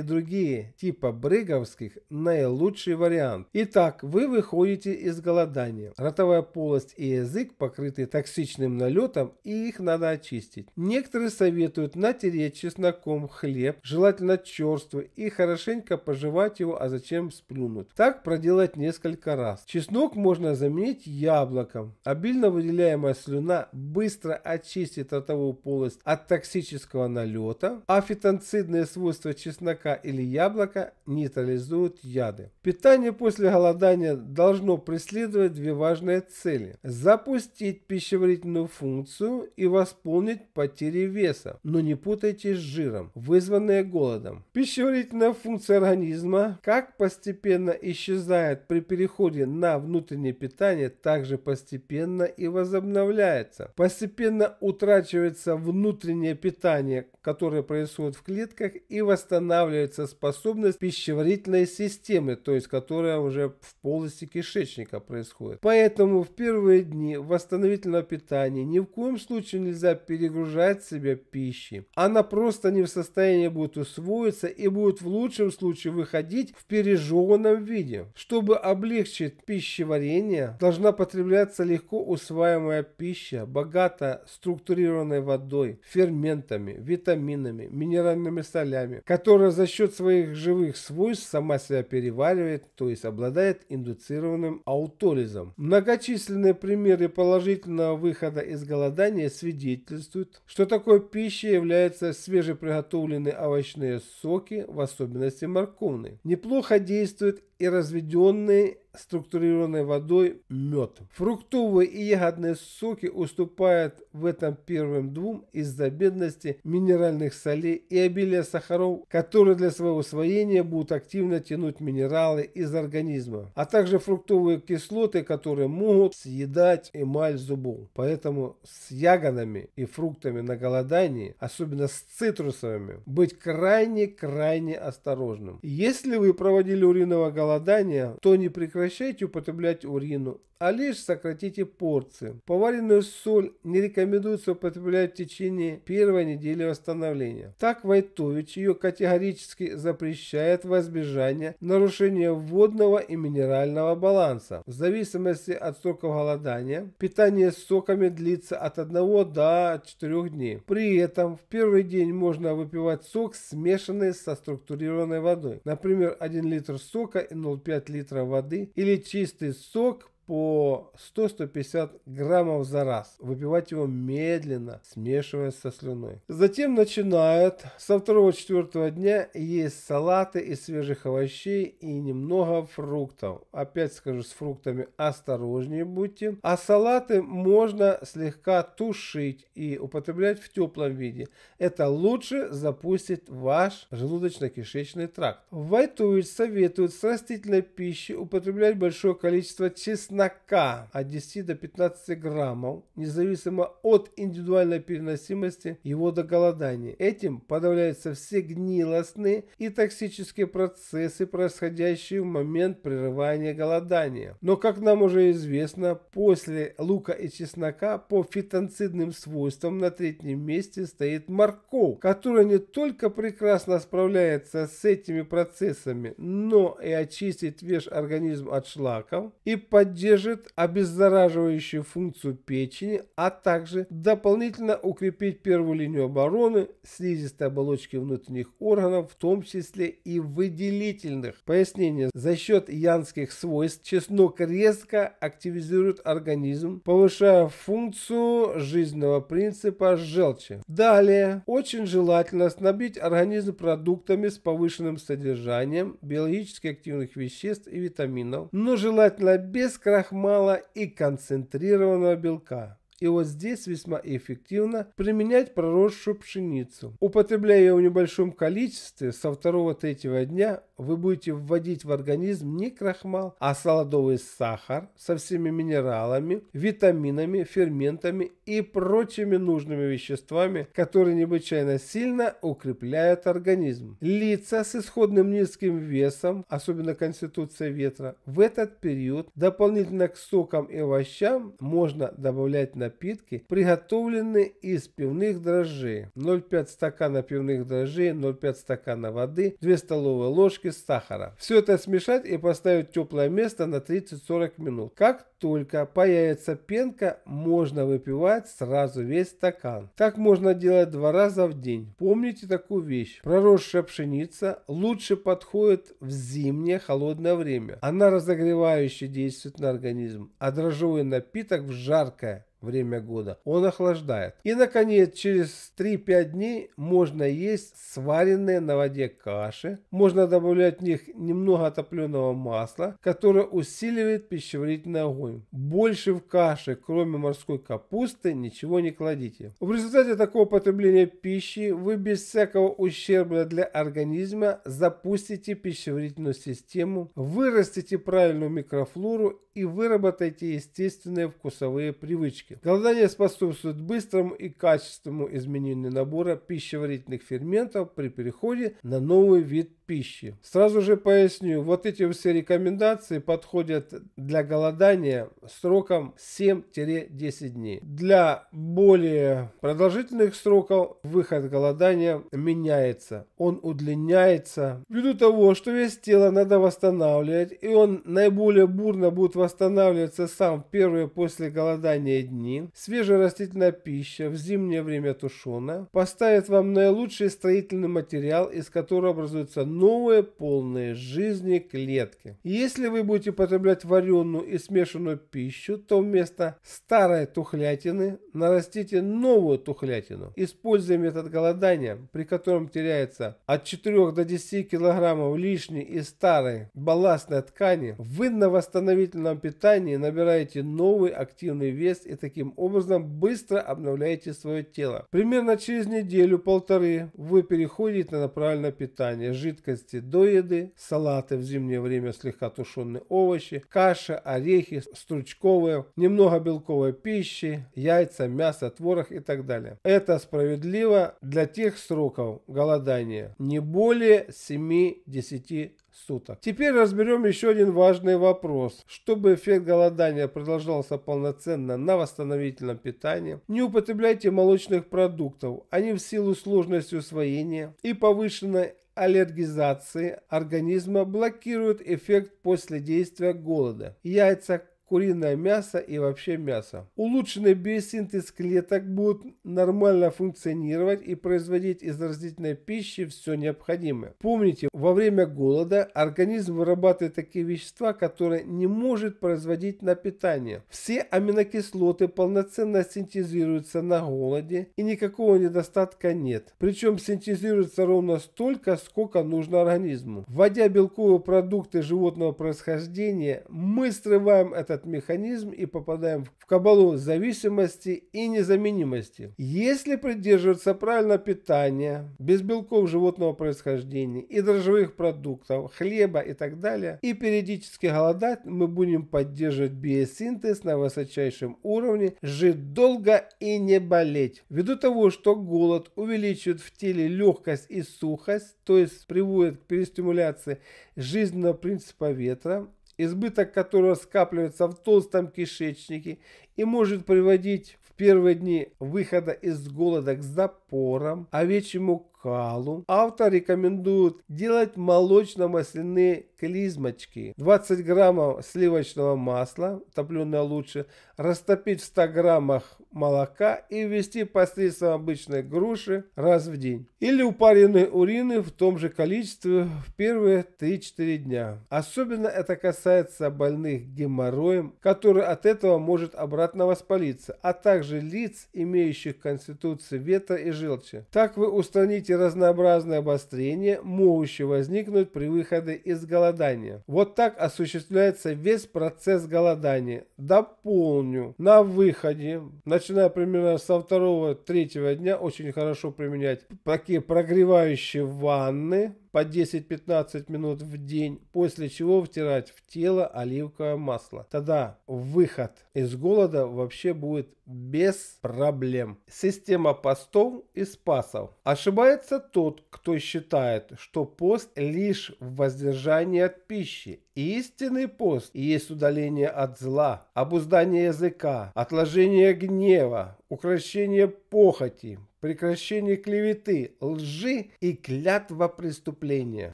другие типа бреговских наилучший вариант. Итак, вы выходите из голодания. Ротовая полость и язык покрыты токсичным налетом, и их надо очистить. Некоторые советуют натереть чесноком хлеб, желательно черствый, и хорошенько пожевать его, а затем сплюнуть. Так проделать несколько раз. Раз. Чеснок можно заменить яблоком. Обильно выделяемая слюна быстро очистит ротовую полость от токсического налета, а фитонцидные свойства чеснока или яблока нейтрализуют яды. Питание после голодания должно преследовать две важные цели: запустить пищеварительную функцию и восполнить потери веса, но не путайте с жиром, вызванные голодом. Пищеварительная функция организма как постепенно исчезает при переходе на внутреннее питание, также постепенно и возобновляется. Постепенно утрачивается внутреннее питание, которое происходит в клетках, и восстанавливается способность пищеварительной системы, то есть которая уже в полости кишечника происходит. Поэтому в первые дни восстановительного питания ни в коем случае нельзя перегружать себя пищей. Она просто не в состоянии будет усвоиться и будет в лучшем случае выходить в пережеванном виде. Чтобы облегчить пищеварение, должна потребляться легко усваиваемая пища, богата структурированной водой, ферментами, витаминами, минеральными солями, которая за счет своих живых свойств сама себя переваривает, то есть обладает индуцированным аутолизом. Многочисленные примеры положительного выхода из голодания свидетельствуют, что такой пищей являются свежеприготовленные овощные соки, в особенности морковные. Неплохо действует и разведенный структурированной водой мед. Фруктовые и ягодные соки уступают в этом первым двум из-за бедности минеральных солей и обилия сахаров, которые для своего усвоения будут активно тянуть минералы из организма, а также фруктовые кислоты, которые могут съедать эмаль зубов. Поэтому с ягодами и фруктами на голодании, особенно с цитрусовыми, быть крайне-крайне осторожным. Если вы проводили уриновое голодание, то не прекращайте Прекращайте употреблять урину, а лишь сократите порции. Поваренную соль не рекомендуется употреблять в течение первой недели восстановления. Так Войтович ее категорически запрещает во избежание нарушения водного и минерального баланса. В зависимости от сроков голодания, питание соками длится от одного до четырёх дней. При этом в первый день можно выпивать сок, смешанный со структурированной водой. Например, один литр сока и ноль целых пять десятых литра воды, или чистый сок по сто — сто пятьдесят граммов за раз. Выпивать его медленно, смешивая со слюной. Затем начинают со второго-четвёртого дня есть салаты из свежих овощей и немного фруктов. Опять скажу, с фруктами осторожнее будьте. А салаты можно слегка тушить и употреблять в теплом виде. Это лучше запустит ваш желудочно-кишечный тракт. Войтович советует с растительной пищей употреблять большое количество чеснока. Чеснока от десяти до пятнадцати граммов, независимо от индивидуальной переносимости его до голодания. Этим подавляются все гнилостные и токсические процессы, происходящие в момент прерывания голодания. Но, как нам уже известно, после лука и чеснока по фитонцидным свойствам на третьем месте стоит морковь, которая не только прекрасно справляется с этими процессами, но и очистит весь организм от шлаков и поддерживает Поддержит обеззараживающую функцию печени, а также дополнительно укрепить первую линию обороны слизистой оболочки внутренних органов, в том числе и выделительных. Пояснение. За счет янских свойств чеснок резко активизирует организм, повышая функцию жизненного принципа желчи. Далее, очень желательно снабдить организм продуктами с повышенным содержанием биологически активных веществ и витаминов, но желательно без крахмала и концентрированного белка. И вот здесь весьма эффективно применять проросшую пшеницу. Употребляя ее в небольшом количестве, со второго-третьего дня вы будете вводить в организм не крахмал, а солодовый сахар со всеми минералами, витаминами, ферментами и прочими нужными веществами, которые необычайно сильно укрепляют организм. Лица с исходным низким весом, особенно конституция ветра, в этот период дополнительно к сокам и овощам можно добавлять на напитки, приготовленные из пивных дрожжей. ноль целых пять десятых стакана пивных дрожжей, ноль целых пять десятых стакана воды, две столовые ложки сахара. Все это смешать и поставить в теплое место на тридцать-сорок минут. Как только появится пенка, можно выпивать сразу весь стакан. Так можно делать два раза в день. Помните такую вещь. Проросшая пшеница лучше подходит в зимнее холодное время. Она разогревающе действует на организм, а дрожжевой напиток в жаркое время года он охлаждает. И наконец, через три-пять дней можно есть сваренные на воде каши. Можно добавлять в них немного топленого масла, которое усиливает пищеварительный огонь. Больше в каше, кроме морской капусты, ничего не кладите. В результате такого потребления пищи вы без всякого ущерба для организма запустите пищеварительную систему, вырастите правильную микрофлору и выработайте естественные вкусовые привычки. Голодание способствует быстрому и качественному изменению набора пищеварительных ферментов при переходе на новый вид пищи. Сразу же поясню, вот эти все рекомендации подходят для голодания сроком семь-десять дней. Для более продолжительных сроков выход голодания меняется, он удлиняется ввиду того, что весь тело надо восстанавливать, и он наиболее бурно будет восстанавливаться сам в первые после голодания дни. Свежая растительная пища, в зимнее время тушеная, поставит вам наилучший строительный материал, из которого образуется новая новые полные жизни клетки. Если вы будете употреблять вареную и смешанную пищу, то вместо старой тухлятины нарастите новую тухлятину. Используя метод голодания, при котором теряется от четырёх до десяти килограммов лишней и старой балластной ткани, вы на восстановительном питании набираете новый активный вес и таким образом быстро обновляете свое тело. Примерно через неделю-полторы вы переходите на правильное питание: жидкости до еды, салаты в зимнее время, слегка тушеные овощи, каша, орехи, стручковые, немного белковой пищи, яйца, мясо, творог и так далее. Это справедливо для тех сроков голодания не более семи-десяти суток. Теперь разберем еще один важный вопрос. Чтобы эффект голодания продолжался полноценно на восстановительном питании, не употребляйте молочных продуктов. Они в силу сложности усвоения и повышенной аллергизации организма блокируют эффект после действия голода. Яйца, куриное мясо и вообще мясо. Улучшенный биосинтез клеток будет нормально функционировать и производить из растительной пищи все необходимое. Помните, во время голода организм вырабатывает такие вещества, которые не может производить на питание. Все аминокислоты полноценно синтезируются на голоде и никакого недостатка нет. Причем синтезируется ровно столько, сколько нужно организму. Вводя белковые продукты животного происхождения, мы срываем этот механизм и попадаем в кабалу зависимости и незаменимости. Если придерживаться правильного питания, без белков животного происхождения и дрожжевых продуктов, хлеба и так далее, и периодически голодать, мы будем поддерживать биосинтез на высочайшем уровне, жить долго и не болеть. Ввиду того, что голод увеличивает в теле легкость и сухость, то есть приводит к перестимуляции жизненного принципа ветра, избыток которого скапливается в толстом кишечнике и может приводить в первые дни выхода из голода к запорам, овечьему калу, автор рекомендует делать молочно-масляные клизмочки. двадцать граммов сливочного масла, топленое лучше, растопить в ста граммах молока и ввести посредством обычной груши раз в день. Или упаренные урины в том же количестве в первые три-четыре дня. Особенно это касается больных геморроем, который от этого может обратно воспалиться, а также лиц, имеющих конституцию ветра и желчи. Так вы устраните разнообразные обострения, могущие возникнуть при выходе из голодания. Вот так осуществляется весь процесс голодания. Дополню, на выходе, начиная примерно со второго-третьего дня, очень хорошо применять такие прогревающие ванны по десять-пятнадцать минут в день, после чего втирать в тело оливковое масло. Тогда выход из голода вообще будет без проблем. Система постов и спасов. Ошибается тот, кто считает, что пост лишь в воздержании от пищи. Истинный пост есть удаление от зла, обуздание языка, отложение гнева, укрощение похоти, прекращение клеветы, лжи и клятва преступления.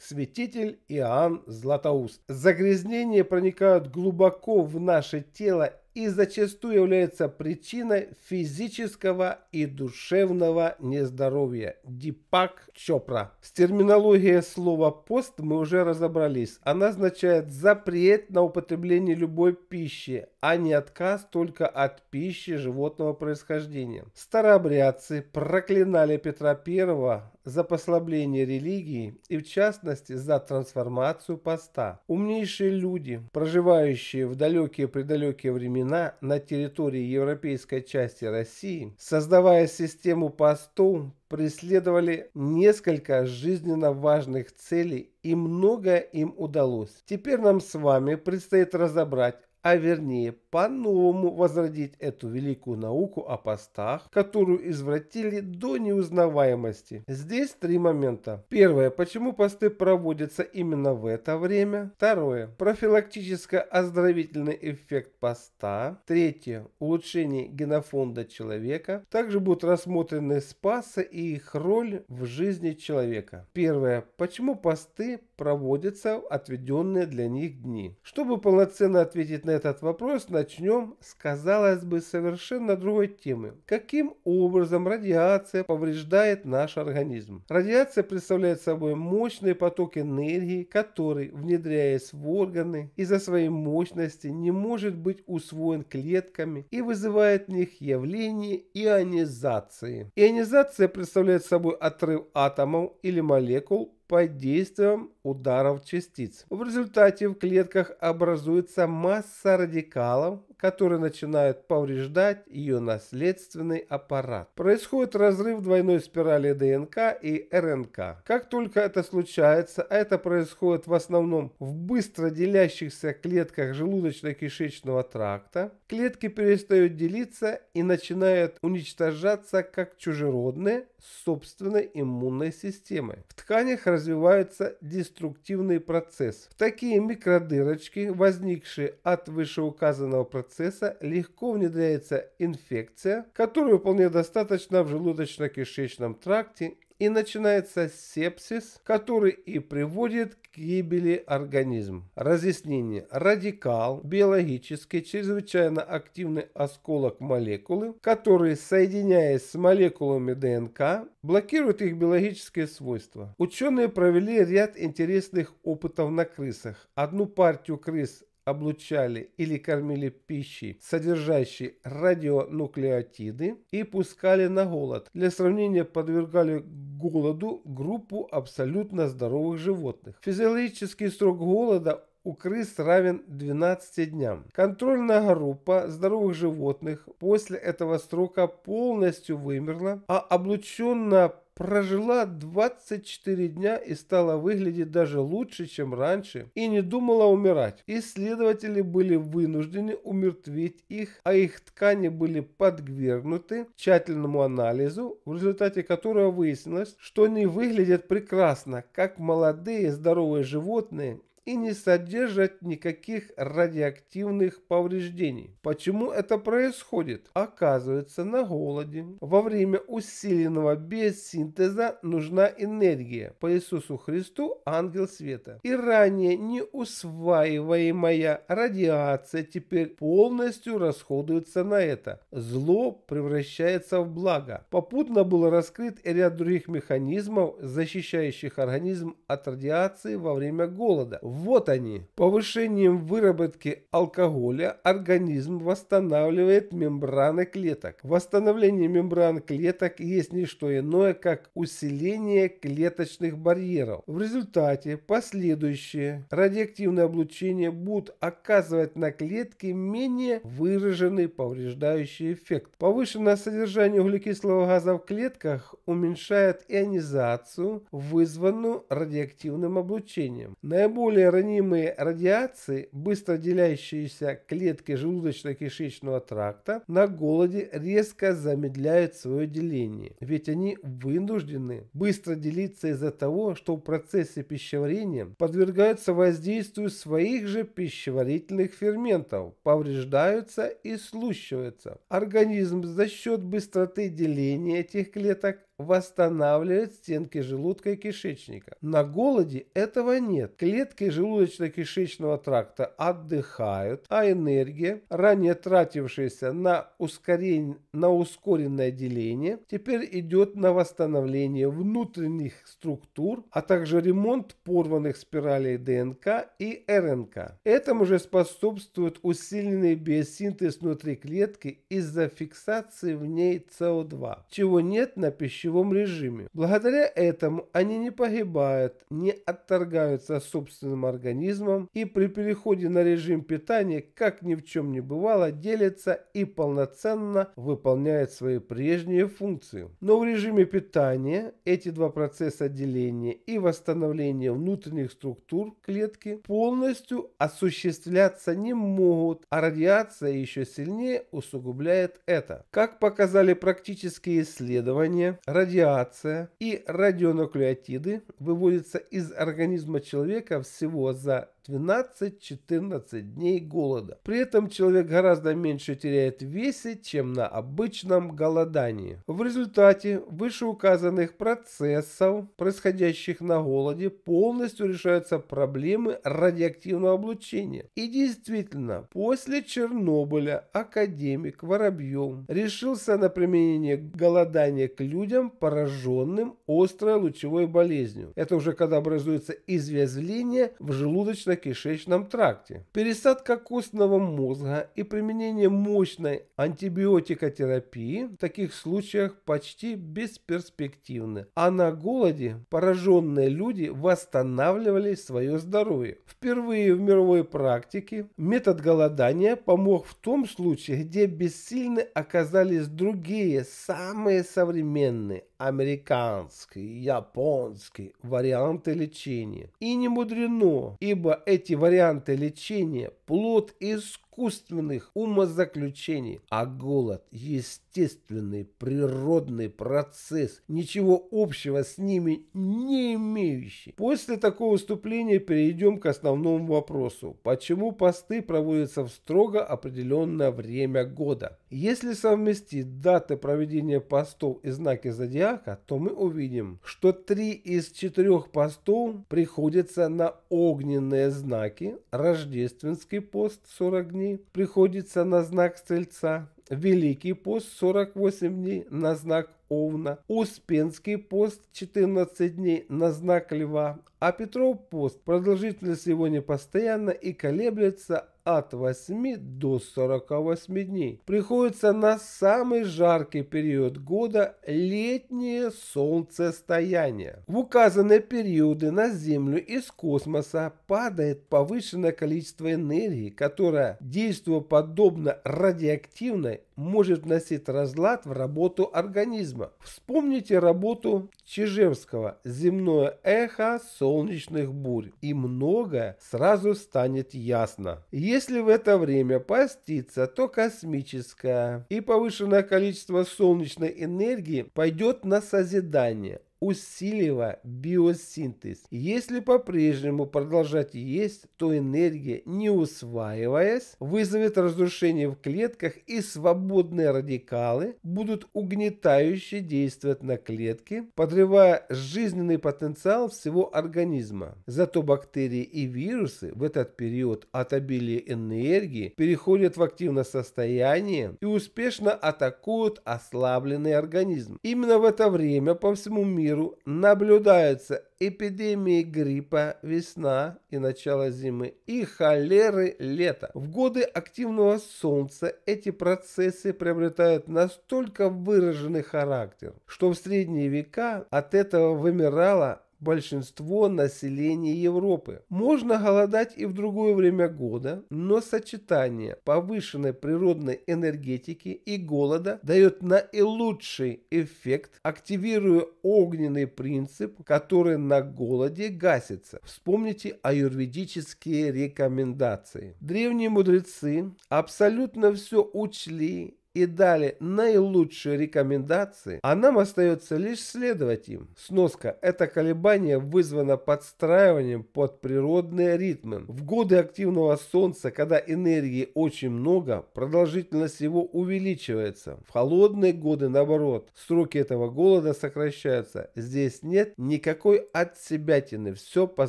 Святитель Иоанн Златоуст. Загрязнения проникают глубоко в наше тело и зачастую является причиной физического и душевного нездоровья. Дипак Чопра. С терминологией слова «пост» мы уже разобрались. Она означает запрет на употребление любой пищи, а не отказ только от пищи животного происхождения. Старообрядцы проклинали Петра Первого за послабление религии и, в частности, за трансформацию поста. Умнейшие люди, проживающие в далекие-предалекие времена на территории европейской части России, создавая систему постов, преследовали несколько жизненно важных целей, и многое им удалось. Теперь нам с вами предстоит разобрать, а вернее по-новому возродить эту великую науку о постах, которую извратили до неузнаваемости. Здесь три момента. Первое. Почему посты проводятся именно в это время? Второе. Профилактическо-оздоровительный эффект поста. Третье. Улучшение генофонда человека. Также будут рассмотрены спасы и их роль в жизни человека. Первое. Почему посты проводятся в отведенные для них дни. Чтобы полноценно ответить на этот вопрос, начнем с, казалось бы, совершенно другой темы. Каким образом радиация повреждает наш организм? Радиация представляет собой мощный поток энергии, который, внедряясь в органы, из-за своей мощности не может быть усвоен клетками и вызывает в них явление ионизации. Ионизация представляет собой отрыв атомов или молекул под действием ударов частиц. В результате в клетках образуется масса радикалов, которые начинают повреждать ее наследственный аппарат. Происходит разрыв двойной спирали ДНК и РНК. Как только это случается, а это происходит в основном в быстро делящихся клетках желудочно-кишечного тракта, клетки перестают делиться и начинают уничтожаться как чужеродные с собственной иммунной системой. В тканях развивается деструктивный процесс. В такие микродырочки, возникшие от вышеуказанного процесса, легко внедряется инфекция, которую вполне достаточно в желудочно-кишечном тракте, и начинается сепсис, который и приводит к гибели организма. Разъяснение. Радикал – биологически чрезвычайно активный осколок молекулы, который, соединяясь с молекулами ДНК, блокирует их биологические свойства. Ученые провели ряд интересных опытов на крысах. Одну партию крыс облучали или кормили пищей, содержащей радионуклеотиды, и пускали на голод. Для сравнения, подвергали голоду группу абсолютно здоровых животных. Физиологический срок голода у крыс равен двенадцати дням. Контрольная группа здоровых животных после этого срока полностью вымерла, а облученная прожила двадцать четыре дня и стала выглядеть даже лучше, чем раньше, и не думала умирать. Исследователи были вынуждены умертвить их, а их ткани были подвергнуты тщательному анализу, в результате которого выяснилось, что они выглядят прекрасно, как молодые здоровые животные, и не содержат никаких радиоактивных повреждений. Почему это происходит? Оказывается, на голоде во время усиленного биосинтеза нужна энергия, по Иисусу Христу ангел света. И ранее неусваиваемая радиация теперь полностью расходуется на это. Зло превращается в благо. Попутно был раскрыт и ряд других механизмов, защищающих организм от радиации во время голода. Вот они. Повышением выработки алкоголя организм восстанавливает мембраны клеток. Восстановление мембран клеток есть не что иное, как усиление клеточных барьеров. В результате последующие радиоактивные облучения будут оказывать на клетки менее выраженный повреждающий эффект. Повышенное содержание углекислого газа в клетках уменьшает ионизацию, вызванную радиоактивным облучением. Наиболее Более ранимые радиации, быстро делящиеся клетки желудочно-кишечного тракта, на голоде резко замедляют свое деление, ведь они вынуждены быстро делиться из-за того, что в процессе пищеварения подвергаются воздействию своих же пищеварительных ферментов, повреждаются и слущиваются. Организм за счет быстроты деления этих клеток восстанавливает стенки желудка и кишечника. На голоде этого нет. Клетки желудочно-кишечного тракта отдыхают, а энергия, ранее тратившаяся на, ускорение, на ускоренное деление, теперь идет на восстановление внутренних структур, а также ремонт порванных спиралей ДНК и РНК. Этому же способствует усиленный биосинтез внутри клетки из-за фиксации в ней СО2, чего нет на пищеварении режиме. Благодаря этому они не погибают, не отторгаются собственным организмом и при переходе на режим питания, как ни в чем не бывало, делятся и полноценно выполняют свои прежние функции. Но в режиме питания эти два процесса деления и восстановления внутренних структур клетки полностью осуществляться не могут, а радиация еще сильнее усугубляет это. Как показали практические исследования, радиация и радионуклеотиды выводятся из организма человека всего за двенадцать-четырнадцать дней голода. При этом человек гораздо меньше теряет в весе, чем на обычном голодании. В результате вышеуказанных процессов, происходящих на голоде, полностью решаются проблемы радиоактивного облучения. И действительно, после Чернобыля академик Воробьев решился на применение голодания к людям, пораженным острой лучевой болезнью. Это уже когда образуется извязвление в желудочно-кишечном тракте. Пересадка костного мозга и применение мощной антибиотикотерапии в таких случаях почти бесперспективны. А на голоде пораженные люди восстанавливали свое здоровье. Впервые в мировой практике метод голодания помог в том случае, где бессильны оказались другие, самые современные, американские, японские варианты лечения. И не мудрено, ибо эти варианты лечения – плод искусства, искусственных умозаключений, а голод – естественный природный процесс, ничего общего с ними не имеющий. После такого выступления перейдем к основному вопросу – почему посты проводятся в строго определенное время года? Если совместить даты проведения постов и знаки зодиака, то мы увидим, что три из четырех постов приходятся на огненные знаки, рождественский пост сорок дней, приходится на знак Стрельца, Великий пост сорок восемь дней на знак Овна, Успенский пост четырнадцать дней на знак Льва, а Петров пост продолжительность его непостоянна и колеблется от восьми до сорока восьми дней. Приходится на самый жаркий период года летнее солнцестояние. В указанные периоды на Землю из космоса падает повышенное количество энергии, которая, действуя подобно радиоактивной, может вносить разлад в работу организма. Вспомните работу Чижевского «Земное эхо солнечных бурь», и многое сразу станет ясно. Если в это время поститься, то космическое и повышенное количество солнечной энергии пойдет на созидание, усиливая биосинтез. Если по-прежнему продолжать есть, то энергия, не усваиваясь, вызовет разрушение в клетках, и свободные радикалы будут угнетающе действовать на клетки, подрывая жизненный потенциал всего организма. Зато бактерии и вирусы в этот период от обилия энергии переходят в активное состояние и успешно атакуют ослабленный организм. Именно в это время по всему миру наблюдаются эпидемии гриппа весна и начало зимы и холеры лето. В годы активного солнца эти процессы приобретают настолько выраженный характер, что в средние века от этого вымирало большинство населения Европы. Можно голодать и в другое время года, но сочетание повышенной природной энергетики и голода дает наилучший эффект, активируя огненный принцип, который на голоде гасится. Вспомните аюрведические рекомендации. Древние мудрецы абсолютно все учли и дали наилучшие рекомендации, а нам остается лишь следовать им. Сноска. Это колебание вызвано подстраиванием под природные ритмы. В годы активного солнца, когда энергии очень много, продолжительность его увеличивается. В холодные годы, наоборот, сроки этого голода сокращаются. Здесь нет никакой отсебятины. Все по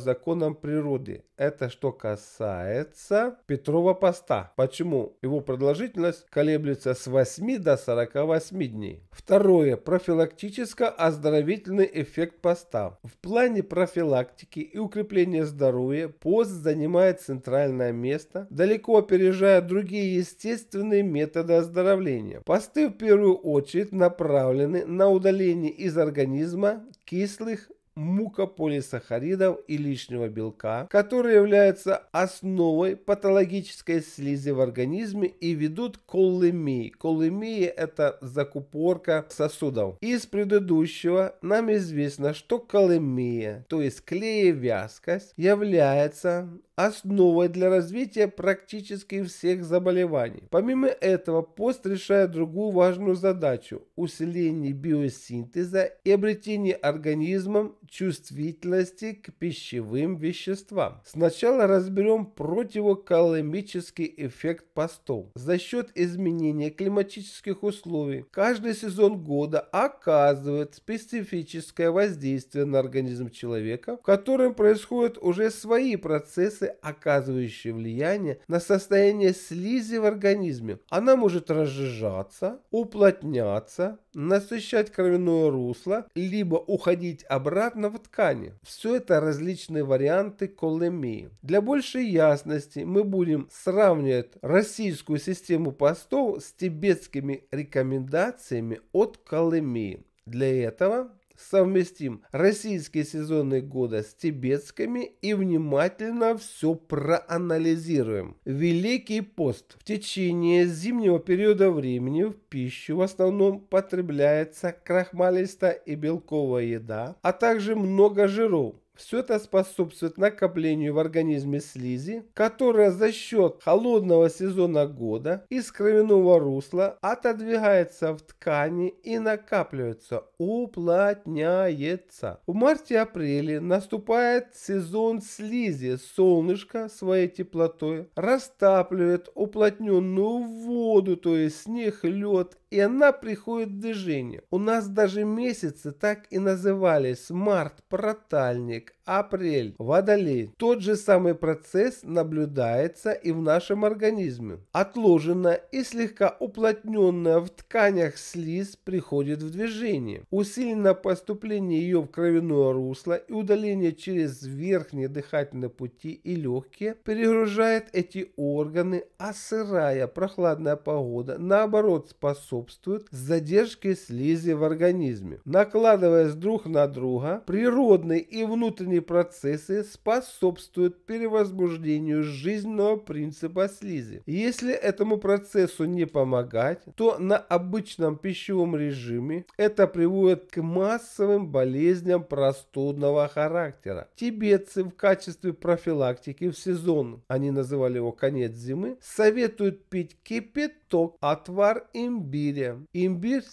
законам природы. Это что касается Петрова поста. Почему? Его продолжительность колеблется с восьми до сорока восьми дней. Второе. Профилактическо-оздоровительный эффект поста. В плане профилактики и укрепления здоровья пост занимает центральное место, далеко опережая другие естественные методы оздоровления. Посты в первую очередь направлены на удаление из организма кислых мукополисахаридов и лишнего белка, которые являются основой патологической слизи в организме и ведут к колемии. Колемия – это закупорка сосудов. Из предыдущего нам известно, что колемия, то есть клеевязкость, является основой для развития практически всех заболеваний. Помимо этого, пост решает другую важную задачу – усиление биосинтеза и обретение организмом чувствительности к пищевым веществам. Сначала разберем противокалорический эффект постов. За счет изменения климатических условий каждый сезон года оказывает специфическое воздействие на организм человека, в котором происходят уже свои процессы, оказывающие влияние на состояние слизи в организме. Она может разжижаться, уплотняться, насыщать кровяное русло, либо уходить обратно в ткани. Все это различные варианты колемии. Для большей ясности мы будем сравнивать российскую систему постов с тибетскими рекомендациями от колемии. Для этого совместим российские сезонные года с тибетскими и внимательно все проанализируем. Великий пост. В течение зимнего периода времени в пищу в основном потребляется крахмалистая и белковая еда, а также много жиров. Все это способствует накоплению в организме слизи, которая за счет холодного сезона года из кровяного русла отодвигается в ткани и накапливается, уплотняется. В марте-апреле наступает сезон слизи. Солнышко своей теплотой растапливает уплотненную воду, то есть снег, лед, и она приходит в движение. У нас даже месяцы так и назывались: март — протальник, апрель — водолей. Тот же самый процесс наблюдается и в нашем организме. Отложенная и слегка уплотненная в тканях слизь приходит в движение. Усилено поступление ее в кровяное русло и удаление через верхние дыхательные пути и легкие перегружает эти органы, а сырая прохладная погода наоборот способствует задержке слизи в организме. Накладываясь друг на друга, природный и внутренний процессы способствуют перевозбуждению жизненного принципа слизи. Если этому процессу не помогать, то на обычном пищевом режиме это приводит к массовым болезням простудного характера. Тибетцы в качестве профилактики в сезон, они называли его конец зимы, советуют пить кипяток, отвар имбиря. Имбирь —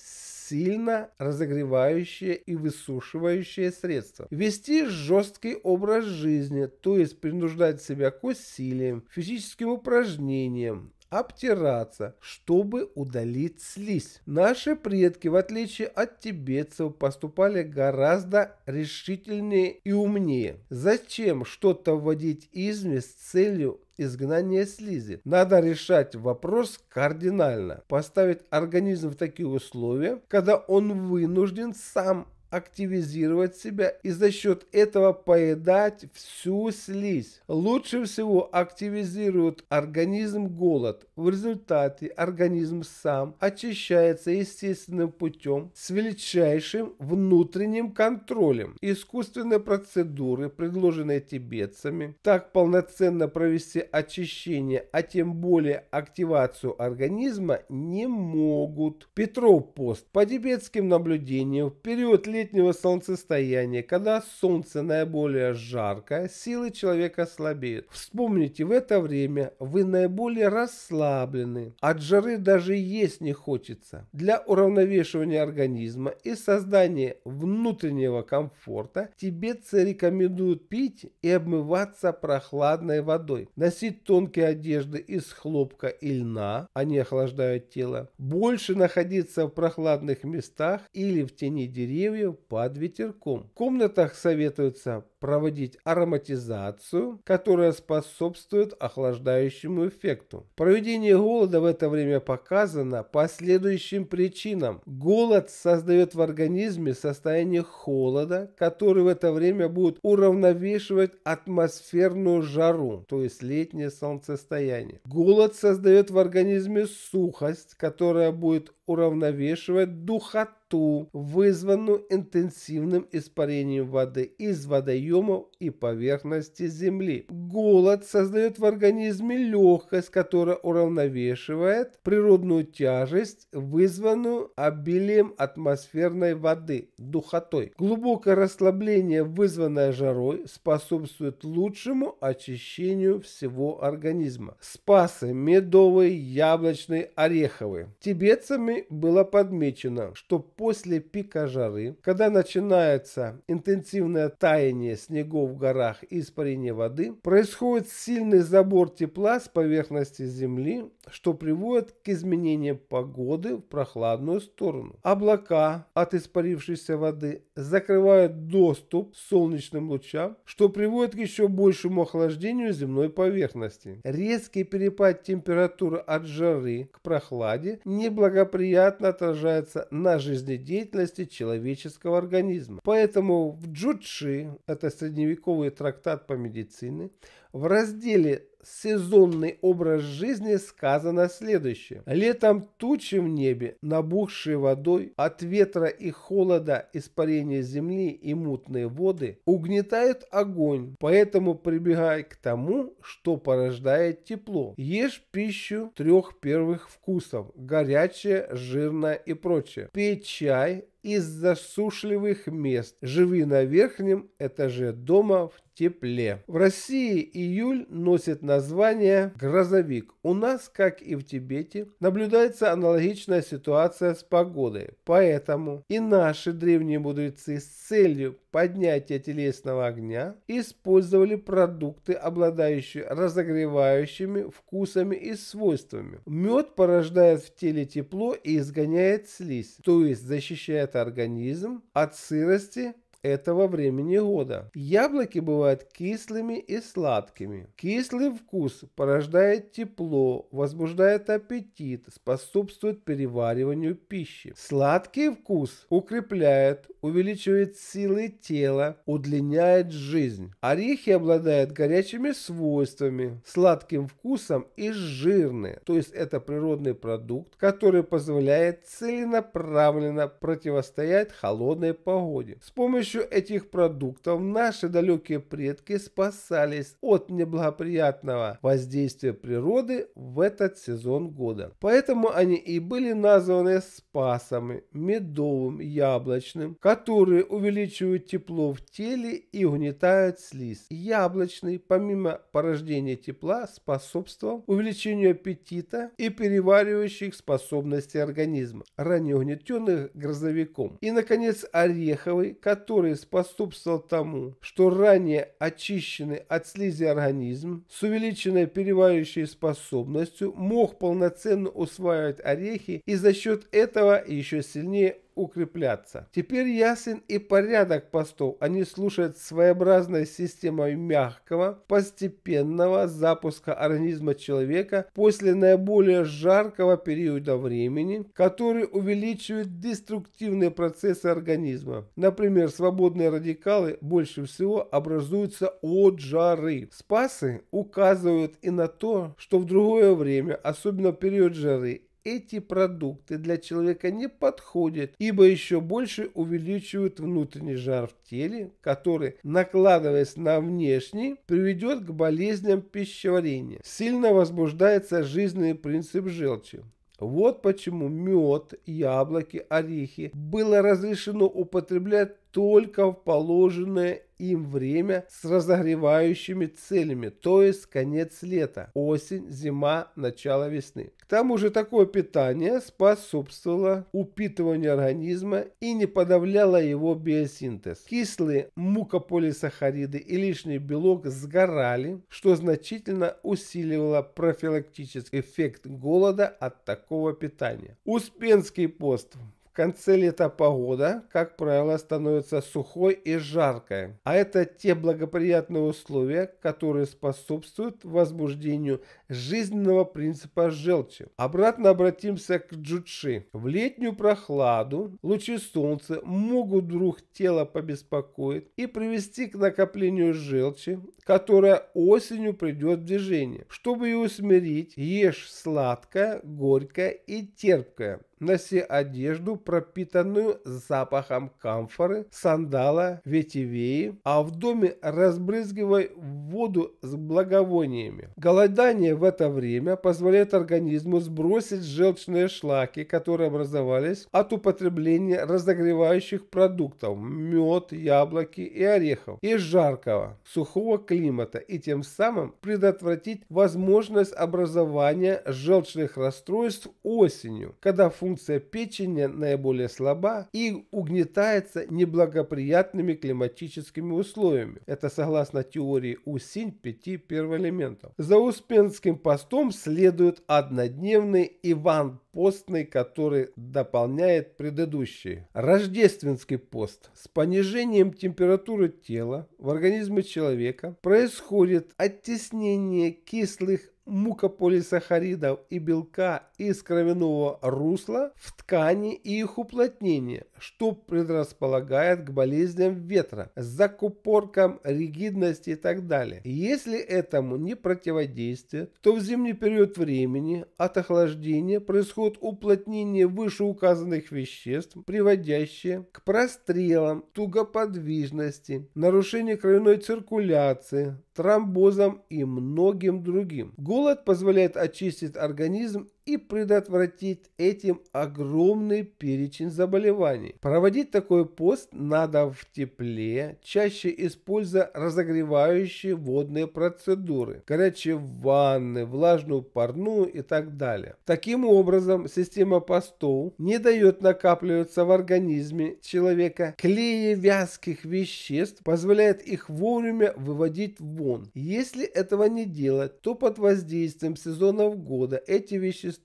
сильно разогревающее и высушивающее средство. Вести жесткий образ жизни, то есть принуждать себя к усилиям, физическим упражнениям, обтираться, чтобы удалить слизь. Наши предки, в отличие от тибетцев, поступали гораздо решительнее и умнее. Зачем что-то вводить извне с целью изгнание слизи? Надо решать вопрос кардинально, поставить организм в такие условия, когда он вынужден сам активизировать себя и за счет этого поедать всю слизь. Лучше всего активизирует организм голод. В результате организм сам очищается естественным путем с величайшим внутренним контролем. Искусственные процедуры, предложенные тибетцами, так полноценно провести очищение, а тем более активацию организма, не могут. Петров пост. По тибетским наблюдениям, в период летнего солнцестояния, когда солнце наиболее жарко, силы человека слабеют. Вспомните, в это время вы наиболее расслаблены, от жары даже есть не хочется. Для уравновешивания организма и создания внутреннего комфорта тибетцы рекомендуют пить и обмываться прохладной водой, носить тонкие одежды из хлопка и льна, они охлаждают тело, больше находиться в прохладных местах или в тени деревьев под ветерком. В комнатах советуется проводить ароматизацию, которая способствует охлаждающему эффекту. Проведение голода в это время показано по следующим причинам. Голод создает в организме состояние холода, который в это время будет уравновешивать атмосферную жару, то есть летнее солнцестояние. Голод создает в организме сухость, которая будет уравновешивать духоту, вызванную интенсивным испарением воды из водоема объемов и поверхности Земли. Голод создает в организме легкость, которая уравновешивает природную тяжесть, вызванную обилием атмосферной воды, духотой. Глубокое расслабление, вызванное жарой, способствует лучшему очищению всего организма. Спасы медовые, яблочные, ореховые. Тибетцами было подмечено, что после пика жары, когда начинается интенсивное таяние снегов в горах и испарение воды, происходит сильный забор тепла с поверхности земли, что приводит к изменениям погоды в прохладную сторону. Облака от испарившейся воды закрывают доступ к солнечным лучам, что приводит к еще большему охлаждению земной поверхности. Резкий перепад температуры от жары к прохладе неблагоприятно отражается на жизнедеятельности человеческого организма. Поэтому в Джучи, это средневековый трактат по медицине, в разделе «Сезонный образ жизни» сказано следующее. Летом тучи в небе, набухшие водой, от ветра и холода, испарение земли и мутные воды угнетают огонь, поэтому прибегай к тому, что порождает тепло. Ешь пищу трех первых вкусов – горячее, жирное и прочее. Пей чай из засушливых мест. Живи на верхнем этаже дома в тепле. В России июль носит название грозовик. У нас, как и в Тибете, наблюдается аналогичная ситуация с погодой. Поэтому и наши древние мудрецы с целью поднятия телесного огня использовали продукты, обладающие разогревающими вкусами и свойствами. Мед порождает в теле тепло и изгоняет слизь, то есть защищает организм от сырости этого времени года. Яблоки бывают кислыми и сладкими. Кислый вкус порождает тепло, возбуждает аппетит, способствует перевариванию пищи. Сладкий вкус укрепляет, увеличивает силы тела, удлиняет жизнь. Орехи обладают горячими свойствами, сладким вкусом и жирные, то есть это природный продукт, который позволяет целенаправленно противостоять холодной погоде. С помощью С помощью этих продуктов наши далекие предки спасались от неблагоприятного воздействия природы в этот сезон года. Поэтому они и были названы спасами, медовым, яблочным, которые увеличивают тепло в теле и угнетают слизь. Яблочный, помимо порождения тепла, способствовал увеличению аппетита и переваривающих способностей организма, ранее угнетенных грозовиком. И, наконец, ореховый, который который способствовал тому, что ранее очищенный от слизи организм с увеличенной переваривающей способностью мог полноценно усваивать орехи и за счет этого еще сильнее укрепляться. Теперь ясен и порядок постов. Они служат своеобразной системой мягкого, постепенного запуска организма человека после наиболее жаркого периода времени, который увеличивает деструктивные процессы организма. Например, свободные радикалы больше всего образуются от жары. Спасы указывают и на то, что в другое время, особенно в период жары, эти продукты для человека не подходят, ибо еще больше увеличивают внутренний жар в теле, который, накладываясь на внешний, приведет к болезням пищеварения. Сильно возбуждается жизненный принцип желчи. Вот почему мед, яблоки, орехи было разрешено употреблять только в положенное им время с разогревающими целями, то есть конец лета, осень, зима, начало весны. К тому же такое питание способствовало упитыванию организма и не подавляло его биосинтез. Кислые мукополисахариды и лишний белок сгорали, что значительно усиливало профилактический эффект голода от такого питания. Успенский пост. В конце лета погода, как правило, становится сухой и жаркой, а это те благоприятные условия, которые способствуют возбуждению жизненного принципа желчи. Обратно обратимся к джучи. В летнюю прохладу лучи солнца могут вдруг тело побеспокоить и привести к накоплению желчи, которая осенью придет в движение. Чтобы ее усмирить, ешь сладкое, горькое и терпкое. носи одежду, пропитанную запахом камфоры, сандала, ветивеи, а в доме разбрызгивай воду с благовониями. Голодание в это время позволяет организму сбросить желчные шлаки, которые образовались от употребления разогревающих продуктов, мед, яблоки и орехов, из жаркого, сухого климата, и тем самым предотвратить возможность образования желчных расстройств осенью, когда функция печени наиболее слаба и угнетается неблагоприятными климатическими условиями. Это согласно теории Усинь пяти первоэлементов. За Успенским постом следует однодневный Иван постный, который дополняет предыдущий. Рождественский пост. С понижением температуры тела в организме человека происходит оттеснение кислых мукополисахаридов и белка из кровяного русла в ткани и их уплотнение, что предрасполагает к болезням ветра, закупоркам, ригидности и так далее. Если этому не противодействует, то в зимний период времени от охлаждения происходит уплотнение вышеуказанных веществ, приводящее к прострелам, тугоподвижности, нарушению кровяной циркуляции, тромбозам и многим другим. Голод позволяет очистить организм и предотвратить этим огромный перечень заболеваний. Проводить такой пост надо в тепле, чаще используя разогревающие водные процедуры, горячие ванны, влажную парную и так далее. Таким образом, система постов не дает накапливаться в организме человека клея вязких веществ, позволяет их вовремя выводить вон. Если этого не делать, то под воздействием сезонов года эти вещества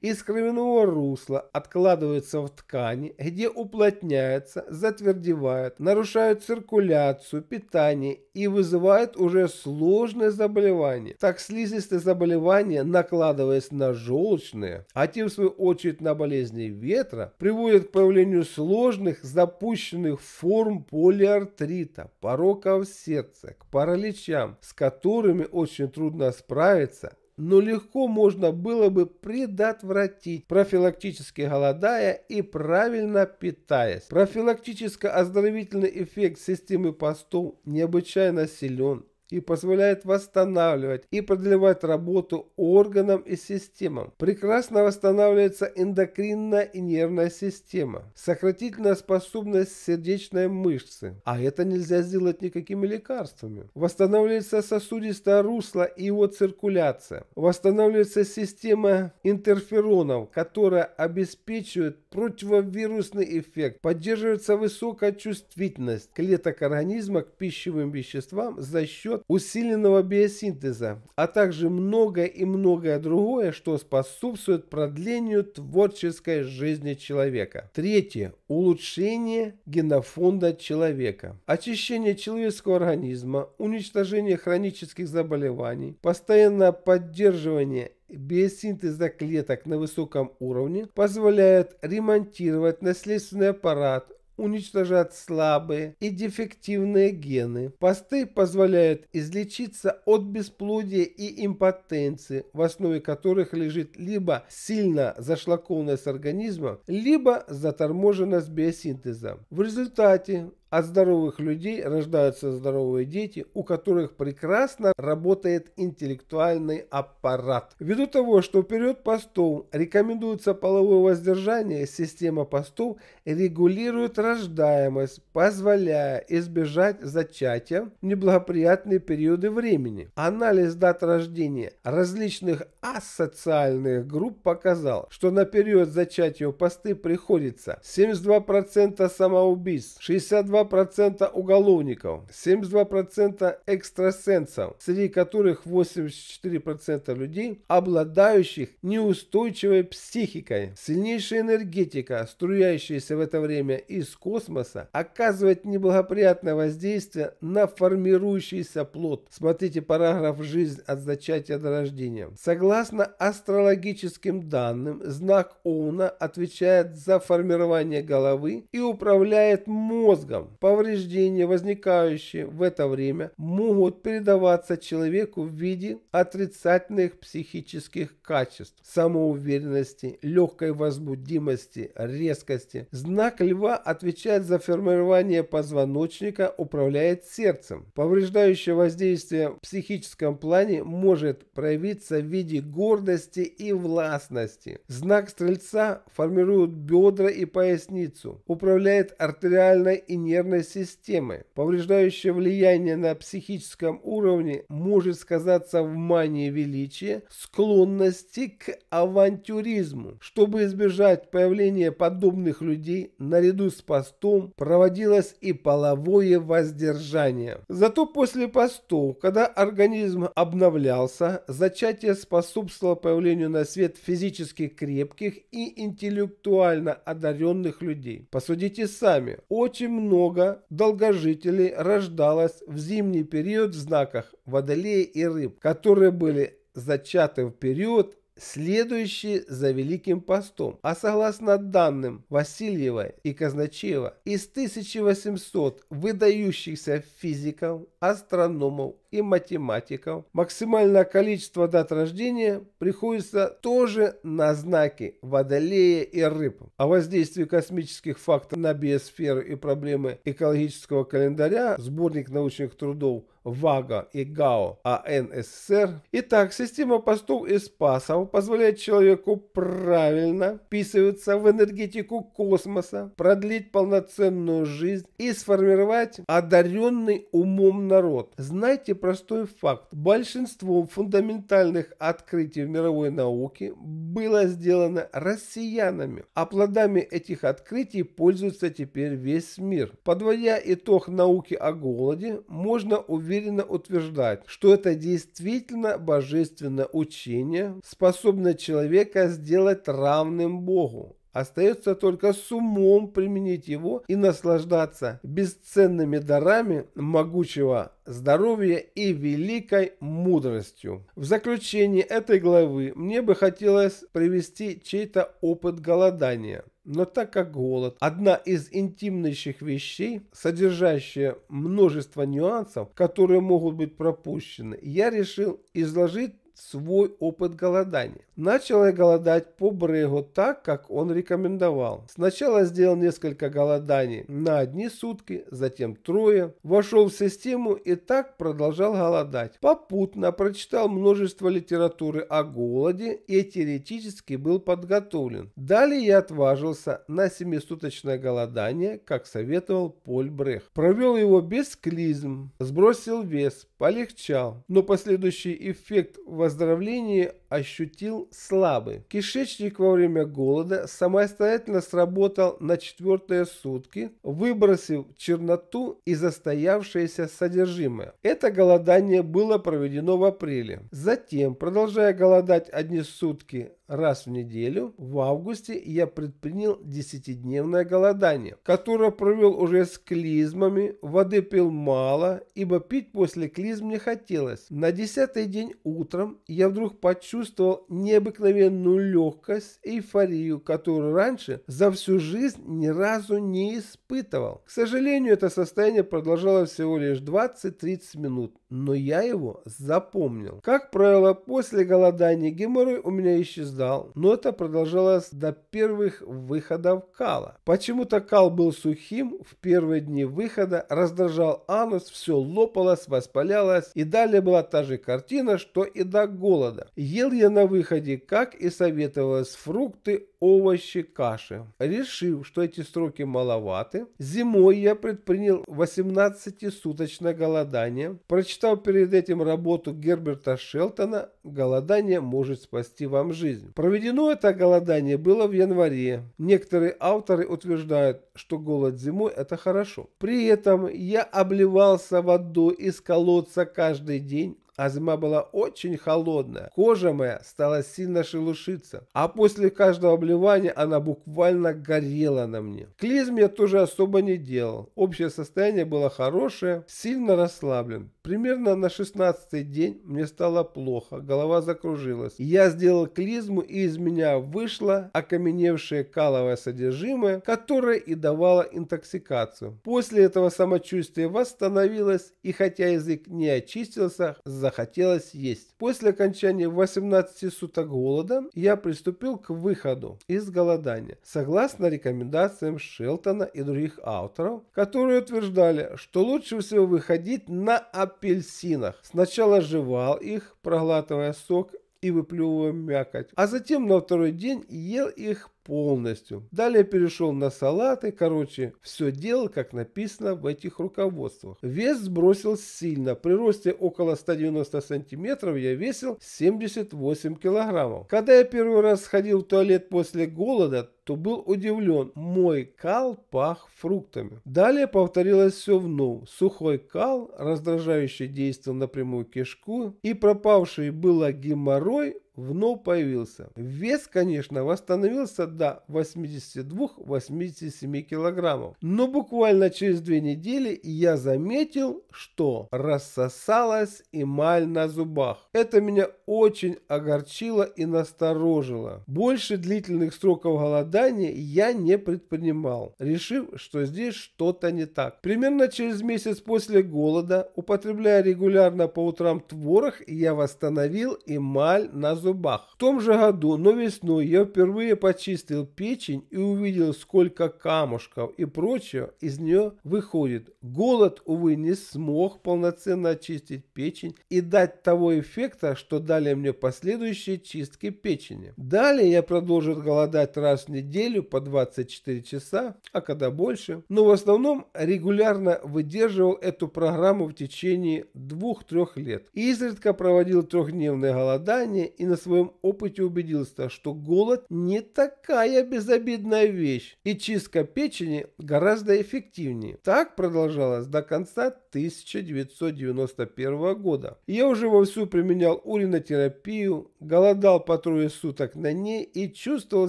из кровяного русла откладываются в ткани, где уплотняются, затвердевают, нарушают циркуляцию, питание и вызывают уже сложные заболевания. Так слизистые заболевания, накладываясь на желчные, а те в свою очередь на болезни ветра, приводят к появлению сложных запущенных форм полиартрита, пороков сердца, к параличам, с которыми очень трудно справиться, но легко можно было бы предотвратить, профилактически голодая и правильно питаясь. Профилактическо-оздоровительный эффект системы постов необычайно силен и позволяет восстанавливать и продлевать работу органам и системам. Прекрасно восстанавливается эндокринная и нервная система, сократительная способность сердечной мышцы, а это нельзя сделать никакими лекарствами. Восстанавливается сосудистое русло и его циркуляция. Восстанавливается система интерферонов, которая обеспечивает противовирусный эффект. Поддерживается высокая чувствительность клеток организма к пищевым веществам за счет усиленного биосинтеза, а также многое и многое другое, что способствует продлению творческой жизни человека. Третье. Улучшение генофонда человека. Очищение человеческого организма, уничтожение хронических заболеваний, постоянное поддерживание биосинтеза клеток на высоком уровне позволяет ремонтировать наследственный аппарат, уничтожать слабые и дефективные гены. Посты позволяют излечиться от бесплодия и импотенции, в основе которых лежит либо сильно зашлакованность организма, либо заторможенность биосинтеза. В результате от здоровых людей рождаются здоровые дети, у которых прекрасно работает интеллектуальный аппарат. Ввиду того, что в период постов рекомендуется половое воздержание, система постов регулирует рождаемость, позволяя избежать зачатия в неблагоприятные периоды времени. Анализ дат рождения различных асоциальных групп показал, что на период зачатия посты приходится семьдесят два процента самоубийств, шестьдесят два процента уголовников, семьдесят два процента экстрасенсов, среди которых восемьдесят четыре процента людей, обладающих неустойчивой психикой. Сильнейшая энергетика, струящаяся в это время из космоса, оказывает неблагоприятное воздействие на формирующийся плод. Смотрите параграф «Жизнь от зачатия до рождения». Согласно астрологическим данным, знак Овна отвечает за формирование головы и управляет мозгом, органам. Повреждения, возникающие в это время, могут передаваться человеку в виде отрицательных психических качеств, самоуверенности, легкой возбудимости, резкости. Знак льва отвечает за формирование позвоночника, управляет сердцем. Повреждающее воздействие в психическом плане может проявиться в виде гордости и властности. Знак стрельца формирует бедра и поясницу, управляет артериальной и нервной системой. Повреждающее влияние на психическом уровне может сказаться в мании величия, склонности к авантюризму. Чтобы избежать появления подобных людей, наряду с постом проводилось и половое воздержание. Зато после постов, когда организм обновлялся, зачатие способствовало появлению на свет физически крепких и интеллектуально одаренных людей. Посудите сами, очень много долгожителей рождалось в зимний период в знаках Водолея и Рыб, которые были зачаты в период, следующие за Великим постом, а согласно данным Васильева и Казначеева, из тысячи восьмисот выдающихся физиков, астрономов и математиков, максимальное количество дат рождения приходится тоже на знаки Водолея и Рыб. О воздействии космических факторов на биосферу и проблемы экологического календаря, сборник научных трудов ВАГА и ГАО АН СССР. Итак, система постов и спасов позволяет человеку правильно вписываться в энергетику космоса, продлить полноценную жизнь и сформировать одаренный умом народ. Знайте простой факт. Большинство фундаментальных открытий в мировой науке было сделано россиянами, а плодами этих открытий пользуется теперь весь мир. Подводя итог науки о голоде, можно уверенно утверждать, что это действительно божественное учение, способное человека сделать равным Богу. Остается только с умом применить его и наслаждаться бесценными дарами могучего здоровья и великой мудростью. В заключение этой главы мне бы хотелось привести чей-то опыт голодания. Но так как голод – одна из интимнейших вещей, содержащая множество нюансов, которые могут быть пропущены, я решил изложить свой опыт голодания. Начал я голодать по Брегу так, как он рекомендовал. Сначала сделал несколько голоданий на одни сутки, затем трое. Вошел в систему и так продолжал голодать. Попутно прочитал множество литературы о голоде и теоретически был подготовлен. Далее я отважился на семисуточное голодание, как советовал Поль Брег. Провел его без клизм, сбросил вес, полегчал, но последующий эффект выздоровления ощутил слабый. Кишечник во время голода самостоятельно сработал на четвертые сутки, выбросив черноту и застоявшееся содержимое. Это голодание было проведено в апреле. Затем, продолжая голодать одни сутки раз в неделю, в августе я предпринял десятидневное голодание, которое провел уже с клизмами, воды пил мало, ибо пить после клизм не хотелось. На десятый день утром я вдруг почувствовал, чувствовал необыкновенную легкость, эйфорию, которую раньше за всю жизнь ни разу не испытывал. К сожалению, это состояние продолжалось всего лишь двадцать-тридцать минут, но я его запомнил. Как правило, после голодания геморрой у меня исчезал, но это продолжалось до первых выходов кала. Почему-то кал был сухим, в первые дни выхода раздражал анус, все лопалось, воспалялось, и далее была та же картина, что и до голода. Ел я на выходе, как и советовалось, фрукты, овощи, каши. Решив, что эти сроки маловаты, зимой я предпринял восемнадцатисуточное голодание. Прочитав перед этим работу Герберта Шелтона «Голодание может спасти вам жизнь». Проведено это голодание было в январе. Некоторые авторы утверждают, что голод зимой – это хорошо. При этом я обливался водой из колодца каждый день, а зима была очень холодная. Кожа моя стала сильно шелушиться, а после каждого обливания она буквально горела на мне. Клизм я тоже особо не делал. Общее состояние было хорошее, сильно расслаблен. Примерно на шестнадцатый день мне стало плохо, голова закружилась. Я сделал клизму, и из меня вышло окаменевшее каловое содержимое, которое и давало интоксикацию. После этого самочувствие восстановилось, и хотя язык не очистился, захотелось есть. После окончания восемнадцати суток голода я приступил к выходу из голодания, согласно рекомендациям Шелтона и других авторов, которые утверждали, что лучше всего выходить на апельсинах. Сначала жевал их, проглатывая сок и выплевывая мякоть, а затем на второй день ел их полностью. Далее перешел на салаты. Короче, все делал, как написано в этих руководствах. Вес сбросил сильно. При росте около ста девяноста сантиметров я весил семьдесят восемь килограммов. Когда я первый раз сходил в туалет после голода, то был удивлен. Мой кал пах фруктами. Далее повторилось все вновь. Сухой кал, раздражающий действие напрямую кишку, и пропавший было геморрой вновь появился. Вес, конечно, восстановился до восьмидесяти двух — восьмидесяти семи килограммов. Но буквально через две недели я заметил, что рассосалась эмаль на зубах. Это меня очень огорчило и насторожило. Больше длительных сроков голодания я не предпринимал, решив, что здесь что-то не так. Примерно через месяц после голода, употребляя регулярно по утрам творог, я восстановил эмаль на зубах. В том же году, но весной, я впервые почистил печень и увидел, сколько камушков и прочего из нее выходит. Голод, увы, не смог полноценно очистить печень и дать того эффекта, что дали мне последующие чистки печени. Далее я продолжил голодать раз в неделю по двадцать четыре часа, а когда больше. Но в основном регулярно выдерживал эту программу в течение двух-трёх лет. Изредка проводил трехдневное голодание и на своем опыте убедился, что голод не такая безобидная вещь, и чистка печени гораздо эффективнее. Так продолжалось до конца тысяча девятьсот девяносто первого года. Я уже вовсю применял уринотерапию, голодал по трое суток на ней и чувствовал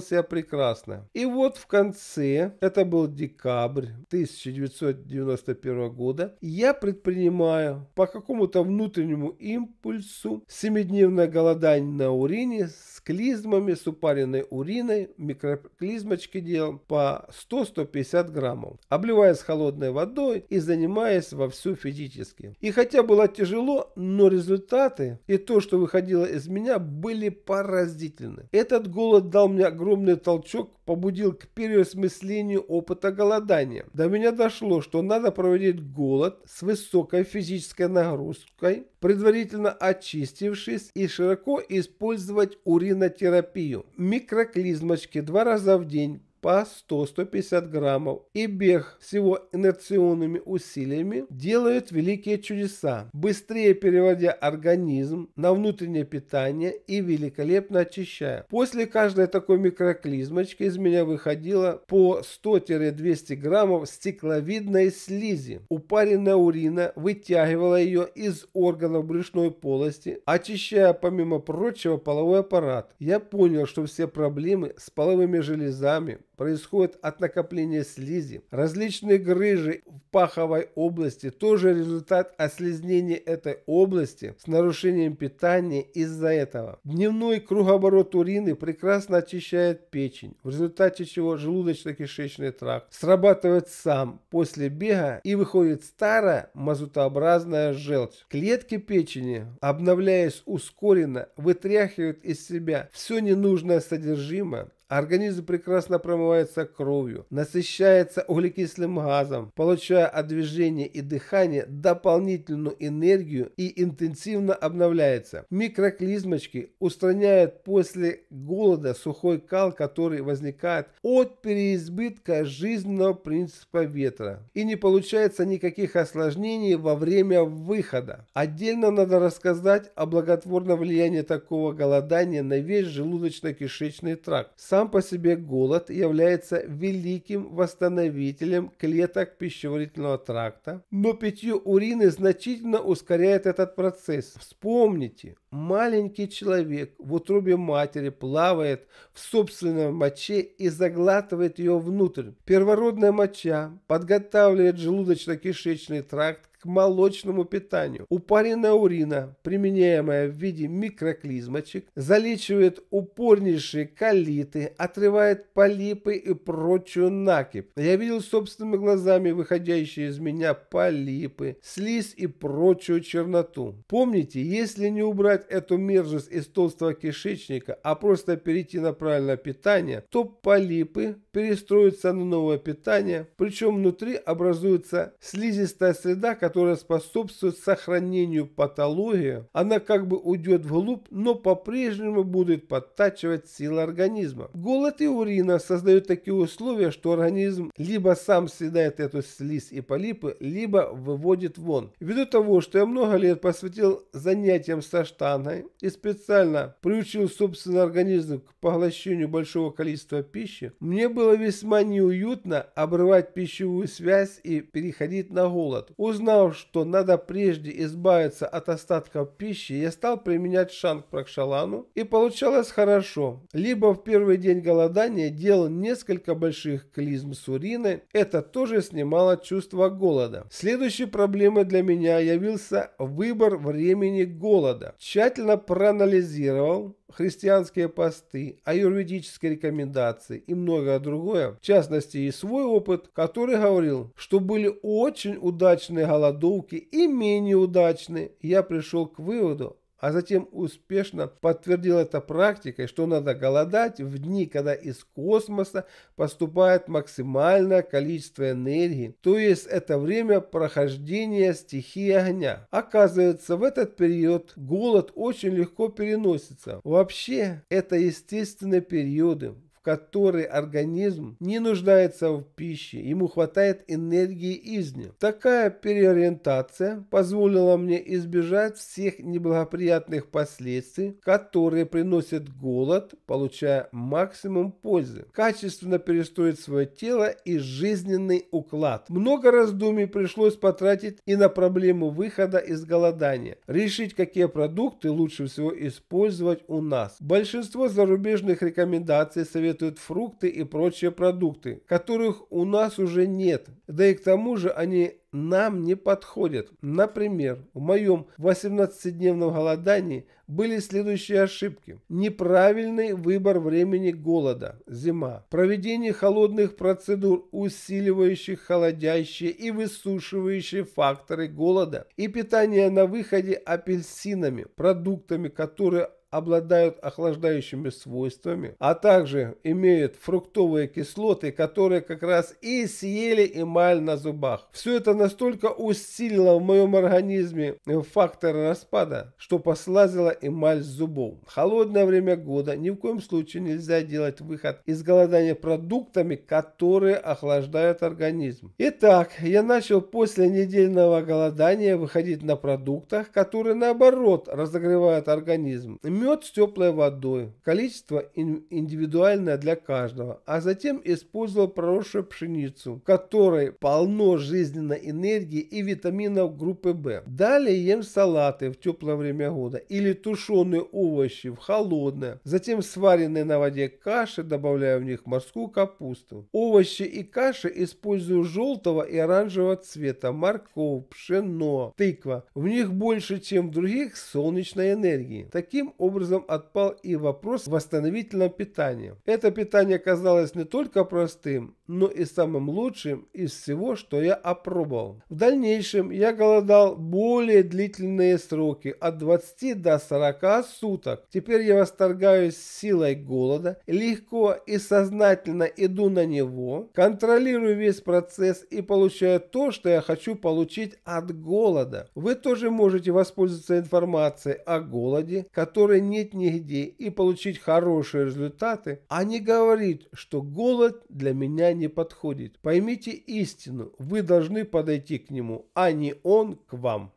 себя прекрасно. И вот в конце, это был декабрь тысяча девятьсот девяносто первого года, я предпринимаю по какому-то внутреннему импульсу семидневное голодание на урине с клизмами, с упаренной уриной, микроклизмочки делал по сто — сто пятьдесят граммов, обливаясь холодной водой и занимаясь вовсю физически. И хотя было тяжело, но результаты и то, что выходило из меня, были поразительны. Этот голод дал мне огромный толчок, побудил к переосмыслению опыта голодания. До меня дошло, что надо проводить голод с высокой физической нагрузкой, предварительно очистившись, и широко использовать уринотерапию. Микроклизмочки два раза в день по сто — сто пятьдесят граммов и бег с его инерционными усилиями делают великие чудеса, быстрее переводя организм на внутреннее питание и великолепно очищая. После каждой такой микроклизмочки из меня выходило по сто — двести граммов стекловидной слизи. Упаренная урина вытягивала ее из органов брюшной полости, очищая, помимо прочего, половой аппарат. Я понял, что все проблемы с половыми железами происходит от накопления слизи. Различные грыжи в паховой области тоже результат ослизнения этой области с нарушением питания из-за этого. Дневной кругооборот урины прекрасно очищает печень, в результате чего желудочно-кишечный тракт срабатывает сам после бега, и выходит старая мазутообразная желчь. Клетки печени, обновляясь ускоренно, вытряхивают из себя все ненужное содержимое. Организм прекрасно промывается кровью, насыщается углекислым газом, получая от движения и дыхания дополнительную энергию и интенсивно обновляется. Микроклизмочки устраняют после голода сухой кал, который возникает от переизбытка жизненного принципа ветра. И не получается никаких осложнений во время выхода. Отдельно надо рассказать о благотворном влиянии такого голодания на весь желудочно-кишечный тракт. Сам по себе голод является великим восстановителем клеток пищеварительного тракта, но питье урины значительно ускоряет этот процесс. Вспомните, маленький человек в утробе матери плавает в собственной моче и заглатывает ее внутрь. Первородная моча подготавливает желудочно-кишечный тракт к молочному питанию. Упаренная урина, применяемая в виде микроклизмочек, залечивает упорнейшие колиты, отрывает полипы и прочую накипь. Я видел собственными глазами выходящие из меня полипы, слизь и прочую черноту. Помните, если не убрать эту мерзость из толстого кишечника, а просто перейти на правильное питание, то полипы перестроятся на новое питание, причем внутри образуется слизистая среда, которая способствует сохранению патологии. Она как бы уйдет вглубь, но по-прежнему будет подтачивать силы организма. Голод и урина создают такие условия, что организм либо сам съедает эту слизь и полипы, либо выводит вон. Ввиду того, что я много лет посвятил занятиям со штангой и специально приучил собственный организм к поглощению большого количества пищи, мне было весьма неуютно обрывать пищевую связь и переходить на голод. Узнав, что надо прежде избавиться от остатков пищи, я стал применять штанг пракшалану, и получалось хорошо. Либо в первый день голодания делал несколько больших клизм с уриной, это тоже снимало чувство голода. Следующей проблемой для меня явился выбор времени голода. Тщательно проанализировал христианские посты, аюрведические рекомендации и многое другое, в частности и свой опыт, который говорил, что были очень удачные голодовки и менее удачные. Я пришел к выводу, а затем успешно подтвердил это практикой, что надо голодать в дни, когда из космоса поступает максимальное количество энергии, то есть это время прохождения стихии огня. Оказывается, в этот период голод очень легко переносится. Вообще, это естественные периоды, в которые организм не нуждается в пище, ему хватает энергии из нее. Такая переориентация позволила мне избежать всех неблагоприятных последствий, которые приносят голод, получая максимум пользы. Качественно перестроить свое тело и жизненный уклад. Много раздумий пришлось потратить и на проблему выхода из голодания. Решить, какие продукты лучше всего использовать у нас. Большинство зарубежных рекомендаций советуют фрукты и прочие продукты, которых у нас уже нет, да и к тому же они нам не подходят. Например, в моем восемнадцатидневном голодании были следующие ошибки. Неправильный выбор времени голода, зима. Проведение холодных процедур, усиливающих холодящие и высушивающие факторы голода. И питание на выходе апельсинами, продуктами, которые обладают охлаждающими свойствами, а также имеют фруктовые кислоты, которые как раз и съели эмаль на зубах. Все это настолько усилило в моем организме фактор распада, что послазило эмаль с зубов. В холодное время года ни в коем случае нельзя делать выход из голодания продуктами, которые охлаждают организм. Итак, я начал после недельного голодания выходить на продуктах, которые наоборот разогревают организм. Мед с теплой водой, количество индивидуальное для каждого, а затем использовал проросшую пшеницу, в которой полно жизненной энергии и витаминов группы В. Далее ем салаты в теплое время года или тушеные овощи в холодное, затем сваренные на воде каши, добавляю в них морскую капусту. Овощи и каши использую желтого и оранжевого цвета, морковь, пшено, тыква. В них больше, чем в других, солнечной энергии. Таким образом отпал и вопрос восстановительного питания. Это питание оказалось не только простым, но и самым лучшим из всего, что я опробовал. В дальнейшем я голодал более длительные сроки, от двадцати до сорока суток. Теперь я восторгаюсь силой голода, легко и сознательно иду на него, контролирую весь процесс и получаю то, что я хочу получить от голода. Вы тоже можете воспользоваться информацией о голоде, которой нет нигде, и получить хорошие результаты, а не говорить, что голод для меня не подходит. Поймите истину, вы должны подойти к нему, а не он к вам.